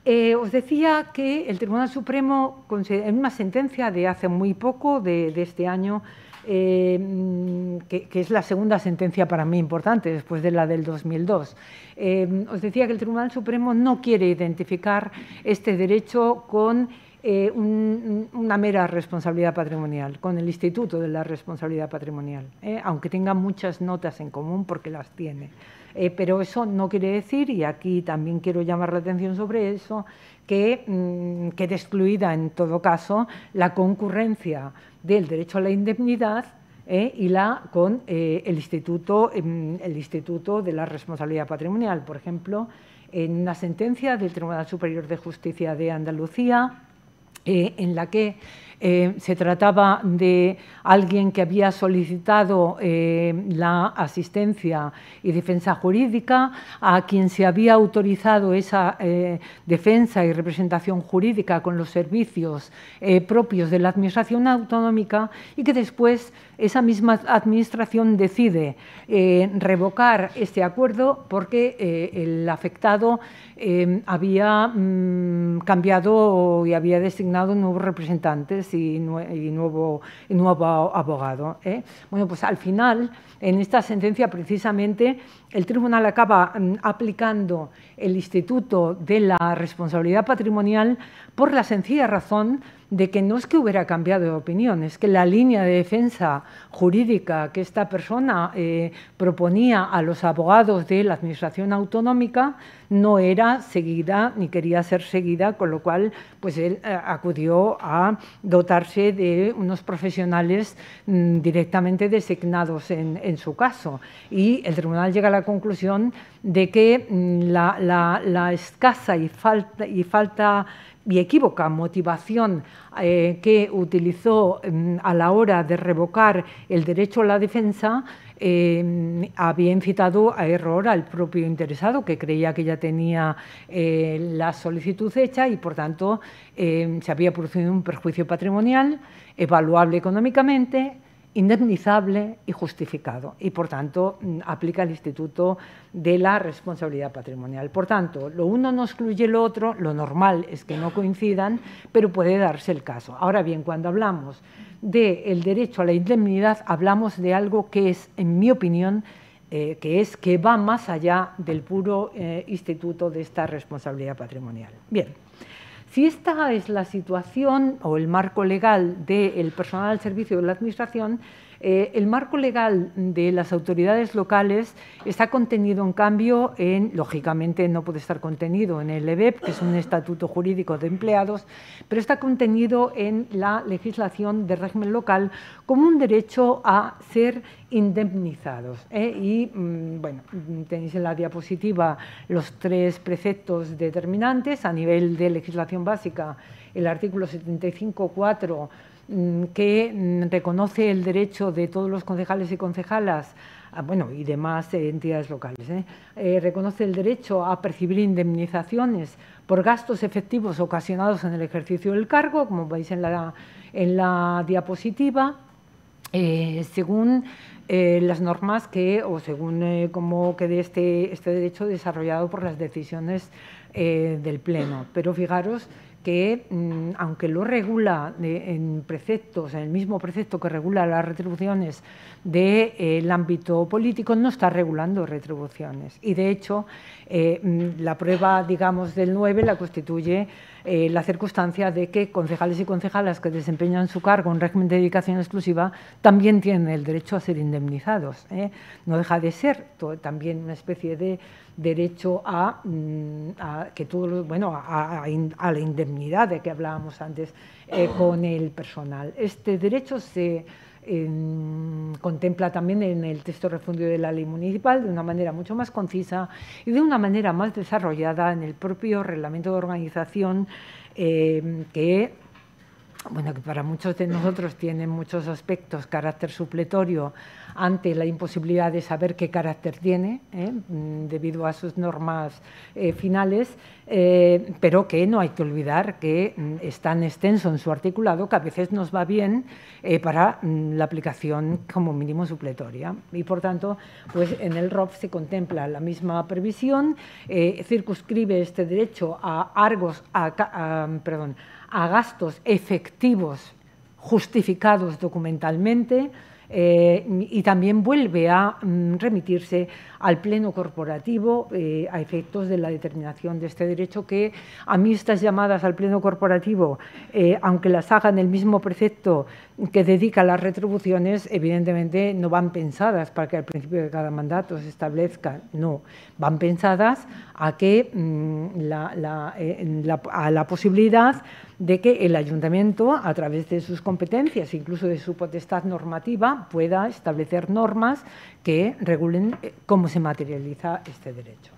Eh, os decía que el Tribunal Supremo, en una sentencia de hace muy poco, de, de este año, eh, que, que es la segunda sentencia para mí importante, después de la del dos mil dos, eh, os decía que el Tribunal Supremo no quiere identificar este derecho con eh, un, una mera responsabilidad patrimonial, con el Instituto de la Responsabilidad Patrimonial, eh, aunque tenga muchas notas en común porque las tiene. Eh, pero eso no quiere decir, y aquí también quiero llamar la atención sobre eso, que mmm, quede excluida en todo caso la concurrencia del derecho a la indemnidad eh, y la con eh, el, instituto, eh, el Instituto de la Responsabilidad Patrimonial. Por ejemplo, en una sentencia del Tribunal Superior de Justicia de Andalucía, eh, en la que Eh, se trataba de alguien que había solicitado eh, la asistencia y defensa jurídica, a quien se había autorizado esa eh, defensa y representación jurídica con los servicios eh, propios de la Administración autonómica, y que después esa misma Administración decide eh, revocar este acuerdo porque eh, el afectado eh, había mmm, cambiado y había designado nuevos representantes y, nue y nuevo, y nuevo abogado. ¿eh? Bueno, pues al final, en esta sentencia, precisamente, el tribunal acaba aplicando el Instituto de la Responsabilidad Patrimonial por la sencilla razón de que no es que hubiera cambiado de opinión, es que la línea de defensa jurídica que esta persona eh, proponía a los abogados de la Administración Autonómica no era seguida ni quería ser seguida, con lo cual pues él eh, acudió a dotarse de unos profesionales mmm, directamente designados en, en su caso. Y el tribunal llega a la conclusión de que mmm, la, la, la escasa y falta, y falta y equívoca motivación eh, que utilizó eh, a la hora de revocar el derecho a la defensa eh, había incitado a error al propio interesado, que creía que ya tenía eh, la solicitud hecha y, por tanto, eh, se había producido un perjuicio patrimonial evaluable económicamente, indemnizable y justificado, y por tanto aplica el Instituto de la Responsabilidad Patrimonial. Por tanto, lo uno no excluye lo otro, lo normal es que no coincidan, pero puede darse el caso. Ahora bien, cuando hablamos del derecho a la indemnidad, hablamos de algo que es, en mi opinión, eh, que es que va más allá del puro eh, instituto de esta responsabilidad patrimonial. Bien. Si esta es la situación o el marco legal del personal al servicio de la Administración, eh, el marco legal de las autoridades locales está contenido, en cambio, en, lógicamente no puede estar contenido en el E B E P, que es un estatuto jurídico de empleados, pero está contenido en la legislación de régimen local como un derecho a ser indemnizados. ¿eh? Y, bueno, tenéis en la diapositiva los tres preceptos determinantes. A nivel de legislación básica, el artículo setenta y cinco punto cuatro, que reconoce el derecho de todos los concejales y concejalas, bueno, y demás entidades locales, ¿eh? Eh, reconoce el derecho a percibir indemnizaciones por gastos efectivos ocasionados en el ejercicio del cargo, como veis en la, en la diapositiva, eh, según Eh, las normas que, o según eh, cómo quede este, este derecho desarrollado por las decisiones eh, del Pleno. Pero fijaros que, mmm, aunque lo regula de, en preceptos, en el mismo precepto que regula las retribuciones del de, eh, ámbito político, no está regulando retribuciones. Y, de hecho, eh, la prueba, digamos, del nueve la constituye Eh, la circunstancia de que concejales y concejalas que desempeñan su cargo en régimen de dedicación exclusiva también tienen el derecho a ser indemnizados. ¿eh? No deja de ser todo, también una especie de derecho a, a que todos, bueno, a, a, a la indemnidad de que hablábamos antes eh, con el personal. Este derecho se eh, contempla también en el texto refundido de la ley municipal de una manera mucho más concisa y de una manera más desarrollada en el propio reglamento de organización Eh, que, bueno, que para muchos de nosotros tienen muchos aspectos, carácter supletorio ante la imposibilidad de saber qué carácter tiene eh, debido a sus normas eh, finales, eh, pero que no hay que olvidar que es tan extenso en su articulado que a veces nos va bien eh, para la aplicación como mínimo supletoria. Y, por tanto, pues en el R O P se contempla la misma previsión, eh, circunscribe este derecho a, argos, a, a, perdón, a gastos efectivos justificados documentalmente, Eh, y también vuelve a mm, remitirse al pleno corporativo eh, a efectos de la determinación de este derecho, que a mí estas llamadas al pleno corporativo, eh, aunque las hagan el mismo precepto que dedica las retribuciones, evidentemente no van pensadas para que al principio de cada mandato se establezca, no, van pensadas a, que, mm, la, la, eh, la, a la posibilidad de que el ayuntamiento, a través de sus competencias, incluso de su potestad normativa, pueda establecer normas que regulen cómo se materializa este derecho.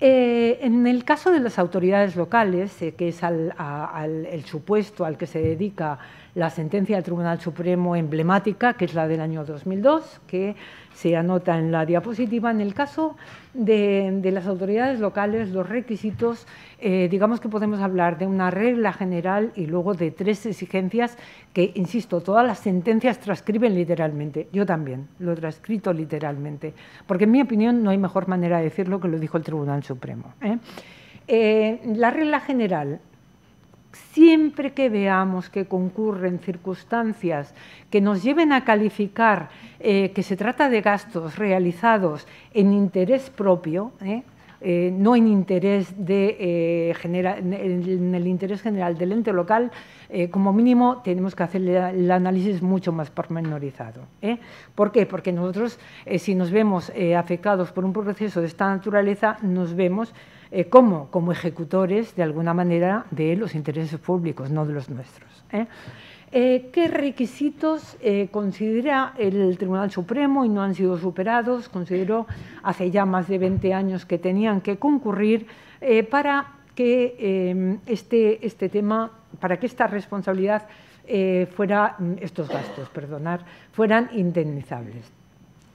Eh, en el caso de las autoridades locales, eh, que es al, a, al, el supuesto al que se dedica la sentencia del Tribunal Supremo emblemática, que es la del año dos mil dos, que se anota en la diapositiva, en el caso de, de las autoridades locales, los requisitos, eh, digamos que podemos hablar de una regla general y luego de tres exigencias que, insisto, todas las sentencias transcriben literalmente. Yo también lo he transcrito literalmente, porque en mi opinión no hay mejor manera de decirlo que lo dijo el Tribunal Supremo. ¿eh? Eh, la regla general: siempre que veamos que concurren circunstancias que nos lleven a calificar eh, que se trata de gastos realizados en interés propio, ¿eh? eh, no en interés de, eh, genera, en el interés general del ente local, eh, como mínimo tenemos que hacer el análisis mucho más pormenorizado. ¿eh? ¿Por qué? Porque nosotros, eh, si nos vemos eh, afectados por un proceso de esta naturaleza, nos vemos eh, como, como ejecutores, de alguna manera, de los intereses públicos, no de los nuestros. ¿eh? Eh, ¿Qué requisitos eh, considera el Tribunal Supremo y no han sido superados? Consideró hace ya más de veinte años que tenían que concurrir eh, para que eh, este, este tema, para que esta responsabilidad eh, fuera, estos gastos, perdonar, fueran indemnizables.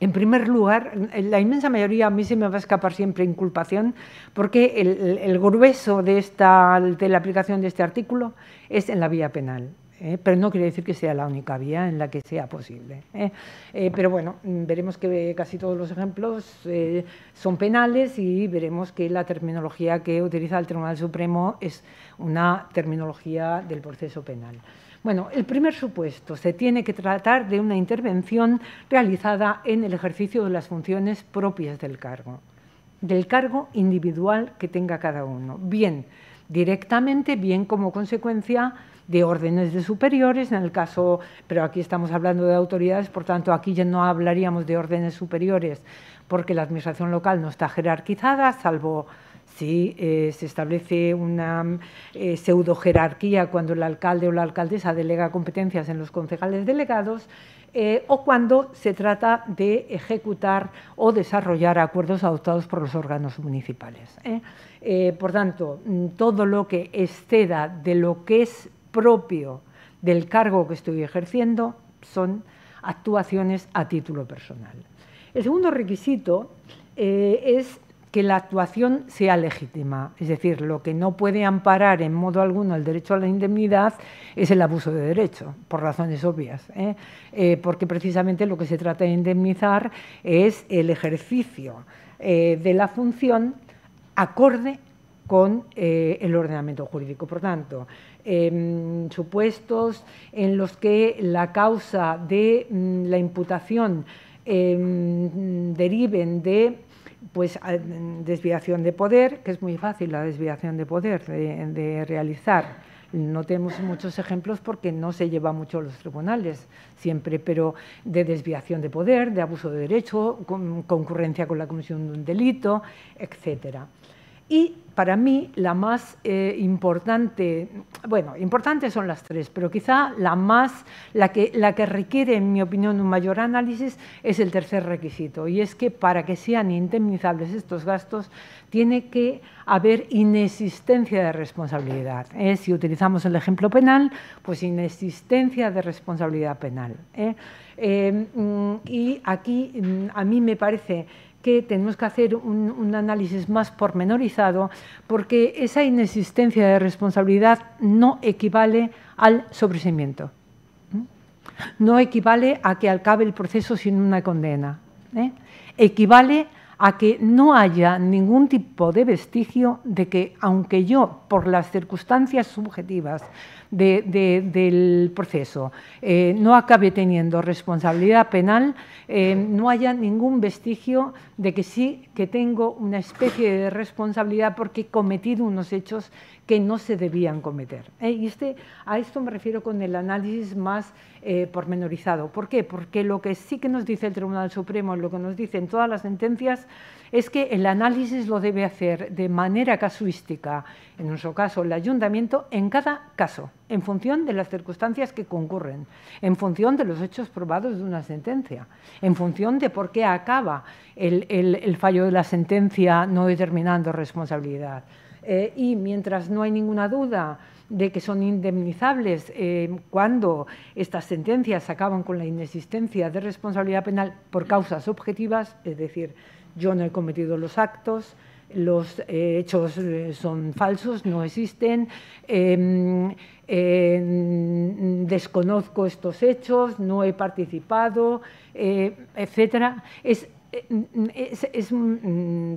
En primer lugar, la inmensa mayoría, a mí se me va a escapar siempre inculpación, porque el, el grueso de, esta, de la aplicación de este artículo es en la vía penal. Eh, pero no quiere decir que sea la única vía en la que sea posible. Eh. Eh, pero bueno, veremos que casi todos los ejemplos eh, son penales y veremos que la terminología que utiliza el Tribunal Supremo es una terminología del proceso penal. Bueno, el primer supuesto, se tiene que tratar de una intervención realizada en el ejercicio de las funciones propias del cargo, del cargo individual que tenga cada uno, bien directamente, bien como consecuencia de órdenes de superiores, en el caso, pero aquí estamos hablando de autoridades, por tanto, aquí ya no hablaríamos de órdenes superiores, porque la administración local no está jerarquizada, salvo si eh, se establece una eh, pseudo-jerarquía cuando el alcalde o la alcaldesa delega competencias en los concejales delegados, eh, o cuando se trata de ejecutar o desarrollar acuerdos adoptados por los órganos municipales. ¿eh? Eh, por tanto, todo lo que exceda de lo que es propio del cargo que estoy ejerciendo son actuaciones a título personal. El segundo requisito eh, es que la actuación sea legítima, es decir, lo que no puede amparar en modo alguno el derecho a la indemnidad es el abuso de derecho, por razones obvias, ¿eh? Eh, porque precisamente lo que se trata de indemnizar es el ejercicio eh, de la función acorde con eh, el ordenamiento jurídico. Por tanto, eh, supuestos en los que la causa de mm, la imputación eh, deriven de pues, desviación de poder, que es muy fácil la desviación de poder de, de realizar. No tenemos muchos ejemplos porque no se lleva mucho a los tribunales siempre, pero de desviación de poder, de abuso de derecho, con, concurrencia con la comisión de un delito, etcétera. Y para mí la más eh, importante, bueno, importantes son las tres, pero quizá la más, la que, la que requiere, en mi opinión, un mayor análisis es el tercer requisito, y es que para que sean indemnizables estos gastos tiene que haber inexistencia de responsabilidad. ¿eh? Si utilizamos el ejemplo penal, pues inexistencia de responsabilidad penal. ¿eh? Eh, y aquí a mí me parece que tenemos que hacer un, un análisis más pormenorizado, porque esa inexistencia de responsabilidad no equivale al sobreseimiento, no equivale a que acabe el proceso sin una condena, ¿eh? equivale a que no haya ningún tipo de vestigio de que, aunque yo, por las circunstancias subjetivas de, de, del proceso, eh, no acabe teniendo responsabilidad penal, eh, no haya ningún vestigio de que sí que tengo una especie de responsabilidad porque he cometido unos hechos que no se debían cometer. ¿eh? Y este, a esto me refiero con el análisis más eh, pormenorizado. ¿Por qué? Porque lo que sí que nos dice el Tribunal Supremo, lo que nos dicen todas las sentencias, es que el análisis lo debe hacer de manera casuística, en nuestro caso el ayuntamiento, en cada caso, en función de las circunstancias que concurren, en función de los hechos probados de una sentencia, en función de por qué acaba el, el, el fallo de la sentencia no determinando responsabilidad. Eh, y mientras no hay ninguna duda de que son indemnizables eh, cuando estas sentencias acaban con la inexistencia de responsabilidad penal por causas objetivas, es decir, yo no he cometido los actos, los eh, hechos eh, son falsos, no existen, eh, eh, desconozco estos hechos, no he participado, eh, etcétera. Es Es, es,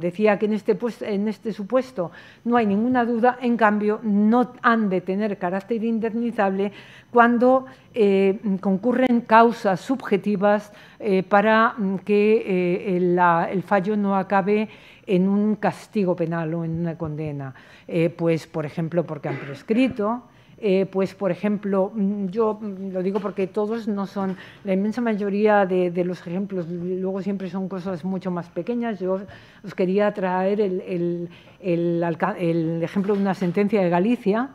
decía que en este, pues, en este supuesto no hay ninguna duda, en cambio no han de tener carácter indemnizable cuando eh, concurren causas subjetivas eh, para que eh, el, la, el fallo no acabe en un castigo penal o en una condena, eh, pues por ejemplo porque han prescrito. Eh, pues, por ejemplo, yo lo digo porque todos no son, la inmensa mayoría de, de los ejemplos, luego siempre son cosas mucho más pequeñas. Yo os quería traer el, el, el, el ejemplo de una sentencia de Galicia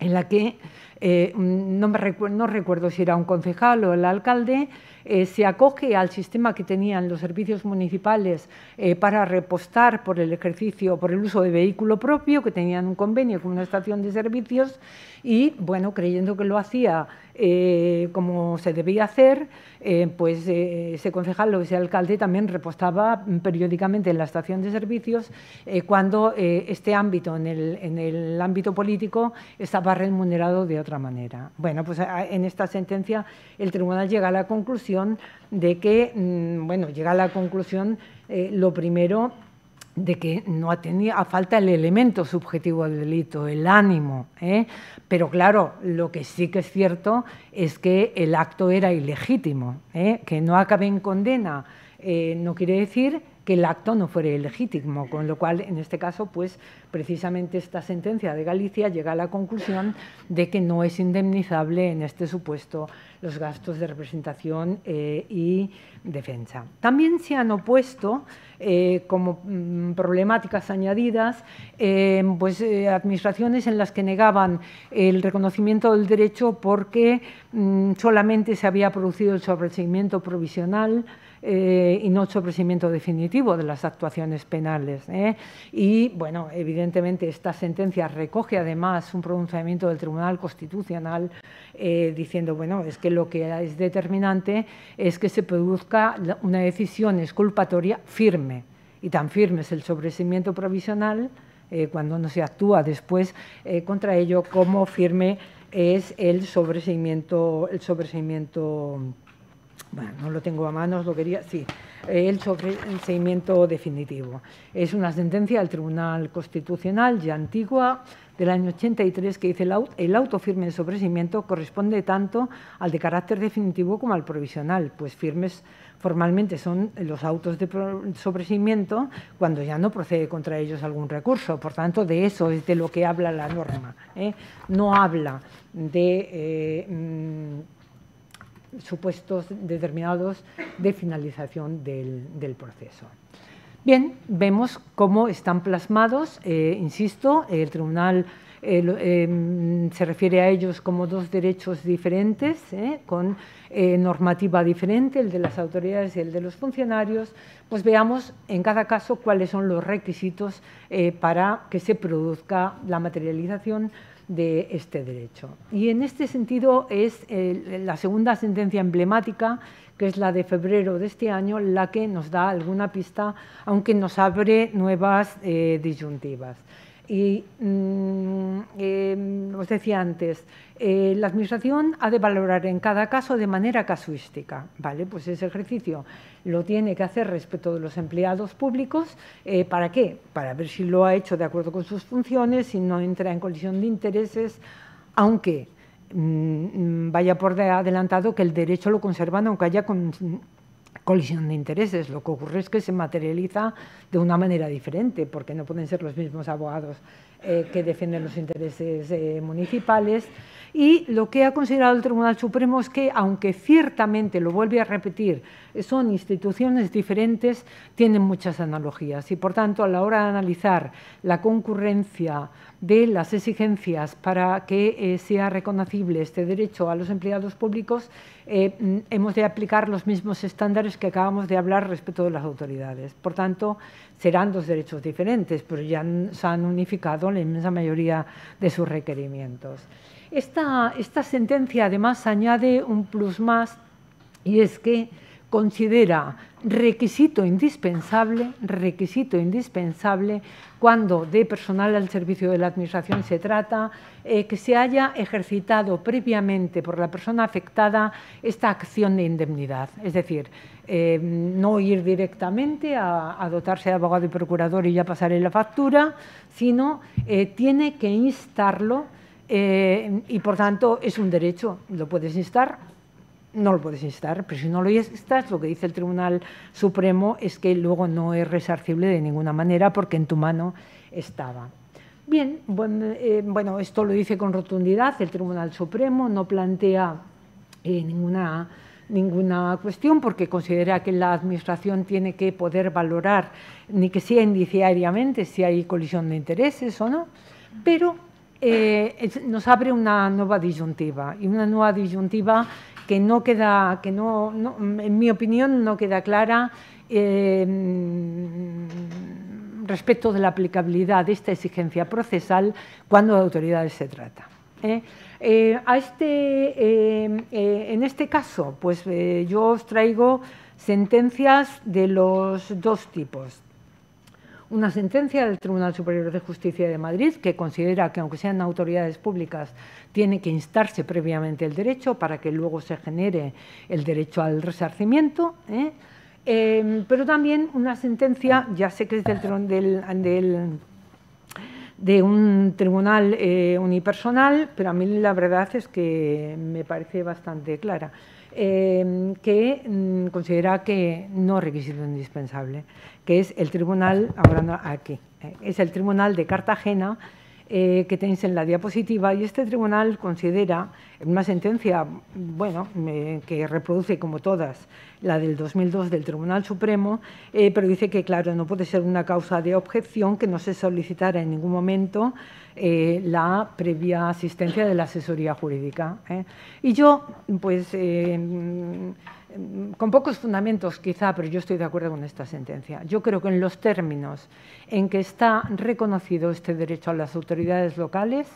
en la que, eh, no, me recuerdo, no recuerdo si era un concejal o el alcalde, eh, se acoge al sistema que tenían los servicios municipales eh, para repostar por el ejercicio, por el uso de vehículo propio, que tenían un convenio con una estación de servicios y, bueno, creyendo que lo hacía eh, como se debía hacer, eh, pues eh, ese concejal o ese alcalde también repostaba periódicamente en la estación de servicios eh, cuando eh, este ámbito, en el, en el ámbito político, estaba remunerado de otra manera. Bueno, pues en esta sentencia el tribunal llega a la conclusión de que, bueno, llega a la conclusión, eh, lo primero, de que no ha tenido, a falta el elemento subjetivo del delito, el ánimo, ¿eh? Pero claro, lo que sí que es cierto es que el acto era ilegítimo, ¿eh? Que no acabe en condena, eh, no quiere decir que el acto no fuera ilegítimo, con lo cual, en este caso, pues precisamente esta sentencia de Galicia llega a la conclusión de que no es indemnizable en este supuesto los gastos de representación eh, y defensa. También se han opuesto eh, como mmm, problemáticas añadidas eh, pues, eh, administraciones en las que negaban el reconocimiento del derecho porque mmm, solamente se había producido el sobreseimiento provisional eh, y no el sobreseimiento definitivo de las actuaciones penales, ¿eh? Y, bueno, evidentemente esta sentencia recoge además un pronunciamiento del Tribunal Constitucional eh, diciendo, bueno, es que lo que es determinante es que se produzca una decisión exculpatoria firme, y tan firme es el sobreseimiento provisional eh, cuando no se actúa después eh, contra ello, como firme es el sobreseimiento, el sobreseimiento, bueno, no lo tengo a manos, lo quería, sí, el sobreseimiento definitivo. Es una sentencia del Tribunal Constitucional ya antigua, del año ochenta y tres, que dice el auto firme de sobreseimiento corresponde tanto al de carácter definitivo como al provisional, pues firmes formalmente son los autos de sobreseimiento cuando ya no procede contra ellos algún recurso. Por tanto, de eso es de lo que habla la norma, ¿eh? No habla de eh, mmm, supuestos determinados de finalización del, del proceso. Bien, vemos cómo están plasmados, eh, insisto, el tribunal eh, eh, se refiere a ellos como dos derechos diferentes, eh, con eh, normativa diferente, el de las autoridades y el de los funcionarios. Pues veamos en cada caso cuáles son los requisitos eh, para que se produzca la materialización de este derecho. Y en este sentido es eh, la segunda sentencia emblemática, que es la de febrero de este año, la que nos da alguna pista, aunque nos abre nuevas eh, disyuntivas. Y mm, eh, os decía antes, eh, la Administración ha de valorar en cada caso de manera casuística, ¿vale? Pues ese ejercicio lo tiene que hacer respecto de los empleados públicos. Eh, ¿Para qué? Para ver si lo ha hecho de acuerdo con sus funciones, si no entra en colisión de intereses, aunque vaya por adelantado que el derecho lo conservan aunque haya colisión de intereses. Lo que ocurre es que se materializa de una manera diferente, porque no pueden ser los mismos abogados eh, que defienden los intereses eh, municipales. Y lo que ha considerado el Tribunal Supremo es que, aunque ciertamente, lo vuelve a repetir, son instituciones diferentes, tienen muchas analogías y, por tanto, a la hora de analizar la concurrencia de las exigencias para que eh, sea reconocible este derecho a los empleados públicos, eh, hemos de aplicar los mismos estándares que acabamos de hablar respecto de las autoridades. Por tanto, serán dos derechos diferentes, pero ya se han unificado la inmensa mayoría de sus requerimientos. Esta, esta sentencia, además, añade un plus más, y es que considera requisito indispensable, requisito indispensable cuando de personal al servicio de la Administración se trata, eh, que se haya ejercitado previamente por la persona afectada esta acción de indemnidad. Es decir, eh, no ir directamente a, a dotarse de abogado y procurador y ya pasaré la factura, sino eh, tiene que instarlo eh, y, por tanto, es un derecho, lo puedes instar. No lo puedes instar, pero si no lo instas, lo que dice el Tribunal Supremo es que luego no es resarcible de ninguna manera porque en tu mano estaba. Bien, bueno, eh, bueno esto lo dice con rotundidad el Tribunal Supremo, no plantea eh, ninguna, ninguna cuestión porque considera que la Administración tiene que poder valorar, ni que sea indiciariamente, si hay colisión de intereses o no, pero... Eh, nos abre una nueva disyuntiva y una nueva disyuntiva que no queda, que no, no en mi opinión, no queda clara eh, respecto de la aplicabilidad de esta exigencia procesal cuando de autoridades se trata. ¿eh? Eh, a este, eh, eh, en este caso, pues eh, yo os traigo sentencias de los dos tipos. Una sentencia del Tribunal Superior de Justicia de Madrid que considera que, aunque sean autoridades públicas, tiene que instarse previamente el derecho para que luego se genere el derecho al resarcimiento, ¿eh? Eh, pero también una sentencia, ya sé que es del, del, del, de un tribunal eh, unipersonal, pero a mí la verdad es que me parece bastante clara. Eh, que mm, considera que no es requisito indispensable, que es el tribunal, ahora no, aquí, eh, es el tribunal de Cartagena eh, que tenéis en la diapositiva, y este tribunal considera, en una sentencia, bueno, eh, que reproduce como todas la del dos mil dos del Tribunal Supremo, eh, pero dice que, claro, no puede ser una causa de objeción que no se solicitara en ningún momento Eh, la previa asistencia de la asesoría jurídica. ¿eh? Y yo, pues, eh, con pocos fundamentos quizá, pero yo estoy de acuerdo con esta sentencia. Yo creo que en los términos en que está reconocido este derecho a las autoridades locales,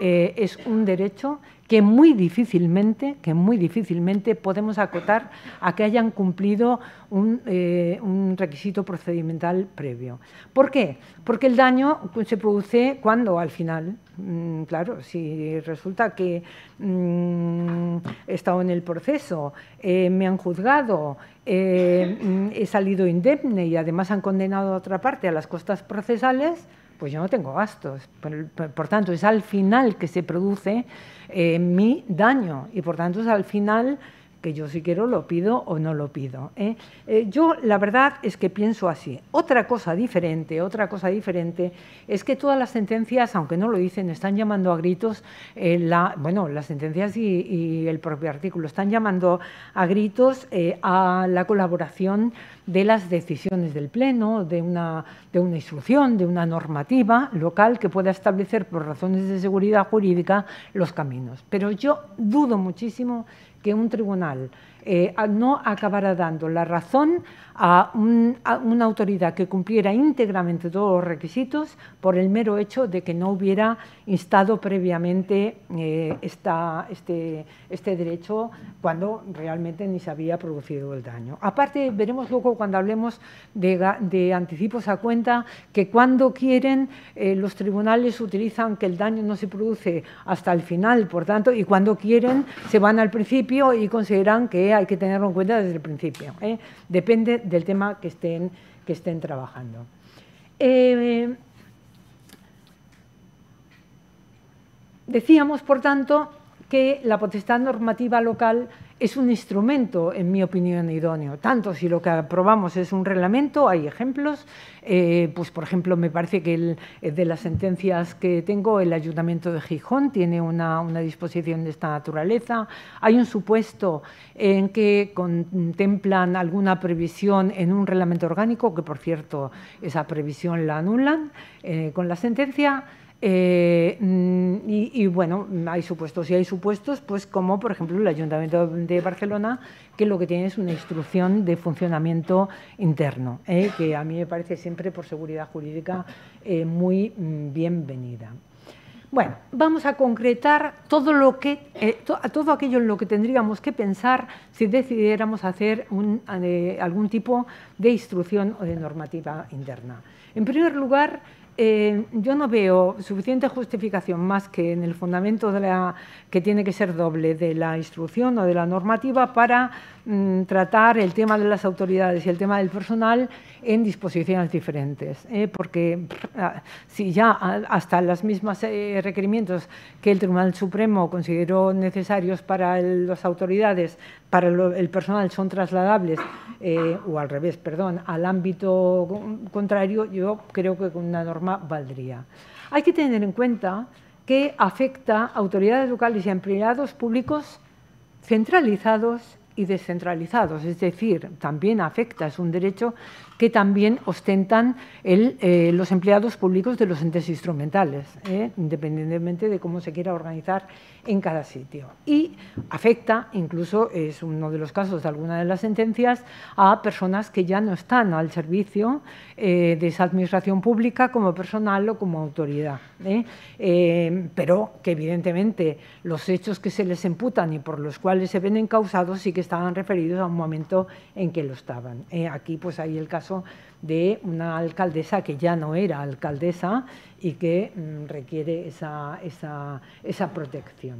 eh, es un derecho que muy difícilmente, que muy difícilmente podemos acotar a que hayan cumplido un, eh, un requisito procedimental previo. ¿Por qué? Porque el daño se produce cuando, al final, mmm, claro, si resulta que mmm, he estado en el proceso, eh, me han juzgado, eh, he salido indemne y además han condenado a otra parte a las costas procesales, pues yo no tengo gastos. Por, por, por tanto, es al final que se produce eh, mi daño y, por tanto, es al final que yo, si quiero, lo pido o no lo pido. ¿eh? Eh, yo, la verdad, es que pienso así. Otra cosa diferente, otra cosa diferente es que todas las sentencias, aunque no lo dicen, están llamando a gritos, eh, la, bueno, las sentencias y, y el propio artículo, están llamando a gritos eh, a la colaboración de las decisiones del Pleno, de una, de una instrucción, de una normativa local que pueda establecer, por razones de seguridad jurídica, los caminos. Pero yo dudo muchísimo que un tribunal eh, no acabará dando la razón a, un, a una autoridad que cumpliera íntegramente todos los requisitos por el mero hecho de que no hubiera instado previamente eh, esta, este, este derecho cuando realmente ni se había producido el daño. Aparte, veremos luego cuando hablemos de, de anticipos a cuenta que cuando quieren eh, los tribunales utilizan que el daño no se produce hasta el final, por tanto, y cuando quieren se van al principio y consideran que hay que tenerlo en cuenta desde el principio. ¿eh? Depende del tema que estén, que estén trabajando. Eh, decíamos, por tanto, que la potestad normativa local es un instrumento, en mi opinión, idóneo. Tanto si lo que aprobamos es un reglamento, hay ejemplos, eh, pues por ejemplo, me parece que el, de las sentencias que tengo, el Ayuntamiento de Gijón tiene una, una disposición de esta naturaleza. Hay un supuesto en que contemplan alguna previsión en un reglamento orgánico, que por cierto, esa previsión la anulan eh, con la sentencia. Eh, y, y, bueno, hay supuestos, y hay supuestos, pues como, por ejemplo, el Ayuntamiento de Barcelona, que lo que tiene es una instrucción de funcionamiento interno, eh, que a mí me parece siempre, por seguridad jurídica, eh, muy bienvenida. Bueno, vamos a concretar todo lo que, eh, to, todo aquello en lo que tendríamos que pensar si decidiéramos hacer un, eh, algún tipo de instrucción o de normativa interna. En primer lugar, eh, yo no veo suficiente justificación más que en el fundamento de la, que tiene que ser doble de la instrucción o de la normativa para mm, tratar el tema de las autoridades y el tema del personal en disposiciones diferentes, eh, porque si ya hasta las mismas eh, requerimientos que el Tribunal Supremo consideró necesarios para el, las autoridades, para lo, el personal son trasladables, eh, o al revés, perdón, al ámbito contrario, yo creo que con una normativa valdría. Hay que tener en cuenta que afecta a autoridades locales y a empleados públicos centralizados y descentralizados, es decir, también afecta, es un derecho que también ostentan el, eh, los empleados públicos de los entes instrumentales, eh, independientemente de cómo se quiera organizar en cada sitio. Y afecta, incluso es uno de los casos de alguna de las sentencias, a personas que ya no están al servicio eh, de esa administración pública como personal o como autoridad, eh, eh, pero que evidentemente los hechos que se les imputan y por los cuales se ven encausados sí que estaban referidos a un momento en que lo estaban. Eh, aquí pues hay el caso de una alcaldesa que ya no era alcaldesa y que mm, requiere esa, esa, esa protección.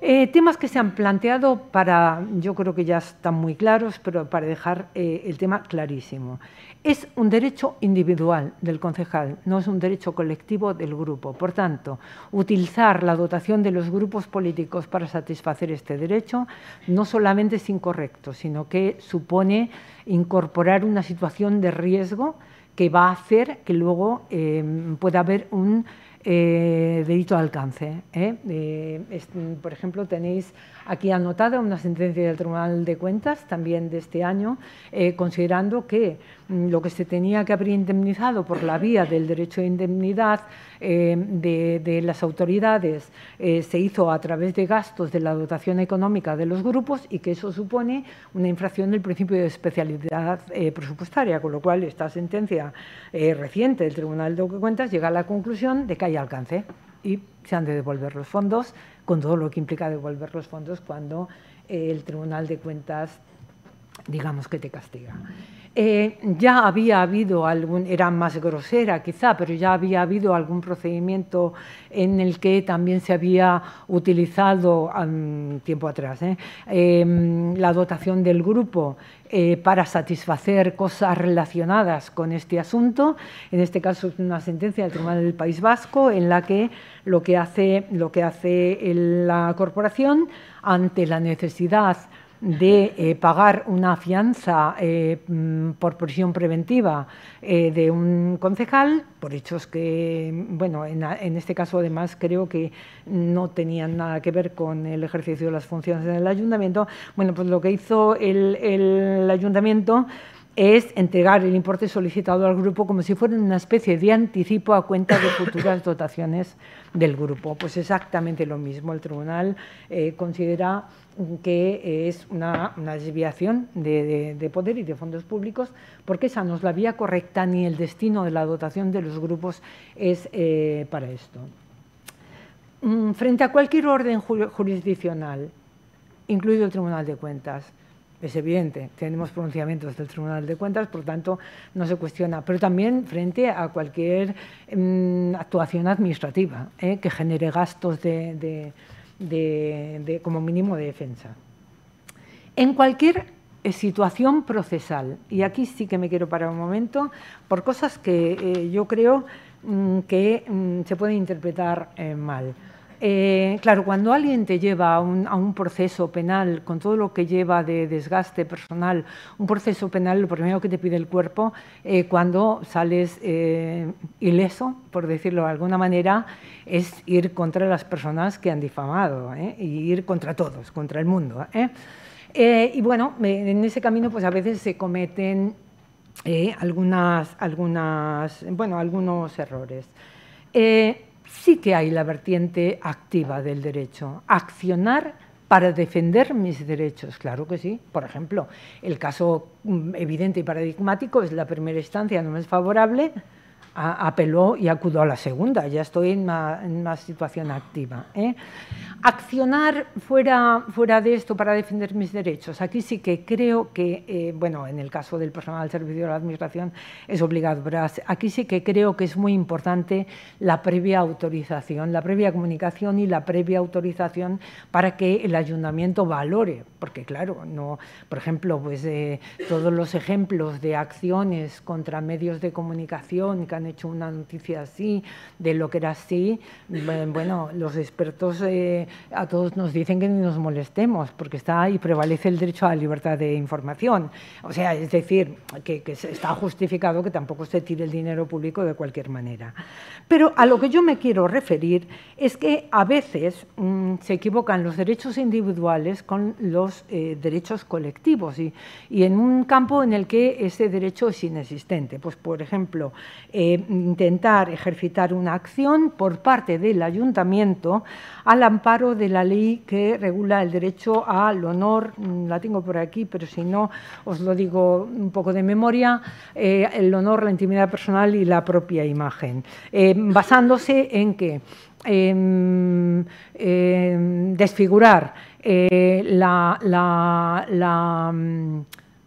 Eh, temas que se han planteado para, yo creo que ya están muy claros, pero para dejar eh, el tema clarísimo. Es un derecho individual del concejal, no es un derecho colectivo del grupo. Por tanto, utilizar la dotación de los grupos políticos para satisfacer este derecho no solamente es incorrecto, sino que supone incorporar una situación de riesgo que va a hacer que luego eh, pueda haber un Eh, delito de alcance. ¿eh? Eh, es, por ejemplo, tenéis aquí anotada una sentencia del Tribunal de Cuentas, también de este año, eh, considerando que mm, lo que se tenía que haber indemnizado por la vía del derecho de indemnidad eh, de, de las autoridades eh, se hizo a través de gastos de la dotación económica de los grupos y que eso supone una infracción del principio de especialidad eh, presupuestaria, con lo cual esta sentencia eh, reciente del Tribunal de Cuentas llega a la conclusión de que hay alcance y se han de devolver los fondos, con todo lo que implica devolver los fondos cuando eh, el Tribunal de Cuentas, digamos, que te castiga. Eh, ya había habido algún, era más grosera quizá, pero ya había habido algún procedimiento en el que también se había utilizado um, tiempo atrás eh, eh, la dotación del grupo eh, para satisfacer cosas relacionadas con este asunto. En este caso es una sentencia del Tribunal del País Vasco en la que lo que hace, lo que hace la corporación ante la necesidad de eh, pagar una fianza eh, por prisión preventiva eh, de un concejal, por hechos que, bueno, en, en este caso además creo que no tenían nada que ver con el ejercicio de las funciones del ayuntamiento. Bueno, pues lo que hizo el, el ayuntamiento es entregar el importe solicitado al grupo como si fuera una especie de anticipo a cuenta de futuras dotaciones del grupo. Pues exactamente lo mismo. El tribunal eh, considera que es una, una desviación de, de, de poder y de fondos públicos, porque esa no es la vía correcta ni el destino de la dotación de los grupos es eh, para esto. Frente a cualquier orden jurisdiccional, incluido el Tribunal de Cuentas, es evidente, tenemos pronunciamientos del Tribunal de Cuentas, por tanto, no se cuestiona. Pero también frente a cualquier mmm, actuación administrativa ¿eh? que genere gastos de, de, de, de, como mínimo de defensa. En cualquier situación procesal, y aquí sí que me quiero parar un momento, por cosas que eh, yo creo mmm, que mmm, se pueden interpretar eh, mal. Eh, claro, cuando alguien te lleva a un, a un proceso penal, con todo lo que lleva de desgaste personal, un proceso penal, lo primero que te pide el cuerpo, eh, cuando sales eh, ileso, por decirlo de alguna manera, es ir contra las personas que han difamado, ¿eh? y ir contra todos, contra el mundo. ¿eh? Eh, y bueno, en ese camino pues a veces se cometen eh, algunas, algunas, bueno, algunos errores. Eh, Sí que hay la vertiente activa del derecho, accionar para defender mis derechos, claro que sí. Por ejemplo, el caso evidente y paradigmático es la primera instancia no es favorable, apeló y acudió a la segunda, ya estoy en una, en una situación activa, ¿eh? Accionar fuera, fuera de esto para defender mis derechos. Aquí sí que creo que, eh, bueno, en el caso del personal al servicio de la Administración es obligado, pero aquí sí que creo que es muy importante la previa autorización, la previa comunicación y la previa autorización para que el ayuntamiento valore, porque claro, no, por ejemplo, pues eh, todos los ejemplos de acciones contra medios de comunicación que han hecho una noticia así, de lo que era así, bueno, los expertos eh, a todos nos dicen que ni nos molestemos, porque está ahí, prevalece el derecho a la libertad de información. O sea, es decir, que, que está justificado que tampoco se tire el dinero público de cualquier manera. Pero a lo que yo me quiero referir es que a veces mmm, se equivocan los derechos individuales con los eh, derechos colectivos y, y en un campo en el que ese derecho es inexistente. Pues, por ejemplo, Eh, intentar ejercitar una acción por parte del ayuntamiento al amparo de la ley que regula el derecho al honor, la tengo por aquí, pero si no os lo digo un poco de memoria, eh, el honor, la intimidad personal y la propia imagen, eh, basándose en que eh, eh, desfigurar eh, la... la, la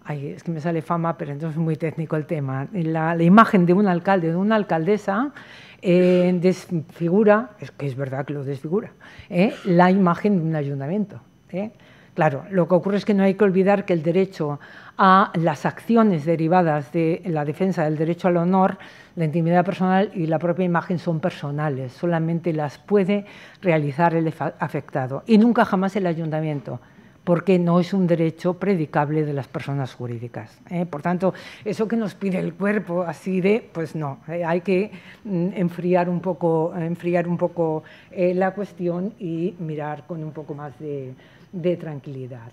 Ay, es que me sale fama, pero entonces es muy técnico el tema. La, la imagen de un alcalde, de una alcaldesa, eh, desfigura, es que es verdad que lo desfigura, eh, la imagen de un ayuntamiento. Eh. Claro, lo que ocurre es que no hay que olvidar que el derecho a las acciones derivadas de la defensa del derecho al honor, la intimidad personal y la propia imagen son personales, solamente las puede realizar el afectado y nunca jamás el ayuntamiento, porque no es un derecho predicable de las personas jurídicas. ¿eh? Por tanto, eso que nos pide el cuerpo así de, pues no, eh, hay que mm, enfriar un poco, enfriar un poco eh, la cuestión y mirar con un poco más de, de tranquilidad.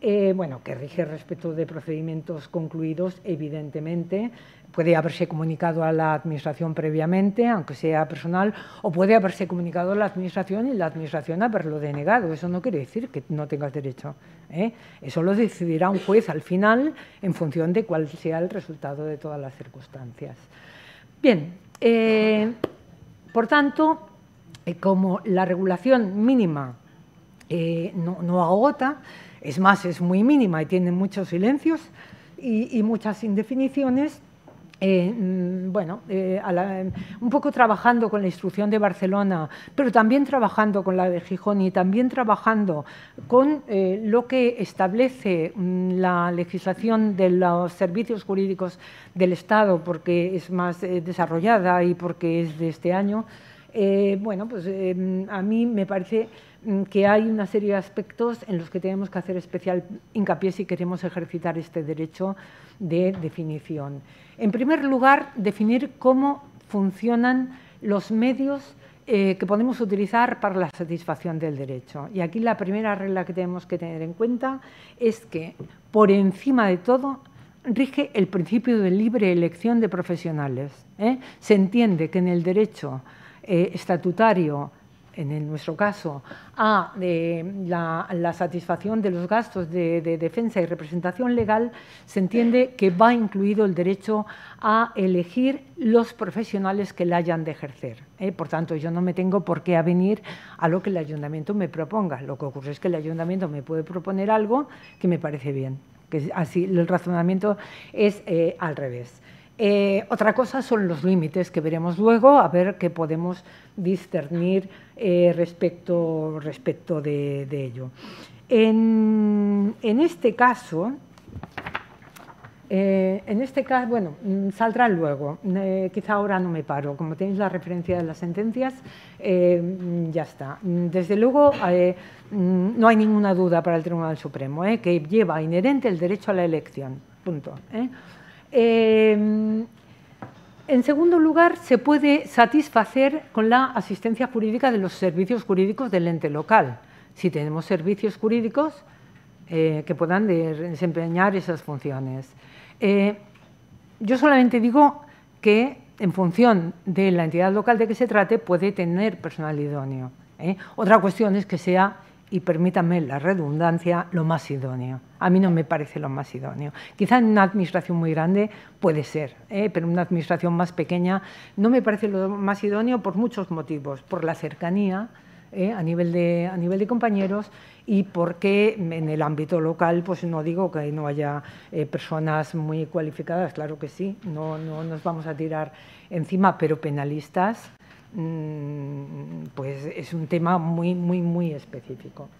Eh, bueno, que rige respecto de procedimientos concluidos, evidentemente, puede haberse comunicado a la Administración previamente, aunque sea personal, o puede haberse comunicado a la Administración y la Administración haberlo denegado. Eso no quiere decir que no tengas derecho, ¿eh? Eso lo decidirá un juez al final en función de cuál sea el resultado de todas las circunstancias. Bien, eh, por tanto, eh, como la regulación mínima eh, no, no agota, es más, es muy mínima y tiene muchos silencios y, y muchas indefiniciones. Eh, bueno, eh, a la, un poco trabajando con la instrucción de Barcelona, pero también trabajando con la de Gijón y también trabajando con eh, lo que establece la legislación de los servicios jurídicos del Estado, porque es más eh, desarrollada y porque es de este año. Eh, bueno, pues eh, a mí me parece que hay una serie de aspectos en los que tenemos que hacer especial hincapié si queremos ejercitar este derecho de definición. En primer lugar, definir cómo funcionan los medios eh, que podemos utilizar para la satisfacción del derecho. Y aquí la primera regla que tenemos que tener en cuenta es que, por encima de todo, rige el principio de libre elección de profesionales, ¿eh? Se entiende que en el derecho Eh, estatutario, en el, nuestro caso, a eh, la, la satisfacción de los gastos de, de defensa y representación legal, se entiende que va incluido el derecho a elegir los profesionales que la hayan de ejercer. ¿eh? Por tanto, yo no me tengo por qué avenir a lo que el ayuntamiento me proponga. Lo que ocurre es que el ayuntamiento me puede proponer algo que me parece bien, que así el razonamiento es eh, al revés. Eh, otra cosa son los límites, que veremos luego, a ver qué podemos discernir eh, respecto, respecto de, de ello. En, en este caso, eh, en este caso, bueno, saldrá luego, eh, quizá ahora no me paro, como tenéis la referencia de las sentencias, eh, ya está. Desde luego, eh, no hay ninguna duda para el Tribunal Supremo, eh, que lleva inherente el derecho a la elección, punto. ¿eh? Eh, en segundo lugar, se puede satisfacer con la asistencia jurídica de los servicios jurídicos del ente local, si tenemos servicios jurídicos eh, que puedan desempeñar esas funciones. Eh, yo solamente digo que, en función de la entidad local de que se trate, puede tener personal idóneo. ¿eh? Otra cuestión es que sea y permítanme la redundancia, lo más idóneo. A mí no me parece lo más idóneo. Quizá en una administración muy grande puede ser, ¿eh? pero en una administración más pequeña no me parece lo más idóneo por muchos motivos, por la cercanía, ¿Eh? a nivel de, a nivel de compañeros, y porque en el ámbito local, pues no digo que no haya eh, personas muy cualificadas, claro que sí, no, no nos vamos a tirar encima, pero penalistas, mmm, pues es un tema muy, muy, muy específico.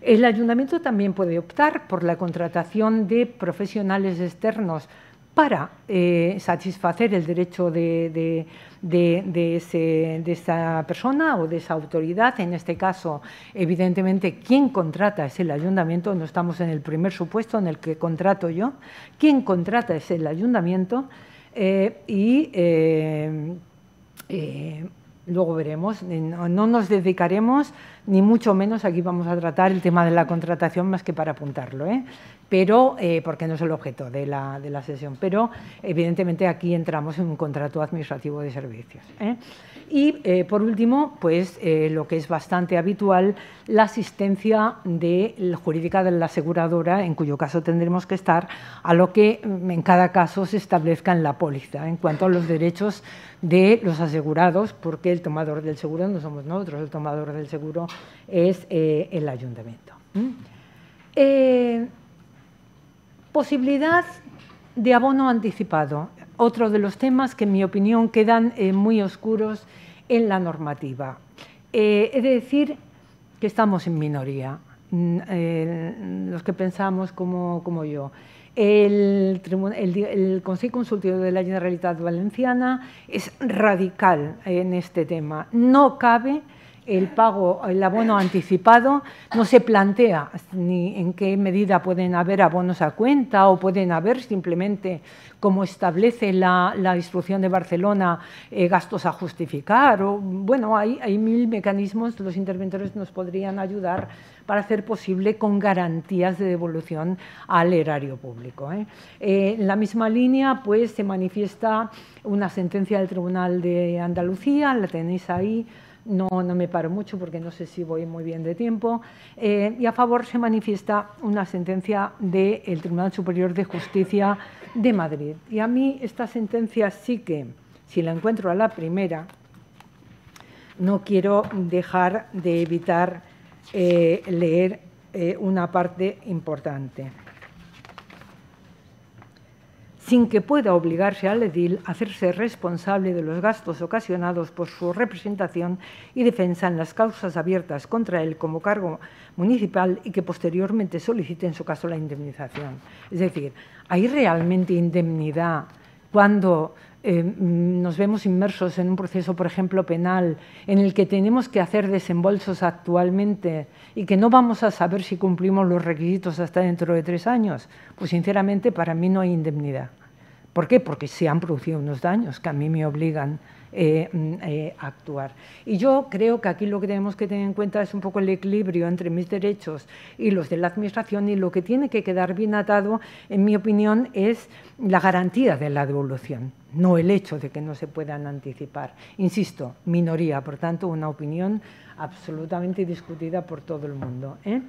El ayuntamiento también puede optar por la contratación de profesionales externos para eh, satisfacer el derecho de, de, de, de, ese, de esa persona o de esa autoridad. En este caso, evidentemente, quien contrata es el ayuntamiento, no estamos en el primer supuesto en el que contrato yo, quien contrata es el ayuntamiento eh, y eh, eh, luego veremos, no, no nos dedicaremos, ni mucho menos aquí vamos a tratar el tema de la contratación más que para apuntarlo, ¿eh? pero eh, porque no es el objeto de la, de la sesión, pero evidentemente aquí entramos en un contrato administrativo de servicios. ¿eh? Y, eh, por último, pues eh, lo que es bastante habitual, la asistencia de la jurídica de la aseguradora, en cuyo caso tendremos que estar, a lo que en cada caso se establezca en la póliza, en cuanto a los derechos de los asegurados, porque el tomador del seguro no somos nosotros, el tomador del seguro es eh, el ayuntamiento. ¿Mm? Eh, Posibilidad de abono anticipado, otro de los temas que, en mi opinión, quedan eh, muy oscuros en la normativa. Eh, he de decir que estamos en minoría, eh, los que pensamos como, como yo. El, el, el Consejo Consultivo de la Generalitat Valenciana es radical en este tema. No cabe el pago, el abono anticipado, no se plantea ni en qué medida pueden haber abonos a cuenta o pueden haber simplemente, como establece la, la instrucción de Barcelona, eh, gastos a justificar. O, bueno, hay, hay mil mecanismos, los interventores nos podrían ayudar para hacer posible con garantías de devolución al erario público. ¿eh? Eh, en la misma línea, pues, se manifiesta una sentencia del Tribunal de Andalucía, la tenéis ahí. No, no me paro mucho porque no sé si voy muy bien de tiempo, eh, y a favor se manifiesta una sentencia del Tribunal Superior de Justicia de Madrid. Y a mí esta sentencia sí que, si la encuentro a la primera, no quiero dejar de evitar eh, leer eh, una parte importante. Sin que pueda obligarse al edil a hacerse responsable de los gastos ocasionados por su representación y defensa en las causas abiertas contra él como cargo municipal y que posteriormente solicite en su caso la indemnización. Es decir, ¿hay realmente indemnidad cuando eh, nos vemos inmersos en un proceso, por ejemplo, penal, en el que tenemos que hacer desembolsos actualmente y que no vamos a saber si cumplimos los requisitos hasta dentro de tres años? Pues, sinceramente, para mí no hay indemnidad. ¿Por qué? Porque se han producido unos daños que a mí me obligan eh, eh, a actuar. Y yo creo que aquí lo que tenemos que tener en cuenta es un poco el equilibrio entre mis derechos y los de la administración, y lo que tiene que quedar bien atado, en mi opinión, es la garantía de la devolución, no el hecho de que no se puedan anticipar. Insisto, minoría, por tanto, una opinión absolutamente discutida por todo el mundo, ¿eh?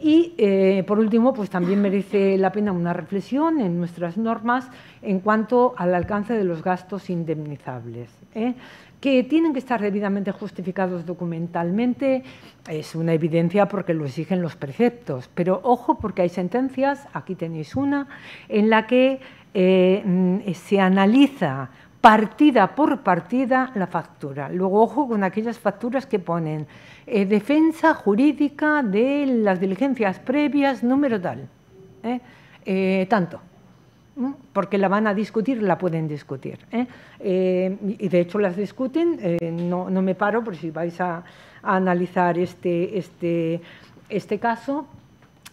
Y, eh, por último, pues también merece la pena una reflexión en nuestras normas en cuanto al alcance de los gastos indemnizables, ¿eh? que tienen que estar debidamente justificados documentalmente. Es una evidencia porque lo exigen los preceptos, pero ojo, porque hay sentencias, aquí tenéis una, en la que eh, se analiza partida por partida la factura. Luego, ojo con aquellas facturas que ponen eh, defensa jurídica de las diligencias previas, número tal, ¿eh? Eh, tanto, ¿no? Porque la van a discutir, la pueden discutir, ¿eh? Eh, y de hecho las discuten, eh, no, no me paro, por si vais a, a analizar este, este, este caso.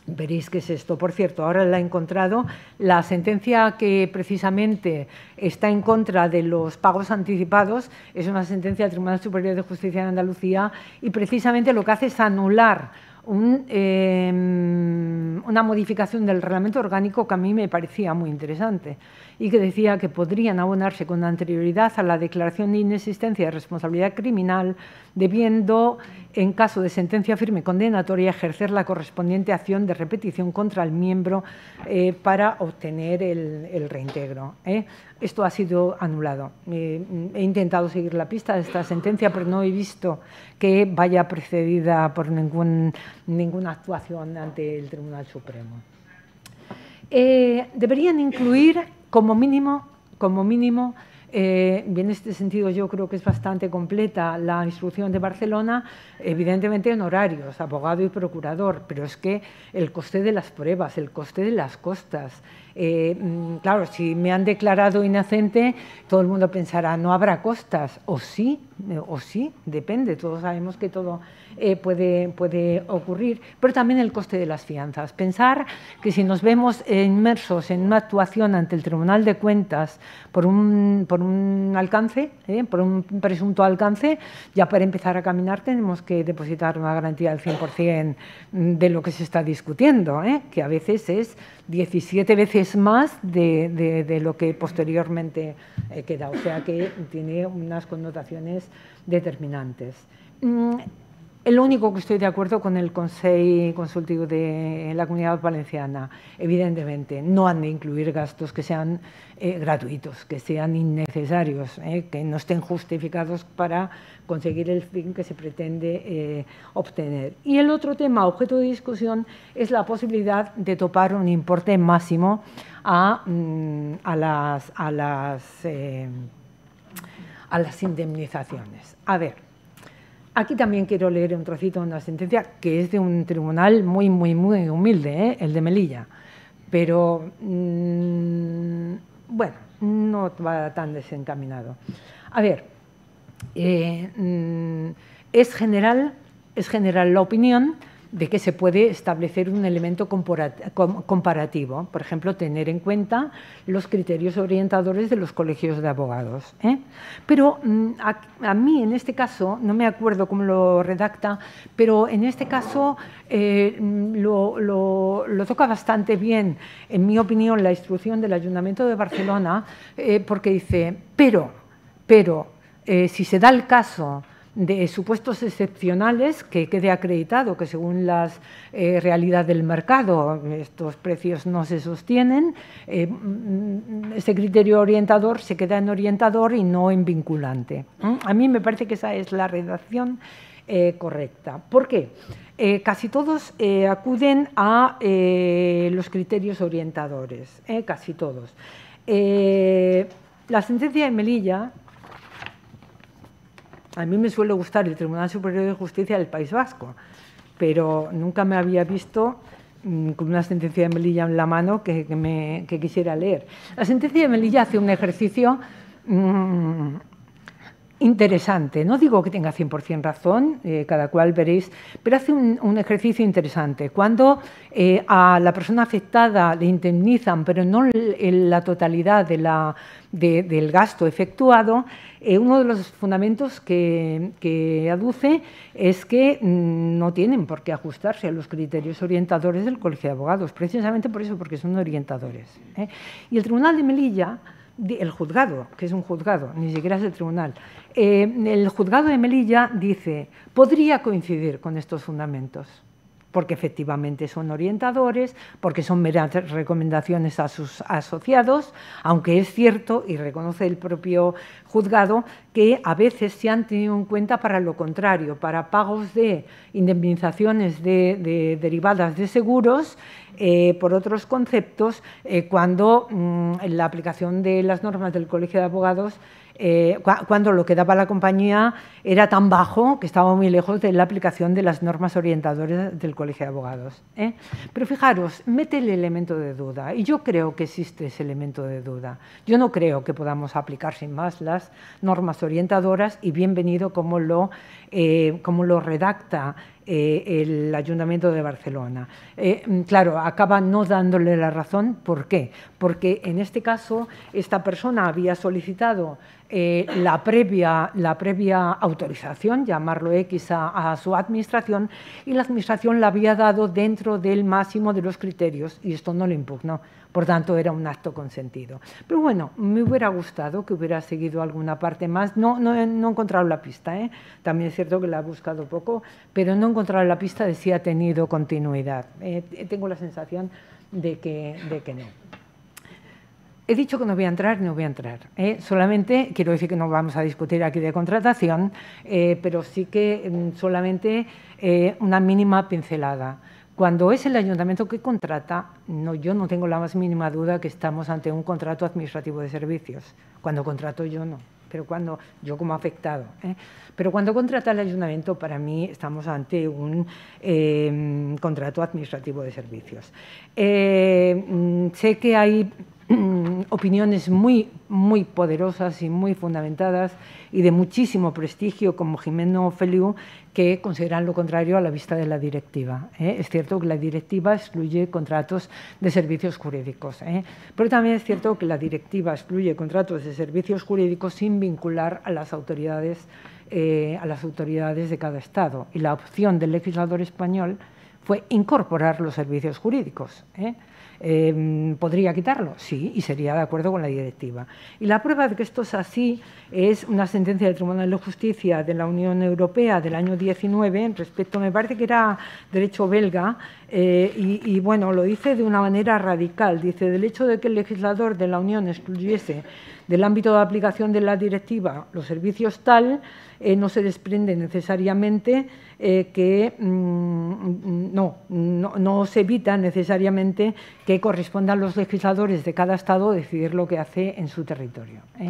Veréis qué es esto. Por cierto, ahora la he encontrado, la sentencia que precisamente está en contra de los pagos anticipados es una sentencia del Tribunal Superior de Justicia de Andalucía, y precisamente lo que hace es anular un, eh, una modificación del reglamento orgánico que a mí me parecía muy interesante y que decía que podrían abonarse con anterioridad a la declaración de inexistencia de responsabilidad criminal, debiendo, en caso de sentencia firme condenatoria, ejercer la correspondiente acción de repetición contra el miembro eh, para obtener el, el reintegro. ¿eh? Esto ha sido anulado. Eh, he intentado seguir la pista de esta sentencia, pero no he visto que vaya precedida por ningún, ninguna actuación ante el Tribunal Supremo. Eh, deberían incluir, como mínimo, como mínimo eh, y en este sentido yo creo que es bastante completa la instrucción de Barcelona, evidentemente en horarios, abogado y procurador, pero es que el coste de las pruebas, el coste de las costas… Eh, claro, si me han declarado inocente, todo el mundo pensará, no habrá costas, o sí, o sí, depende, todos sabemos que todo eh, puede, puede ocurrir, pero también el coste de las fianzas. Pensar que si nos vemos inmersos en una actuación ante el Tribunal de Cuentas por un, por un alcance, eh, por un presunto alcance, ya para empezar a caminar tenemos que depositar una garantía del cien por cien de lo que se está discutiendo, eh, que a veces es diecisiete veces más de, de, de lo que posteriormente eh, queda, o sea que tiene unas connotaciones determinantes. Mm, el único que estoy de acuerdo con el Consell Consultiu de la Comunidad Valenciana, evidentemente, no han de incluir gastos que sean eh, gratuitos, que sean innecesarios, eh, que no estén justificados para conseguir el fin que se pretende eh, obtener. Y el otro tema objeto de discusión es la posibilidad de topar un importe máximo a, a las, a las, eh, a las indemnizaciones. A ver, aquí también quiero leer un trocito de una sentencia que es de un tribunal muy, muy, muy humilde, ¿eh? El de Melilla, pero mmm, bueno, no va tan desencaminado. A ver… Eh, es general, es general la opinión de que se puede establecer un elemento comparativo, por ejemplo, tener en cuenta los criterios orientadores de los colegios de abogados. ¿eh? Pero a, a mí, en este caso, no me acuerdo cómo lo redacta, pero en este caso eh, lo, lo, lo toca bastante bien, en mi opinión, la instrucción del Ayuntamiento de Barcelona, eh, porque dice, pero, pero, Eh, si se da el caso de supuestos excepcionales, que quede acreditado que según la eh, realidad del mercado estos precios no se sostienen, eh, ese criterio orientador se queda en orientador y no en vinculante. ¿Eh? A mí me parece que esa es la redacción eh, correcta. ¿Por qué? Eh, casi todos eh, acuden a eh, los criterios orientadores, eh, casi todos. Eh, la sentencia de Melilla… A mí me suele gustar el Tribunal Superior de Justicia del País Vasco, pero nunca me había visto mmm, con una sentencia de Melilla en la mano que, que, me, que quisiera leer. La sentencia de Melilla hace un ejercicio mmm, interesante. No digo que tenga cien por cien razón, eh, cada cual veréis, pero hace un, un ejercicio interesante. Cuando eh, a la persona afectada le indemnizan, pero no en la totalidad de la, de, del gasto efectuado, Eh, uno de los fundamentos que, que aduce es que mmm, no tienen por qué ajustarse a los criterios orientadores del Colegio de Abogados, precisamente por eso, porque son orientadores. ¿eh? Y el Tribunal de Melilla, de, el juzgado, que es un juzgado, ni siquiera es el tribunal, eh, el juzgado de Melilla dice, podría coincidir con estos fundamentos, porque efectivamente son orientadores, porque son meras recomendaciones a sus asociados, aunque es cierto, y reconoce el propio juzgado, que a veces se han tenido en cuenta para lo contrario, para pagos de indemnizaciones de, de derivadas de seguros, Eh, por otros conceptos, eh, cuando mmm, en la aplicación de las normas del Colegio de Abogados, eh, cu cuando lo que daba la compañía era tan bajo que estaba muy lejos de la aplicación de las normas orientadoras del Colegio de Abogados. ¿eh? Pero fijaros, mete el elemento de duda, y yo creo que existe ese elemento de duda. Yo no creo que podamos aplicar sin más las normas orientadoras, y bienvenido como lo, eh, como lo redacta eh, el Ayuntamiento de Barcelona. Eh, claro, acaba no dándole la razón. ¿Por qué? Porque en este caso esta persona había solicitado eh, la, previa, la previa autorización, llamarlo X, a, a su administración, y la administración la había dado dentro del máximo de los criterios y esto no le impugnó. Por tanto, era un acto consentido. Pero bueno, me hubiera gustado que hubiera seguido alguna parte más. No, no, no he encontrado la pista, ¿eh? También es cierto que la he buscado poco, pero no he encontrado la pista de si ha tenido continuidad. Eh, tengo la sensación de que, de que no. He dicho que no voy a entrar, no voy a entrar. ¿eh? Solamente, quiero decir que no vamos a discutir aquí de contratación, eh, pero sí que solamente eh, una mínima pincelada. Cuando es el ayuntamiento que contrata, no, yo no tengo la más mínima duda que estamos ante un contrato administrativo de servicios. Cuando contrato yo no, pero cuando yo como afectado. ¿eh? Pero cuando contrata el ayuntamiento, para mí estamos ante un eh, contrato administrativo de servicios. Eh, sé que hay opiniones muy, muy poderosas y muy fundamentadas y de muchísimo prestigio, como Jimeno Feliu, que consideran lo contrario a la vista de la directiva. ¿eh? Es cierto que la directiva excluye contratos de servicios jurídicos, ¿eh? pero también es cierto que la directiva excluye contratos de servicios jurídicos sin vincular a las autoridades, eh, a las autoridades de cada Estado. Y la opción del legislador español fue incorporar los servicios jurídicos. ¿eh? Eh, ¿Podría quitarlo? Sí, y sería de acuerdo con la directiva. Y la prueba de que esto es así es una sentencia del Tribunal de Justicia de la Unión Europea del año diecinueve, respecto, me parece que era derecho belga, eh, y, y bueno, lo dice de una manera radical. Dice, del hecho de que el legislador de la Unión excluyese del ámbito de aplicación de la directiva los servicios tal, eh, no se desprende necesariamente eh, que mm, no, no, no se evita necesariamente que correspondan los legisladores de cada Estado decidir lo que hace en su territorio. ¿eh?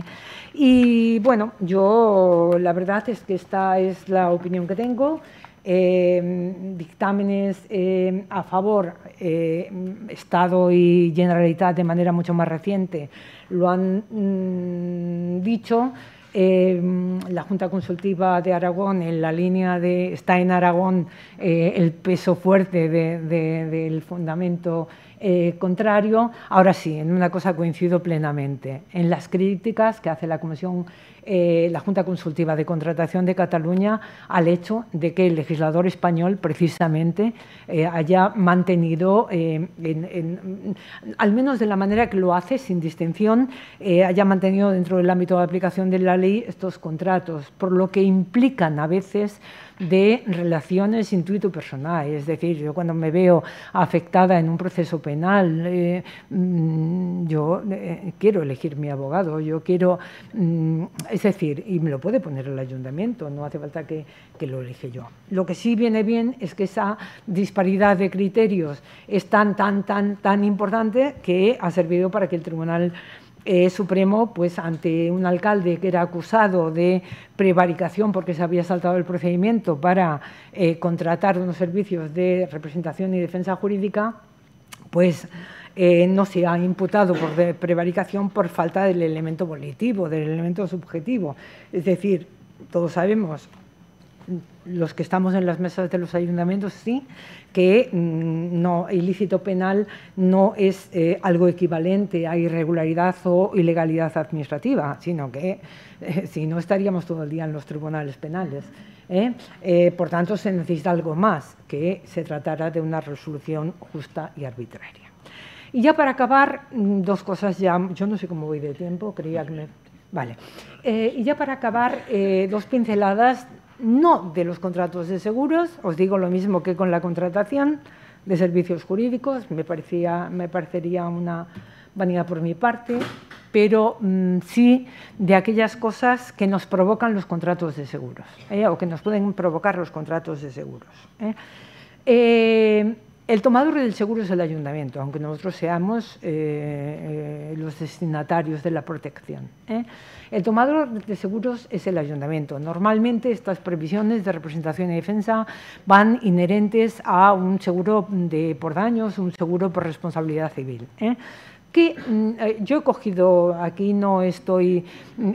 Y bueno, yo la verdad es que esta es la opinión que tengo. Eh, dictámenes eh, a favor, eh, Estado y Generalitat de manera mucho más reciente lo han mm, dicho. Eh, la Junta Consultiva de Aragón, en la línea de está en Aragón eh, el peso fuerte de, de, del fundamento eh, contrario. Ahora sí, en una cosa coincido plenamente, en las críticas que hace la Comisión, eh, la Junta Consultiva de Contratación de Cataluña al hecho de que el legislador español precisamente eh, haya mantenido, eh, en, en, al menos de la manera que lo hace, sin distinción, eh, haya mantenido dentro del ámbito de aplicación de la ley estos contratos, por lo que implican a veces de relaciones intuito personal. Es decir, yo cuando me veo afectada en un proceso penal, eh, yo eh, quiero elegir mi abogado, yo quiero, mm, es decir, y me lo puede poner el ayuntamiento, no hace falta que, que lo elige yo. Lo que sí viene bien es que esa disparidad de criterios es tan, tan, tan, tan importante que ha servido para que el Tribunal Eh, Supremo, pues ante un alcalde que era acusado de prevaricación porque se había saltado el procedimiento para eh, contratar unos servicios de representación y defensa jurídica, pues eh, no se ha imputado por prevaricación por falta del elemento volitivo, del elemento subjetivo. Es decir, todos sabemos, los que estamos en las mesas de los ayuntamientos, sí, que mmm, no, ilícito penal no es eh, algo equivalente a irregularidad o ilegalidad administrativa, sino que eh, si no estaríamos todo el día en los tribunales penales. ¿eh? Eh, por tanto, se necesita algo más, que se tratara de una resolución justa y arbitraria. Y ya para acabar, dos cosas ya, yo no sé cómo voy de tiempo, creía que me... Vale. Eh, y ya para acabar, eh, dos pinceladas. No de los contratos de seguros, os digo lo mismo que con la contratación de servicios jurídicos, me, parecía, me parecería una vanidad por mi parte, pero mmm, sí de aquellas cosas que nos provocan los contratos de seguros, ¿eh? o que nos pueden provocar los contratos de seguros. ¿eh? Eh, El tomador del seguro es el ayuntamiento, aunque nosotros seamos eh, eh, los destinatarios de la protección. ¿eh? El tomador de seguros es el ayuntamiento. Normalmente estas previsiones de representación y defensa van inherentes a un seguro de, por daños, un seguro por responsabilidad civil. ¿eh? Que yo he cogido, aquí no estoy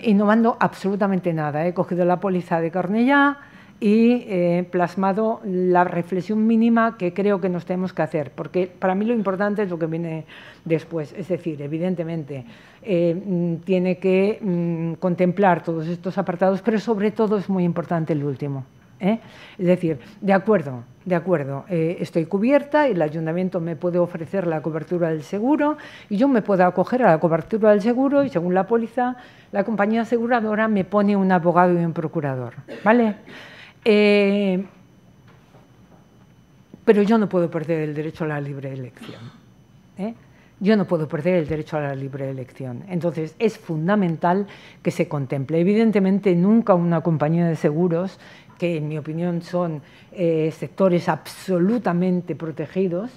innovando absolutamente nada, he cogido la póliza de Cornellà, y eh, plasmado la reflexión mínima que creo que nos tenemos que hacer, porque para mí lo importante es lo que viene después. Es decir, evidentemente, eh, tiene que mm, contemplar todos estos apartados, pero sobre todo es muy importante el último. ¿eh? Es decir, de acuerdo, de acuerdo, eh, estoy cubierta y el ayuntamiento me puede ofrecer la cobertura del seguro y yo me puedo acoger a la cobertura del seguro y según la póliza, la compañía aseguradora me pone un abogado y un procurador, ¿vale? Eh, pero yo no puedo perder el derecho a la libre elección. ¿eh? Yo no puedo perder el derecho a la libre elección. Entonces, es fundamental que se contemple. Evidentemente, nunca una compañía de seguros, que en mi opinión son eh, sectores absolutamente protegidos,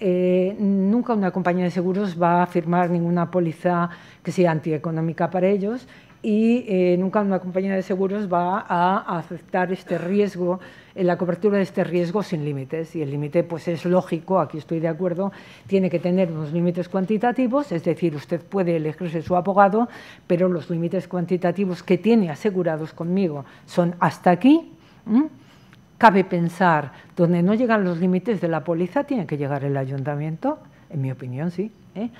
Eh, nunca una compañía de seguros va a firmar ninguna póliza que sea antieconómica para ellos y eh, nunca una compañía de seguros va a aceptar este riesgo, eh, la cobertura de este riesgo sin límites. Y el límite, pues es lógico, aquí estoy de acuerdo, tiene que tener unos límites cuantitativos, es decir, usted puede elegirse su abogado, pero los límites cuantitativos que tiene asegurados conmigo son hasta aquí. ¿Mm? Cabe pensar, donde no llegan los límites de la póliza, tiene que llegar el ayuntamiento, en mi opinión, sí, ¿eh?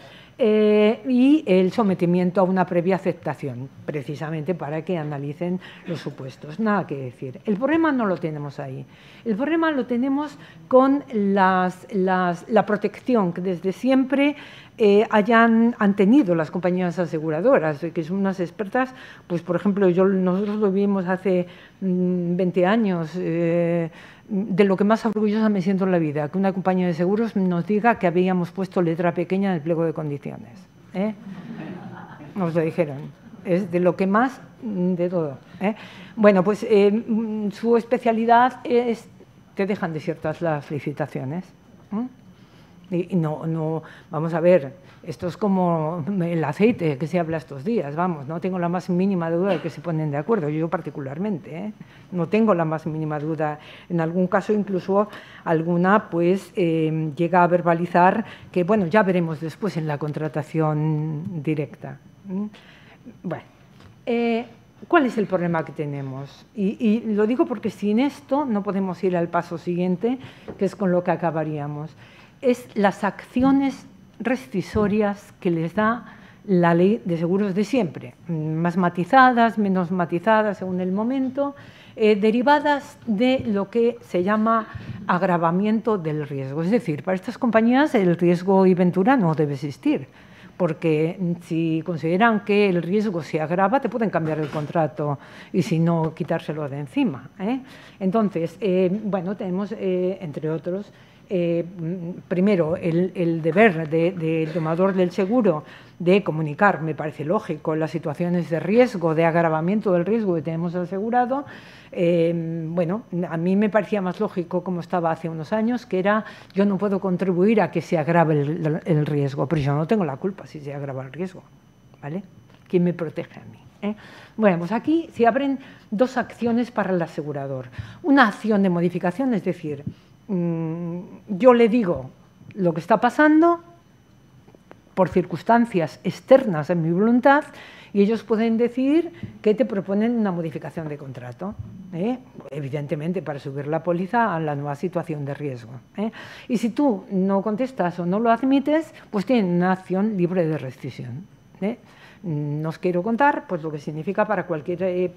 Eh, y el sometimiento a una previa aceptación, precisamente para que analicen los supuestos. Nada que decir. El problema no lo tenemos ahí. El problema lo tenemos con las, las, la protección que desde siempre eh, hayan, han tenido las compañías aseguradoras, que son unas expertas. Pues, por ejemplo, yo, nosotros lo vimos hace mm, veinte años, eh, de lo que más orgullosa me siento en la vida, que una compañía de seguros nos diga que habíamos puesto letra pequeña en el pliego de condiciones. ¿eh? Nos lo dijeron. Es de lo que más, de todo. ¿eh? Bueno, pues eh, su especialidad es, te dejan desiertas las licitaciones. ¿eh? Y no, no, vamos a ver, esto es como el aceite que se habla estos días, vamos, no tengo la más mínima duda de que se ponen de acuerdo, yo particularmente, ¿eh? no tengo la más mínima duda. En algún caso, incluso alguna, pues, eh, llega a verbalizar que, bueno, ya veremos después en la contratación directa. Bueno, eh, ¿cuál es el problema que tenemos? Y, y lo digo porque sin esto no podemos ir al paso siguiente, que es con lo que acabaríamos. Es las acciones rescisorias que les da la ley de seguros de siempre, más matizadas, menos matizadas según el momento, eh, derivadas de lo que se llama agravamiento del riesgo. Es decir, para estas compañías el riesgo y ventura no debe existir, porque si consideran que el riesgo se agrava, te pueden cambiar el contrato y si no, quitárselo de encima. ¿eh? Entonces, eh, bueno, tenemos, eh, entre otros, Eh, primero, el, el deber del de, de tomador del seguro de comunicar, me parece lógico, las situaciones de riesgo, de agravamiento del riesgo que tenemos asegurado. Eh, bueno, a mí me parecía más lógico, como estaba hace unos años, que era: yo no puedo contribuir a que se agrave el, el riesgo, pero yo no tengo la culpa si se agrava el riesgo, ¿vale? ¿Quién me protege a mí? ¿Eh? Bueno, pues aquí se abren dos acciones para el asegurador. Una acción de modificación, es decir, yo le digo lo que está pasando por circunstancias externas a mi voluntad y ellos pueden decir que te proponen una modificación de contrato, ¿eh? evidentemente para subir la póliza a la nueva situación de riesgo. ¿eh? Y si tú no contestas o no lo admites, pues tienen una acción libre de rescisión. ¿eh? No os quiero contar pues lo que significa para cualquier eh,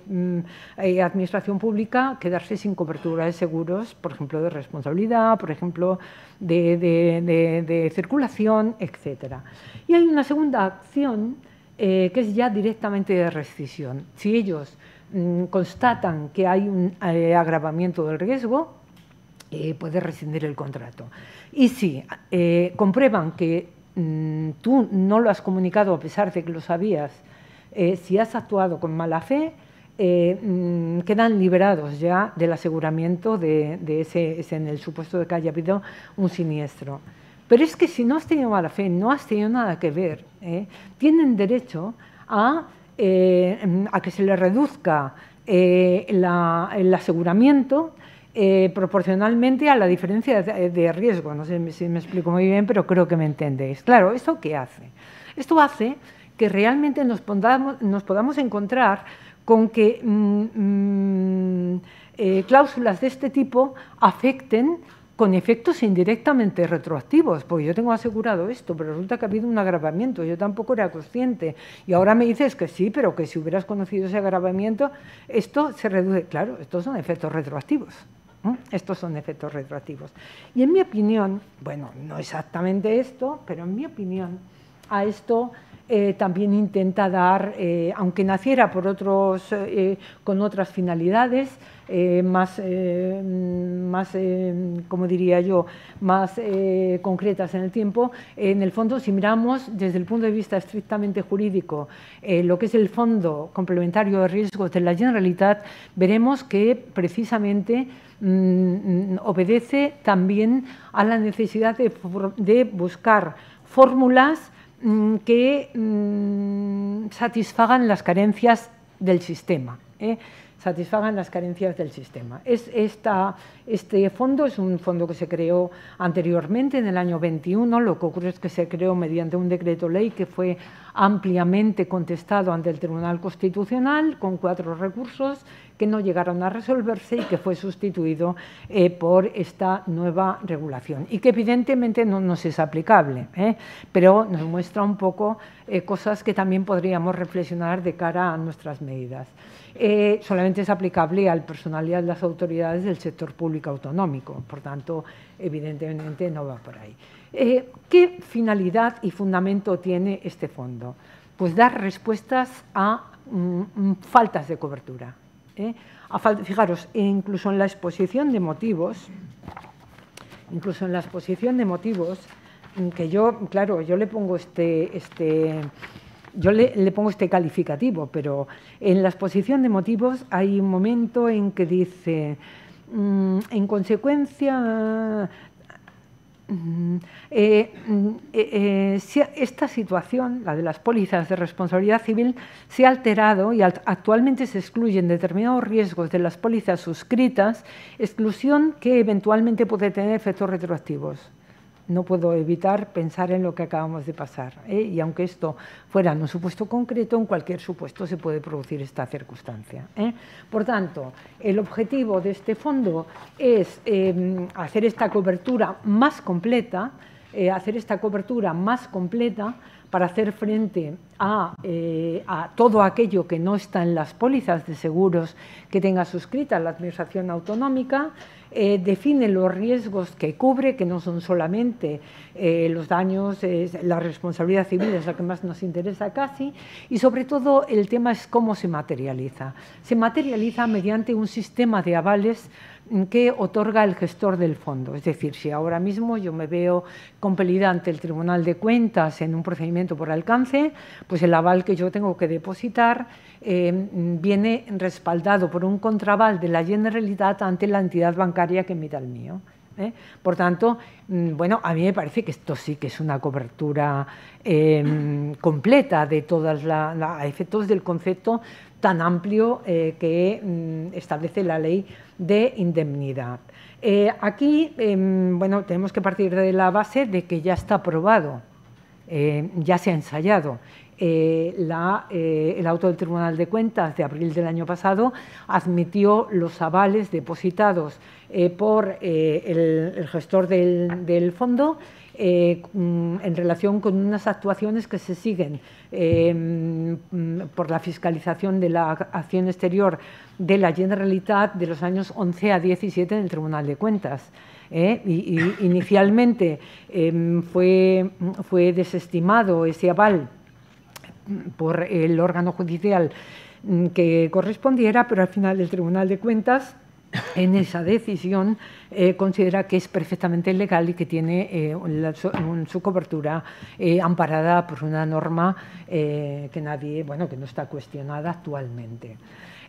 eh, administración pública quedarse sin cobertura de seguros, por ejemplo, de responsabilidad, por ejemplo, de, de, de, de circulación, etcétera. Y hay una segunda acción eh, que es ya directamente de rescisión. Si ellos mm, constatan que hay un eh, agravamiento del riesgo, eh, puede rescindir el contrato. Y si eh, comprueban que tú no lo has comunicado a pesar de que lo sabías, eh, si has actuado con mala fe, eh, quedan liberados ya del aseguramiento de, de ese, ese, en el supuesto de que haya habido un siniestro. Pero es que si no has tenido mala fe, no has tenido nada que ver, ¿eh? tienen derecho a, eh, a que se les reduzca eh, la, el aseguramiento Eh, proporcionalmente a la diferencia de, de riesgo. No sé si me explico muy bien, pero creo que me entendéis. Claro, ¿esto qué hace? Esto hace que realmente nos podamos, nos podamos encontrar con que mmm, eh, cláusulas de este tipo afecten con efectos indirectamente retroactivos, porque yo tengo asegurado esto, pero resulta que ha habido un agravamiento, yo tampoco era consciente, y ahora me dices que sí, pero que si hubieras conocido ese agravamiento, esto se reduce. Claro, estos son efectos retroactivos, ¿eh? estos son efectos retroactivos. Y en mi opinión, bueno, no exactamente esto, pero en mi opinión, a esto eh, también intenta dar, eh, aunque naciera por otros, eh, con otras finalidades, Eh, más, eh, más eh, como diría yo, más eh, concretas en el tiempo. En el fondo, si miramos desde el punto de vista estrictamente jurídico eh, lo que es el Fondo Complementario de Riesgos de la Generalitat, veremos que precisamente mmm, obedece también a la necesidad de, de buscar fórmulas mmm, que mmm, satisfagan las carencias del sistema. ¿eh? satisfagan las carencias del sistema. Es esta, este fondo es un fondo que se creó anteriormente, en el año veintiuno, lo que ocurre es que se creó mediante un decreto ley que fue ampliamente contestado ante el Tribunal Constitucional, con cuatro recursos que no llegaron a resolverse y que fue sustituido eh, por esta nueva regulación, y que evidentemente no nos es aplicable, ¿eh? pero nos muestra un poco eh, cosas que también podríamos reflexionar de cara a nuestras medidas. Eh, solamente es aplicable al personal y a las autoridades del sector público autonómico, por tanto, evidentemente no va por ahí. Eh, ¿Qué finalidad y fundamento tiene este fondo? Pues dar respuestas a mm, faltas de cobertura. ¿eh? A fal- fijaros, incluso en la exposición de motivos, incluso en la exposición de motivos, que yo, claro, yo le pongo este... este Yo le, le pongo este calificativo, pero en la exposición de motivos hay un momento en que dice, mmm, en consecuencia, mmm, eh, eh, eh, si esta situación, la de las pólizas de responsabilidad civil, se ha alterado y actualmente se excluyen determinados riesgos de las pólizas suscritas, exclusión que eventualmente puede tener efectos retroactivos. No puedo evitar pensar en lo que acabamos de pasar. ¿eh? Y aunque esto fuera en un supuesto concreto, en cualquier supuesto se puede producir esta circunstancia. ¿eh? Por tanto, el objetivo de este fondo es eh, hacer esta cobertura más completa, eh, hacer esta cobertura más completa para hacer frente a, eh, a todo aquello que no está en las pólizas de seguros que tenga suscrita la Administración Autonómica. Eh, define los riesgos que cubre, que no son solamente eh, los daños, eh, la responsabilidad civil es la que más nos interesa casi, y sobre todo el tema es cómo se materializa. Se materializa mediante un sistema de avales que otorga el gestor del fondo. Es decir, si ahora mismo yo me veo compelida ante el Tribunal de Cuentas en un procedimiento por alcance, pues el aval que yo tengo que depositar eh, viene respaldado por un contraval de la Generalitat ante la entidad bancaria que emita el mío. ¿eh? Por tanto, bueno, a mí me parece que esto sí que es una cobertura eh, completa de todas la, la, a efectos del concepto tan amplio eh, que mm, establece la ley de indemnidad. Eh, aquí, eh, bueno, tenemos que partir de la base de que ya está aprobado, eh, ya se ha ensayado. Eh, la, eh, el auto del Tribunal de Cuentas de abril del año pasado admitió los avales depositados eh, por eh, el, el gestor del, del fondo Eh, en relación con unas actuaciones que se siguen eh, por la fiscalización de la acción exterior de la Generalitat de los años once a diecisiete en el Tribunal de Cuentas. Eh, y, y inicialmente eh, fue, fue desestimado ese aval por el órgano judicial que correspondiera, pero al final el Tribunal de Cuentas en esa decisión eh, considera que es perfectamente legal y que tiene eh, la, su, su cobertura eh, amparada por una norma eh, que nadie, bueno, que no está cuestionada actualmente.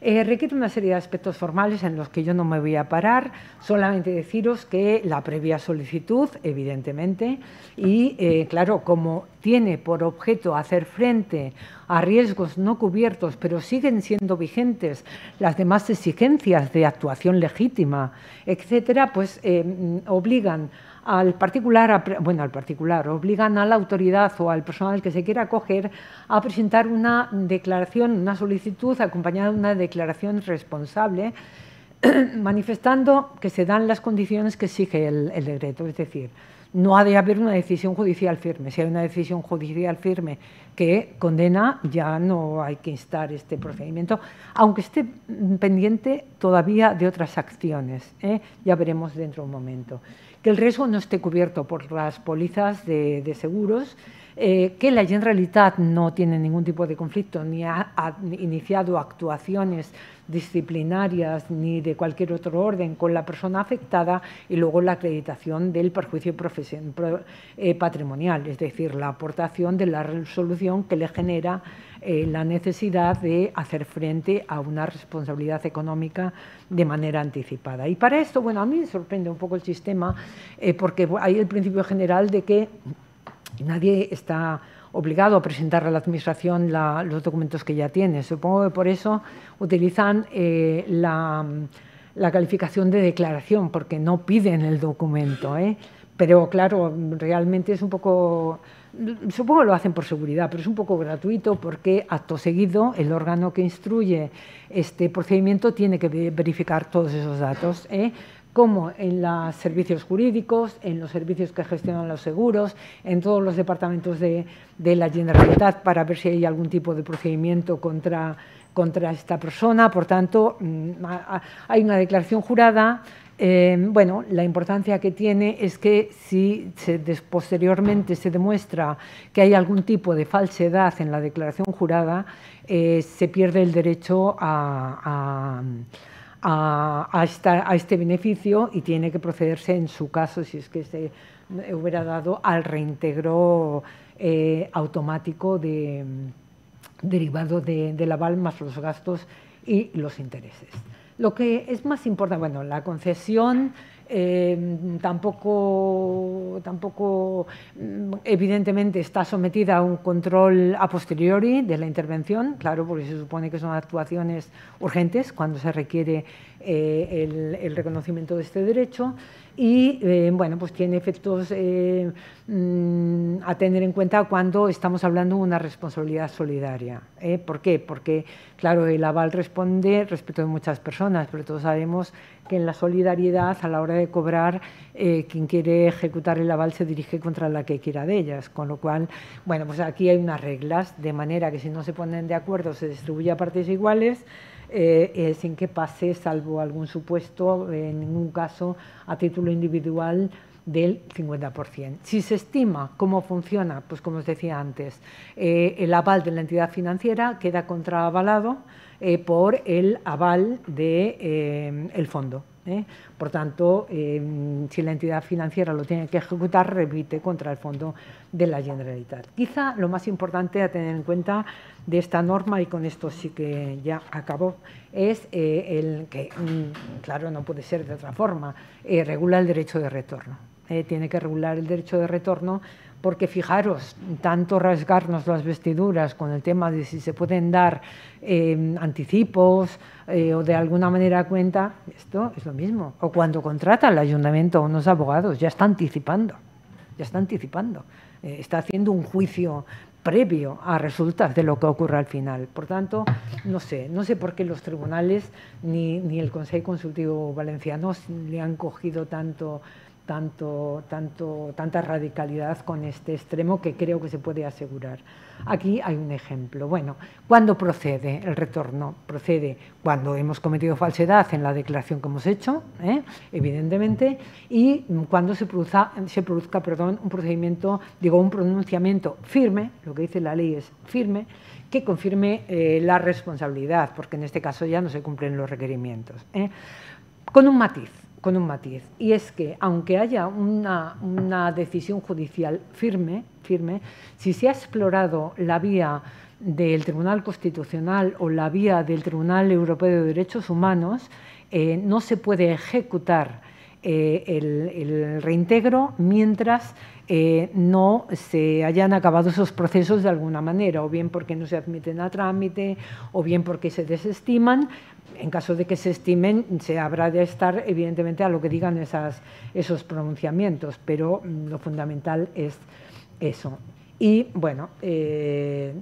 Eh, requiere una serie de aspectos formales en los que yo no me voy a parar, solamente deciros que la previa solicitud, evidentemente, y eh, claro, como tiene por objeto hacer frente a riesgos no cubiertos, pero siguen siendo vigentes las demás exigencias de actuación legítima, etcétera, pues eh, obligan al particular, a, bueno, al particular, obligan a la autoridad o al personal que se quiera acoger a presentar una declaración, una solicitud acompañada de una declaración responsable manifestando que se dan las condiciones que exige el, el decreto, es decir, no ha de haber una decisión judicial firme. Si hay una decisión judicial firme que condena, ya no hay que instar este procedimiento, aunque esté pendiente todavía de otras acciones, ¿eh? Ya veremos dentro de un momento. Que el riesgo no esté cubierto por las pólizas de, de seguros, eh, que la Generalitat no tiene ningún tipo de conflicto, ni ha, ha iniciado actuaciones disciplinarias ni de cualquier otro orden con la persona afectada, y luego la acreditación del perjuicio eh, patrimonial, es decir, la aportación de la resolución que le genera eh, la necesidad de hacer frente a una responsabilidad económica de manera anticipada. Y para esto, bueno, a mí me sorprende un poco el sistema, eh, porque hay el principio general de que nadie está obligado a presentar a la Administración la, los documentos que ya tiene. Supongo que por eso utilizan eh, la, la calificación de declaración, porque no piden el documento, ¿eh? Pero, claro, realmente es un poco… Supongo que lo hacen por seguridad, pero es un poco gratuito, porque acto seguido el órgano que instruye este procedimiento tiene que verificar todos esos datos, ¿eh? Como en los servicios jurídicos, en los servicios que gestionan los seguros, en todos los departamentos de, de la Generalitat, para ver si hay algún tipo de procedimiento contra, contra esta persona. Por tanto, hay una declaración jurada. Eh, bueno, la importancia que tiene es que si se, des, posteriormente se demuestra que hay algún tipo de falsedad en la declaración jurada, eh, se pierde el derecho a… a A, a, esta, a este beneficio, y tiene que procederse, en su caso, si es que se hubiera dado, al reintegro eh, automático de, derivado de, del aval más los gastos y los intereses. Lo que es más importante, bueno, la concesión… Eh, tampoco, tampoco, evidentemente, está sometida a un control a posteriori de la intervención, claro, porque se supone que son actuaciones urgentes cuando se requiere eh, el, el reconocimiento de este derecho. Y, eh, bueno, pues tiene efectos eh, a tener en cuenta cuando estamos hablando de una responsabilidad solidaria. ¿eh? ¿Por qué? Porque, claro, el aval responde respecto de muchas personas, pero todos sabemos que en la solidaridad, a la hora de cobrar, eh, quien quiere ejecutar el aval se dirige contra la que quiera de ellas. Con lo cual, bueno, pues aquí hay unas reglas, de manera que si no se ponen de acuerdo se distribuye a partes iguales, Eh, eh, sin que pase, salvo algún supuesto, eh, en ningún caso a título individual, del cincuenta por ciento. Si se estima cómo funciona, pues como os decía antes, eh, el aval de la entidad financiera queda contraavalado eh, por el aval del de, eh, fondo. ¿eh? Por tanto, eh, si la entidad financiera lo tiene que ejecutar, repite contra el fondo de la Generalitat. Quizá lo más importante a tener en cuenta de esta norma, y con esto sí que ya acabó, es eh, el que, claro, no puede ser de otra forma, eh, regula el derecho de retorno. Eh, tiene que regular el derecho de retorno, porque fijaros, tanto rasgarnos las vestiduras con el tema de si se pueden dar eh, anticipos eh, o de alguna manera cuenta, esto es lo mismo. O cuando contrata el ayuntamiento a unos abogados, ya está anticipando, ya está anticipando, eh, está haciendo un juicio previo a resultas de lo que ocurra al final. Por tanto, no sé, no sé por qué los tribunales ni, ni el Consejo Consultivo Valenciano le han cogido tanto… Tanto, tanto, tanta radicalidad con este extremo, que creo que se puede asegurar. Aquí hay un ejemplo. Bueno, ¿cuándo procede el retorno? Procede cuando hemos cometido falsedad en la declaración que hemos hecho, ¿eh? evidentemente, y cuando se produza, se produzca perdón, un procedimiento, digo, un pronunciamiento firme, lo que dice la ley es firme, que confirme eh, la responsabilidad, porque en este caso ya no se cumplen los requerimientos. ¿eh? Con un matiz. con un matiz, y es que, aunque haya una, una decisión judicial firme, firme, si se ha explorado la vía del Tribunal Constitucional o la vía del Tribunal Europeo de Derechos Humanos, eh, no se puede ejecutar eh, el, el reintegro mientras eh, no se hayan acabado esos procesos de alguna manera, o bien porque no se admiten a trámite, o bien porque se desestiman. En caso de que se estimen, se habrá de estar, evidentemente, a lo que digan esas, esos pronunciamientos, pero lo fundamental es eso. Y, bueno, eh,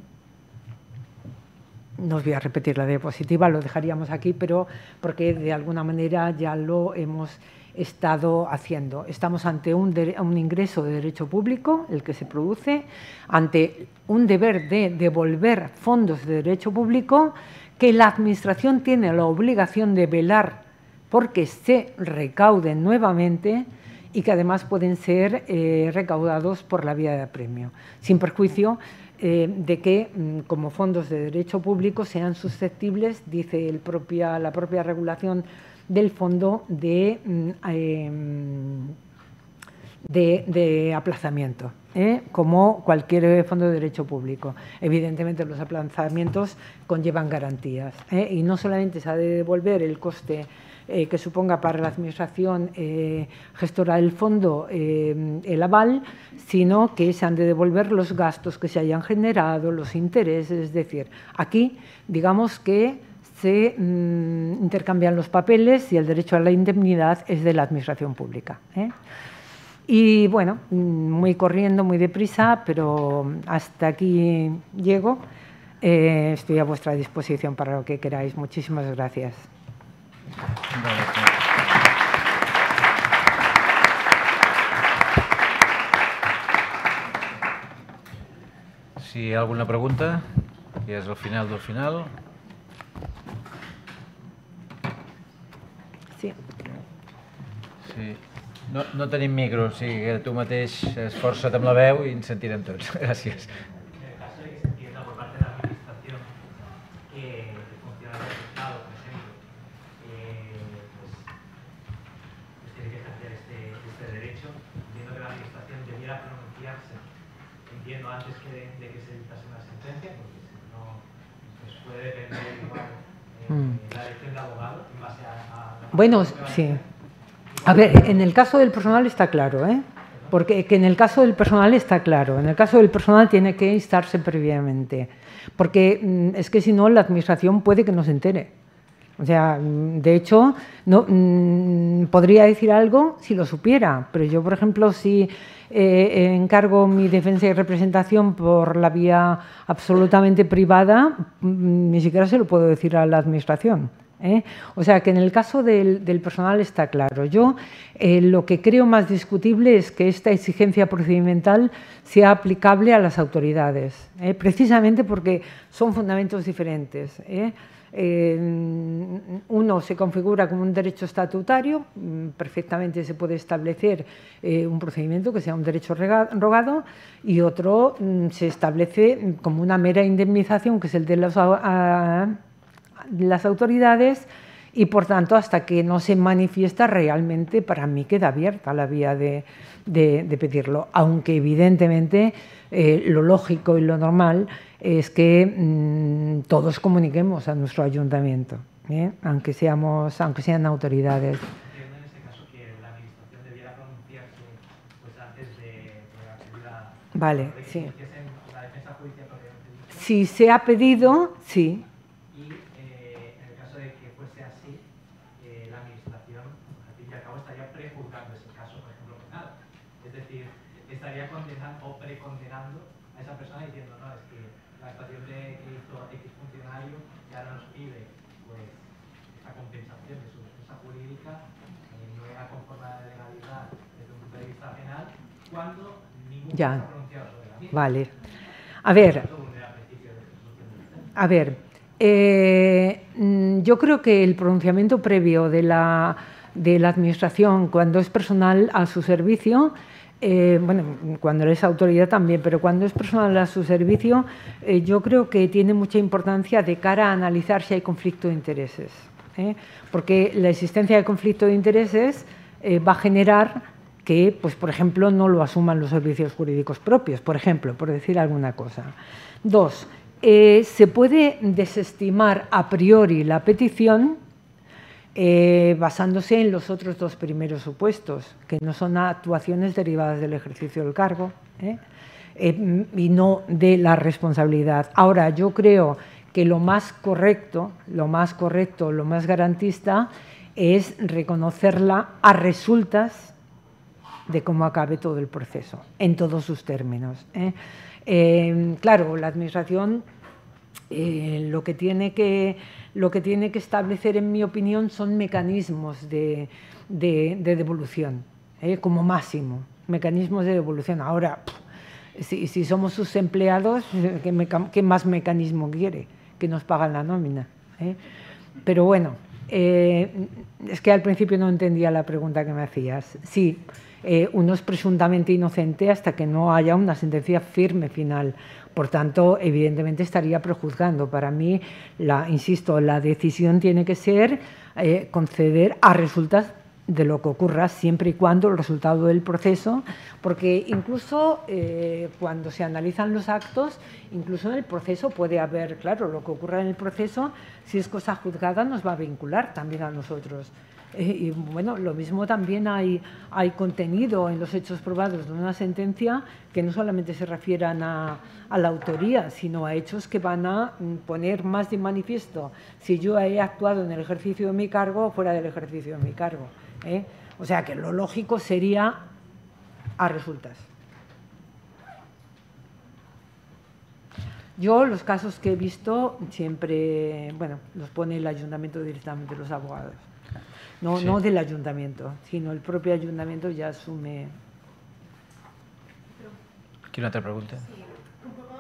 no os voy a repetir la diapositiva, lo dejaríamos aquí, pero porque de alguna manera ya lo hemos estado haciendo. Estamos ante un, de, un ingreso de derecho público, el que se produce, ante un deber de devolver fondos de derecho público que la Administración tiene la obligación de velar porque se recauden nuevamente y que además pueden ser eh, recaudados por la vía de apremio, sin perjuicio eh, de que, como fondos de derecho público, sean susceptibles, dice el propia, la propia regulación del fondo, de, eh, de, de aplazamiento, ¿eh? como cualquier fondo de derecho público. Evidentemente, los aplazamientos conllevan garantías, ¿eh? y no solamente se ha de devolver el coste Eh, que suponga para la Administración eh, gestora del fondo eh, el aval, sino que se han de devolver los gastos que se hayan generado, los intereses. Es decir, aquí digamos que se mmm, intercambian los papeles y el derecho a la indemnidad es de la Administración pública, ¿eh? Y bueno, muy corriendo, muy deprisa, pero hasta aquí llego. Eh, estoy a vuestra disposición para lo que queráis. Muchísimas gracias. Si hi ha alguna pregunta, ja és el final del final. Sí. Sí. No, no tenim micro, o sigui que tu mateix esforça't amb la veu i ens sentirem tots. Gràcies. Bueno, sí. A ver, en el caso del personal está claro, ¿eh? Porque que en el caso del personal está claro. En el caso del personal tiene que instarse previamente. Porque es que si no, la Administración puede que no se entere. O sea, de hecho, no, mmm, podría decir algo si lo supiera. Pero yo, por ejemplo, si eh, encargo mi defensa y representación por la vía absolutamente privada, mmm, ni siquiera se lo puedo decir a la Administración, ¿eh? O sea, que en el caso del, del personal está claro. Yo eh, lo que creo más discutible es que esta exigencia procedimental sea aplicable a las autoridades, ¿eh? precisamente porque son fundamentos diferentes, ¿eh? Eh, uno se configura como un derecho estatutario, perfectamente se puede establecer eh, un procedimiento que sea un derecho rogado, y otro mm, se establece como una mera indemnización, que es el de los a, a, las autoridades, y por tanto hasta que no se manifiesta realmente, para mí queda abierta la vía de, de, de pedirlo, aunque evidentemente eh, lo lógico y lo normal es que mmm, todos comuniquemos a nuestro ayuntamiento, ¿eh? aunque seamos, aunque sean autoridades. Vale, sí. Si se ha pedido, sí. Ya. Vale. A ver, a ver eh, yo creo que el pronunciamiento previo de la, de la Administración, cuando es personal a su servicio, eh, bueno, cuando es autoridad también, pero cuando es personal a su servicio, eh, yo creo que tiene mucha importancia de cara a analizar si hay conflicto de intereses, ¿eh? porque la existencia de conflicto de intereses eh, va a generar que, pues, por ejemplo, no lo asuman los servicios jurídicos propios, por ejemplo, por decir alguna cosa. Dos, eh, se puede desestimar a priori la petición eh, basándose en los otros dos primeros supuestos, que no son actuaciones derivadas del ejercicio del cargo, ¿eh? Eh, y no de la responsabilidad. Ahora, yo creo que lo más correcto, lo más correcto, lo más garantista es reconocerla a resultas de cómo acabe todo el proceso, en todos sus términos, ¿eh? Eh, claro, la Administración Eh, lo que tiene que, lo que tiene que establecer, en mi opinión, son mecanismos de, de, de devolución, ¿eh? Como máximo, mecanismos de devolución. Ahora, pff, si, si somos sus empleados, ¿qué, meca- qué más mecanismo quiere? Que nos pagan la nómina, ¿eh? Pero bueno, eh, es que al principio no entendía la pregunta que me hacías. Sí, eh, uno es presuntamente inocente hasta que no haya una sentencia firme final. Por tanto, evidentemente estaría prejuzgando. Para mí, la, insisto, la decisión tiene que ser eh, conceder a resultas de lo que ocurra, siempre y cuando el resultado del proceso, porque incluso eh, cuando se analizan los actos, incluso en el proceso puede haber, claro, lo que ocurra en el proceso, si es cosa juzgada, nos va a vincular también a nosotros. Eh, y bueno, lo mismo también hay, hay contenido en los hechos probados de una sentencia que no solamente se refieran a, a la autoría, sino a hechos que van a poner más de manifiesto si yo he actuado en el ejercicio de mi cargo o fuera del ejercicio de mi cargo, ¿eh? O sea que lo lógico sería a resultas. Yo los casos que he visto siempre, bueno, los pone el ayuntamiento directamente, los abogados. No, sí. No del ayuntamiento, sino el propio ayuntamiento ya asume. ¿Quién otra pregunta? Sí, un poco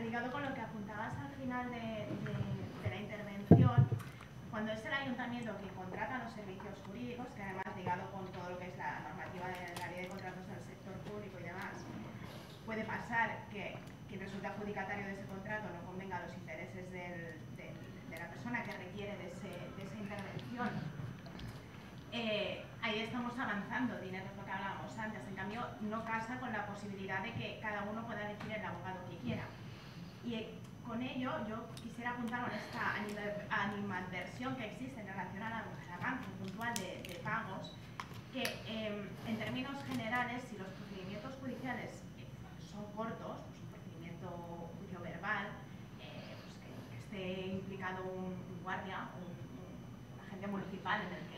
ligado con lo que apuntabas al final de, de, de la intervención, cuando es el ayuntamiento que contrata los servicios jurídicos, que además ligado con todo lo que es la normativa de la ley de contratos del sector público y demás, puede pasar que quien resulta adjudicatario de ese contrato no convenga a los intereses del, de, de la persona que requiere de, ese, de esa intervención. Eh, ahí estamos avanzando, dinero es lo que hablábamos antes. En cambio, no casa con la posibilidad de que cada uno pueda elegir el abogado que quiera. Y eh, con ello, yo quisiera apuntar a esta animadversión que existe en relación a la banca puntual de, de pagos, que eh, en términos generales, si los procedimientos judiciales eh, son cortos, pues un procedimiento juicio verbal, eh, pues que, que esté implicado un, un guardia, un, un agente municipal en el que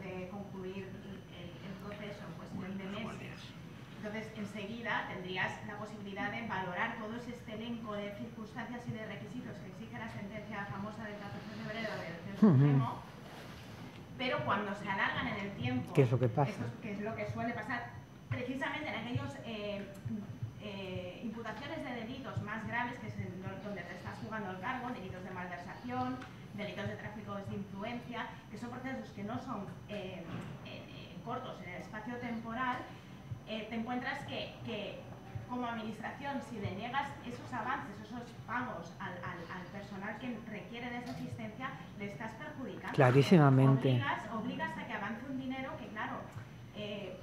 de concluir el, el proceso en cuestión de meses. Entonces, enseguida tendrías la posibilidad de valorar todo este elenco de circunstancias y de requisitos que exige la sentencia famosa del catorce de febrero del Supremo, pero cuando se alargan en el tiempo, ¿qué es lo que pasa? Esto es, que es lo que suele pasar precisamente en aquellos eh, eh, imputaciones de delitos más graves, que es el, donde te estás jugando el cargo, delitos de malversación, delitos de tráfico de influencia, que son procesos que no son eh, eh, cortos en el espacio temporal, eh, te encuentras que, que como administración, si deniegas esos avances, esos pagos al, al, al personal que requiere de esa asistencia, le estás perjudicando. Clarísimamente. Obligas, obligas a que avance un dinero que, claro, eh,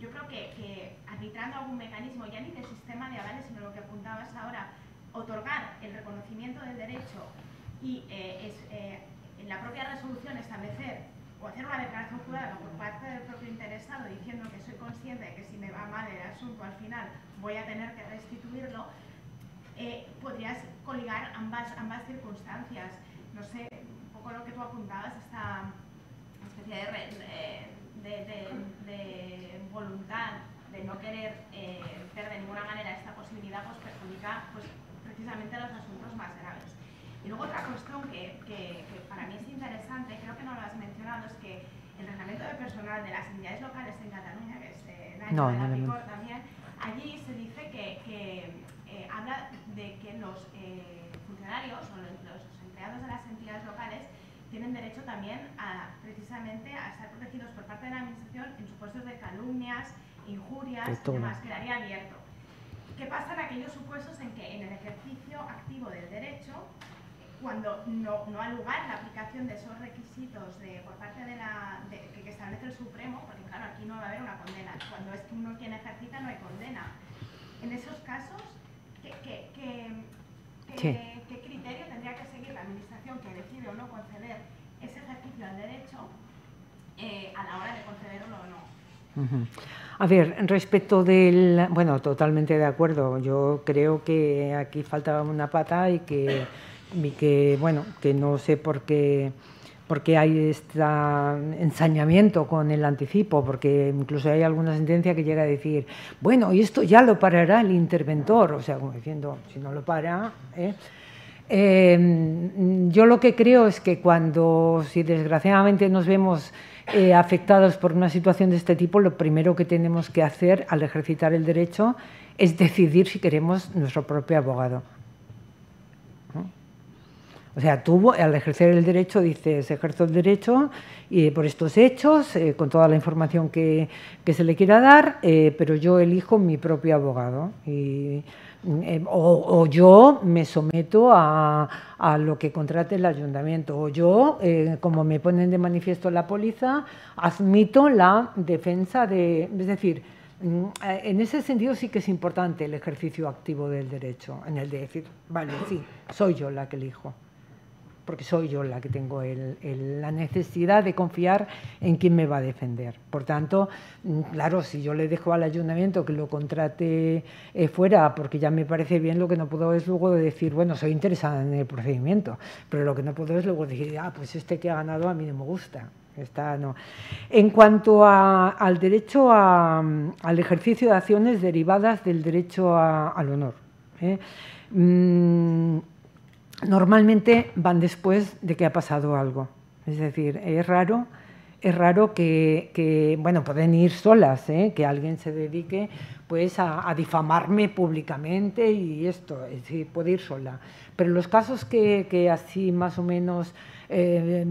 yo creo que, que arbitrando algún mecanismo, ya ni de sistema de avales, sino lo que apuntabas ahora, otorgar el reconocimiento del derecho y eh, es, eh, en la propia resolución establecer o hacer una declaración jurada por parte del propio interesado diciendo que soy consciente de que si me va mal el asunto al final voy a tener que restituirlo, eh, podrías coligar ambas, ambas circunstancias. No sé, un poco lo que tú apuntabas, esta especie de, de, de, de voluntad de no querer eh, ver de ninguna manera esta posibilidad, pues perjudica pues, precisamente los asuntos más graves. Y luego otra cuestión que, que, que para mí es interesante, creo que no lo has mencionado, es que el reglamento de personal de las entidades locales en Cataluña, que es eh, la no, de la no, Picor no. también, allí se dice que, que eh, habla de que los eh, funcionarios o los, los empleados de las entidades locales tienen derecho también a, precisamente a estar protegidos por parte de la administración en supuestos de calumnias, injurias y demás, quedaría abierto. ¿Qué pasa en aquellos supuestos en que en el ejercicio activo del derecho, cuando no, no ha lugar la aplicación de esos requisitos de, por parte de la de, que establece el Supremo, porque claro, aquí no va a haber una condena, cuando es uno quien ejercita no hay condena? En esos casos, ¿qué, qué, qué, qué, sí. ¿qué criterio tendría que seguir la administración que decide o no conceder ese ejercicio al derecho eh, a la hora de concederlo o no? A ver, respecto del... Bueno, totalmente de acuerdo. Yo creo que aquí faltaba una pata y que... Y que, bueno, que no sé por qué, por qué hay este ensañamiento con el anticipo, porque incluso hay alguna sentencia que llega a decir, bueno, y esto ya lo parará el interventor, o sea, como diciendo, si no lo para… ¿eh? Eh, yo lo que creo es que cuando, si desgraciadamente nos vemos eh, afectados por una situación de este tipo, lo primero que tenemos que hacer al ejercitar el derecho es decidir si queremos nuestro propio abogado. O sea, tú al ejercer el derecho dices, ejerzo el derecho y por estos hechos, eh, con toda la información que, que se le quiera dar, eh, pero yo elijo mi propio abogado. Y, eh, o, o yo me someto a, a lo que contrate el ayuntamiento, o yo, eh, como me ponen de manifiesto en la póliza, admito la defensa de… Es decir, en ese sentido sí que es importante el ejercicio activo del derecho, en el de decir, vale, sí, soy yo la que elijo. Porque soy yo la que tengo el, el, la necesidad de confiar en quién me va a defender. Por tanto, claro, si yo le dejo al ayuntamiento que lo contrate eh, fuera, porque ya me parece bien, lo que no puedo es luego decir, bueno, soy interesada en el procedimiento, pero lo que no puedo es luego decir, ah, pues este que ha ganado a mí no me gusta. Esta no. En cuanto a, al derecho a, al ejercicio de acciones derivadas del derecho a, al honor, ¿eh? Mm, normalmente van después de que ha pasado algo. Es decir, es raro, es raro que, que bueno, pueden ir solas, ¿eh? Que alguien se dedique pues, a, a difamarme públicamente y esto, es decir, puede ir sola. Pero los casos que, que así más o menos eh,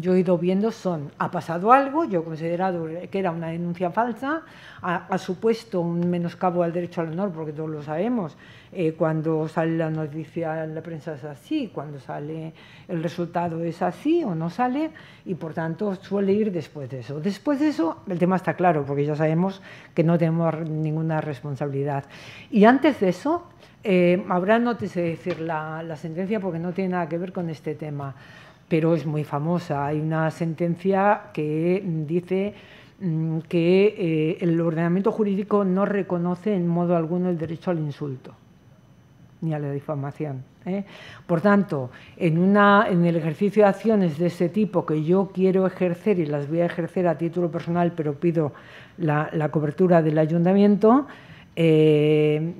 yo he ido viendo son, ha pasado algo, yo he considerado que era una denuncia falsa, ha, ha supuesto un menoscabo al derecho al honor, porque todos lo sabemos, eh, cuando sale la noticia en la prensa es así, cuando sale el resultado es así o no sale, y por tanto suele ir después de eso. Después de eso el tema está claro, porque ya sabemos que no tenemos ninguna responsabilidad. Y antes de eso, eh, habrá, no te sé decir la, la sentencia porque no tiene nada que ver con este tema, pero es muy famosa. Hay una sentencia que dice mmm, que eh, el ordenamiento jurídico no reconoce en modo alguno el derecho al insulto ni a la difamación. ¿eh? Por tanto, en, una, en el ejercicio de acciones de ese tipo que yo quiero ejercer y las voy a ejercer a título personal, pero pido la, la cobertura del ayuntamiento, eh,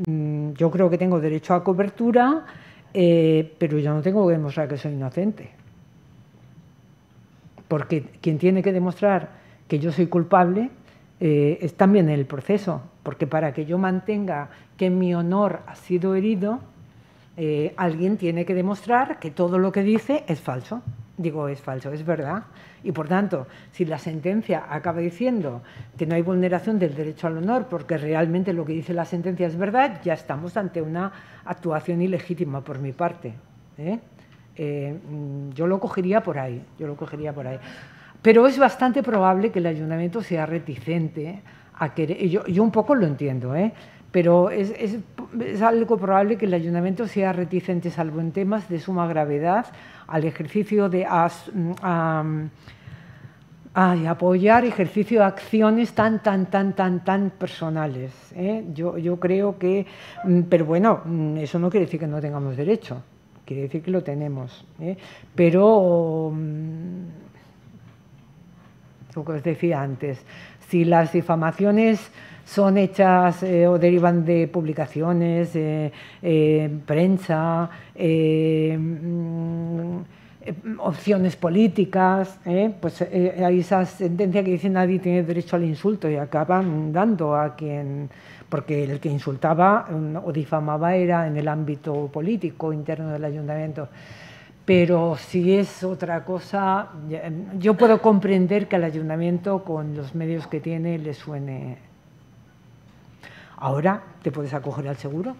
yo creo que tengo derecho a cobertura, eh, pero yo no tengo que demostrar que soy inocente. Porque quien tiene que demostrar que yo soy culpable eh, es también el proceso, porque para que yo mantenga que mi honor ha sido herido, Eh, alguien tiene que demostrar que todo lo que dice es falso. Digo, es falso, es verdad. Y, por tanto, si la sentencia acaba diciendo que no hay vulneración del derecho al honor porque realmente lo que dice la sentencia es verdad, ya estamos ante una actuación ilegítima por mi parte. ¿eh? Eh, yo lo cogería por ahí, yo lo cogería por ahí. Pero es bastante probable que el ayuntamiento sea reticente a querer… Yo, yo un poco lo entiendo, ¿eh? Pero es, es, es algo probable que el ayuntamiento sea reticente, salvo en temas de suma gravedad, al ejercicio de as, a, a apoyar ejercicio de acciones tan, tan, tan, tan, tan personales. ¿eh? Yo, yo creo que… Pero bueno, eso no quiere decir que no tengamos derecho, quiere decir que lo tenemos. ¿eh? Pero… Lo que os decía antes, si las difamaciones son hechas eh, o derivan de publicaciones, eh, eh, prensa, eh, mm, eh, opciones políticas, eh, pues eh, hay esa sentencia que dice nadie tiene derecho al insulto y acaban dando a quien… Porque el que insultaba o difamaba era en el ámbito político interno del ayuntamiento. Pero si es otra cosa, yo puedo comprender que al ayuntamiento, con los medios que tiene, le suene. Ahora te puedes acoger al seguro.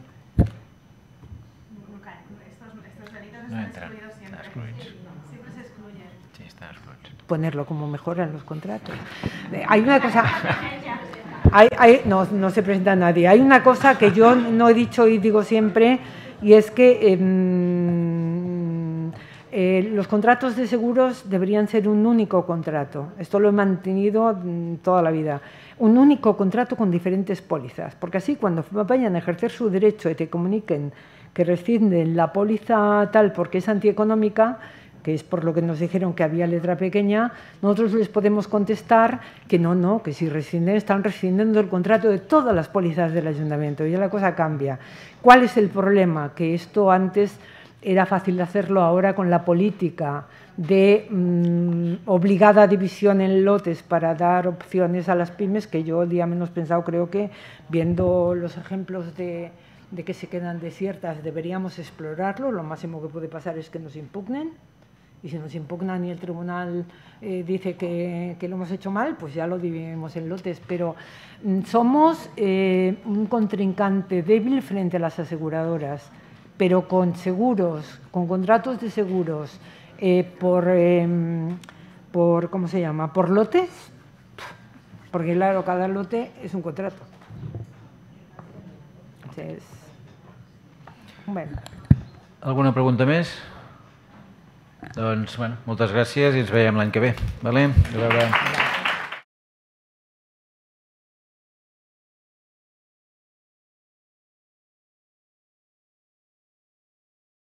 Nunca. Estos, estos delitos no están excluidos siempre. Siempre se excluyen. Sí, están excluidos. Ponerlo como mejora en los contratos. Hay una cosa… Hay, hay, no, no se presenta a nadie. Hay una cosa que yo no he dicho y digo siempre, y es que… Eh, Eh, los contratos de seguros deberían ser un único contrato. Esto lo he mantenido toda la vida. Un único contrato con diferentes pólizas, porque así cuando vayan a ejercer su derecho y te comuniquen que rescinden la póliza tal porque es antieconómica, que es por lo que nos dijeron que había letra pequeña, nosotros les podemos contestar que no, no, que si rescinden, están rescindiendo el contrato de todas las pólizas del ayuntamiento, ya la cosa cambia. ¿Cuál es el problema? Que esto antes era fácil de hacerlo, ahora con la política de mmm, obligada división en lotes para dar opciones a las pymes, que yo el día menos pensado creo que, viendo los ejemplos de, de que se quedan desiertas, deberíamos explorarlo. Lo máximo que puede pasar es que nos impugnen, y si nos impugnan y el tribunal eh, dice que, que lo hemos hecho mal, pues ya lo dividimos en lotes. Pero mmm, somos eh, un contrincante débil frente a las aseguradoras, pero con seguros, con contratos de seguros, eh, por, eh, por, ¿cómo se llama?, por lotes, porque claro, cada lote es un contrato. Entonces, bueno. Alguna pregunta més? Doncs, bueno, moltes gràcies i ens veiem l'any que ve. Vale?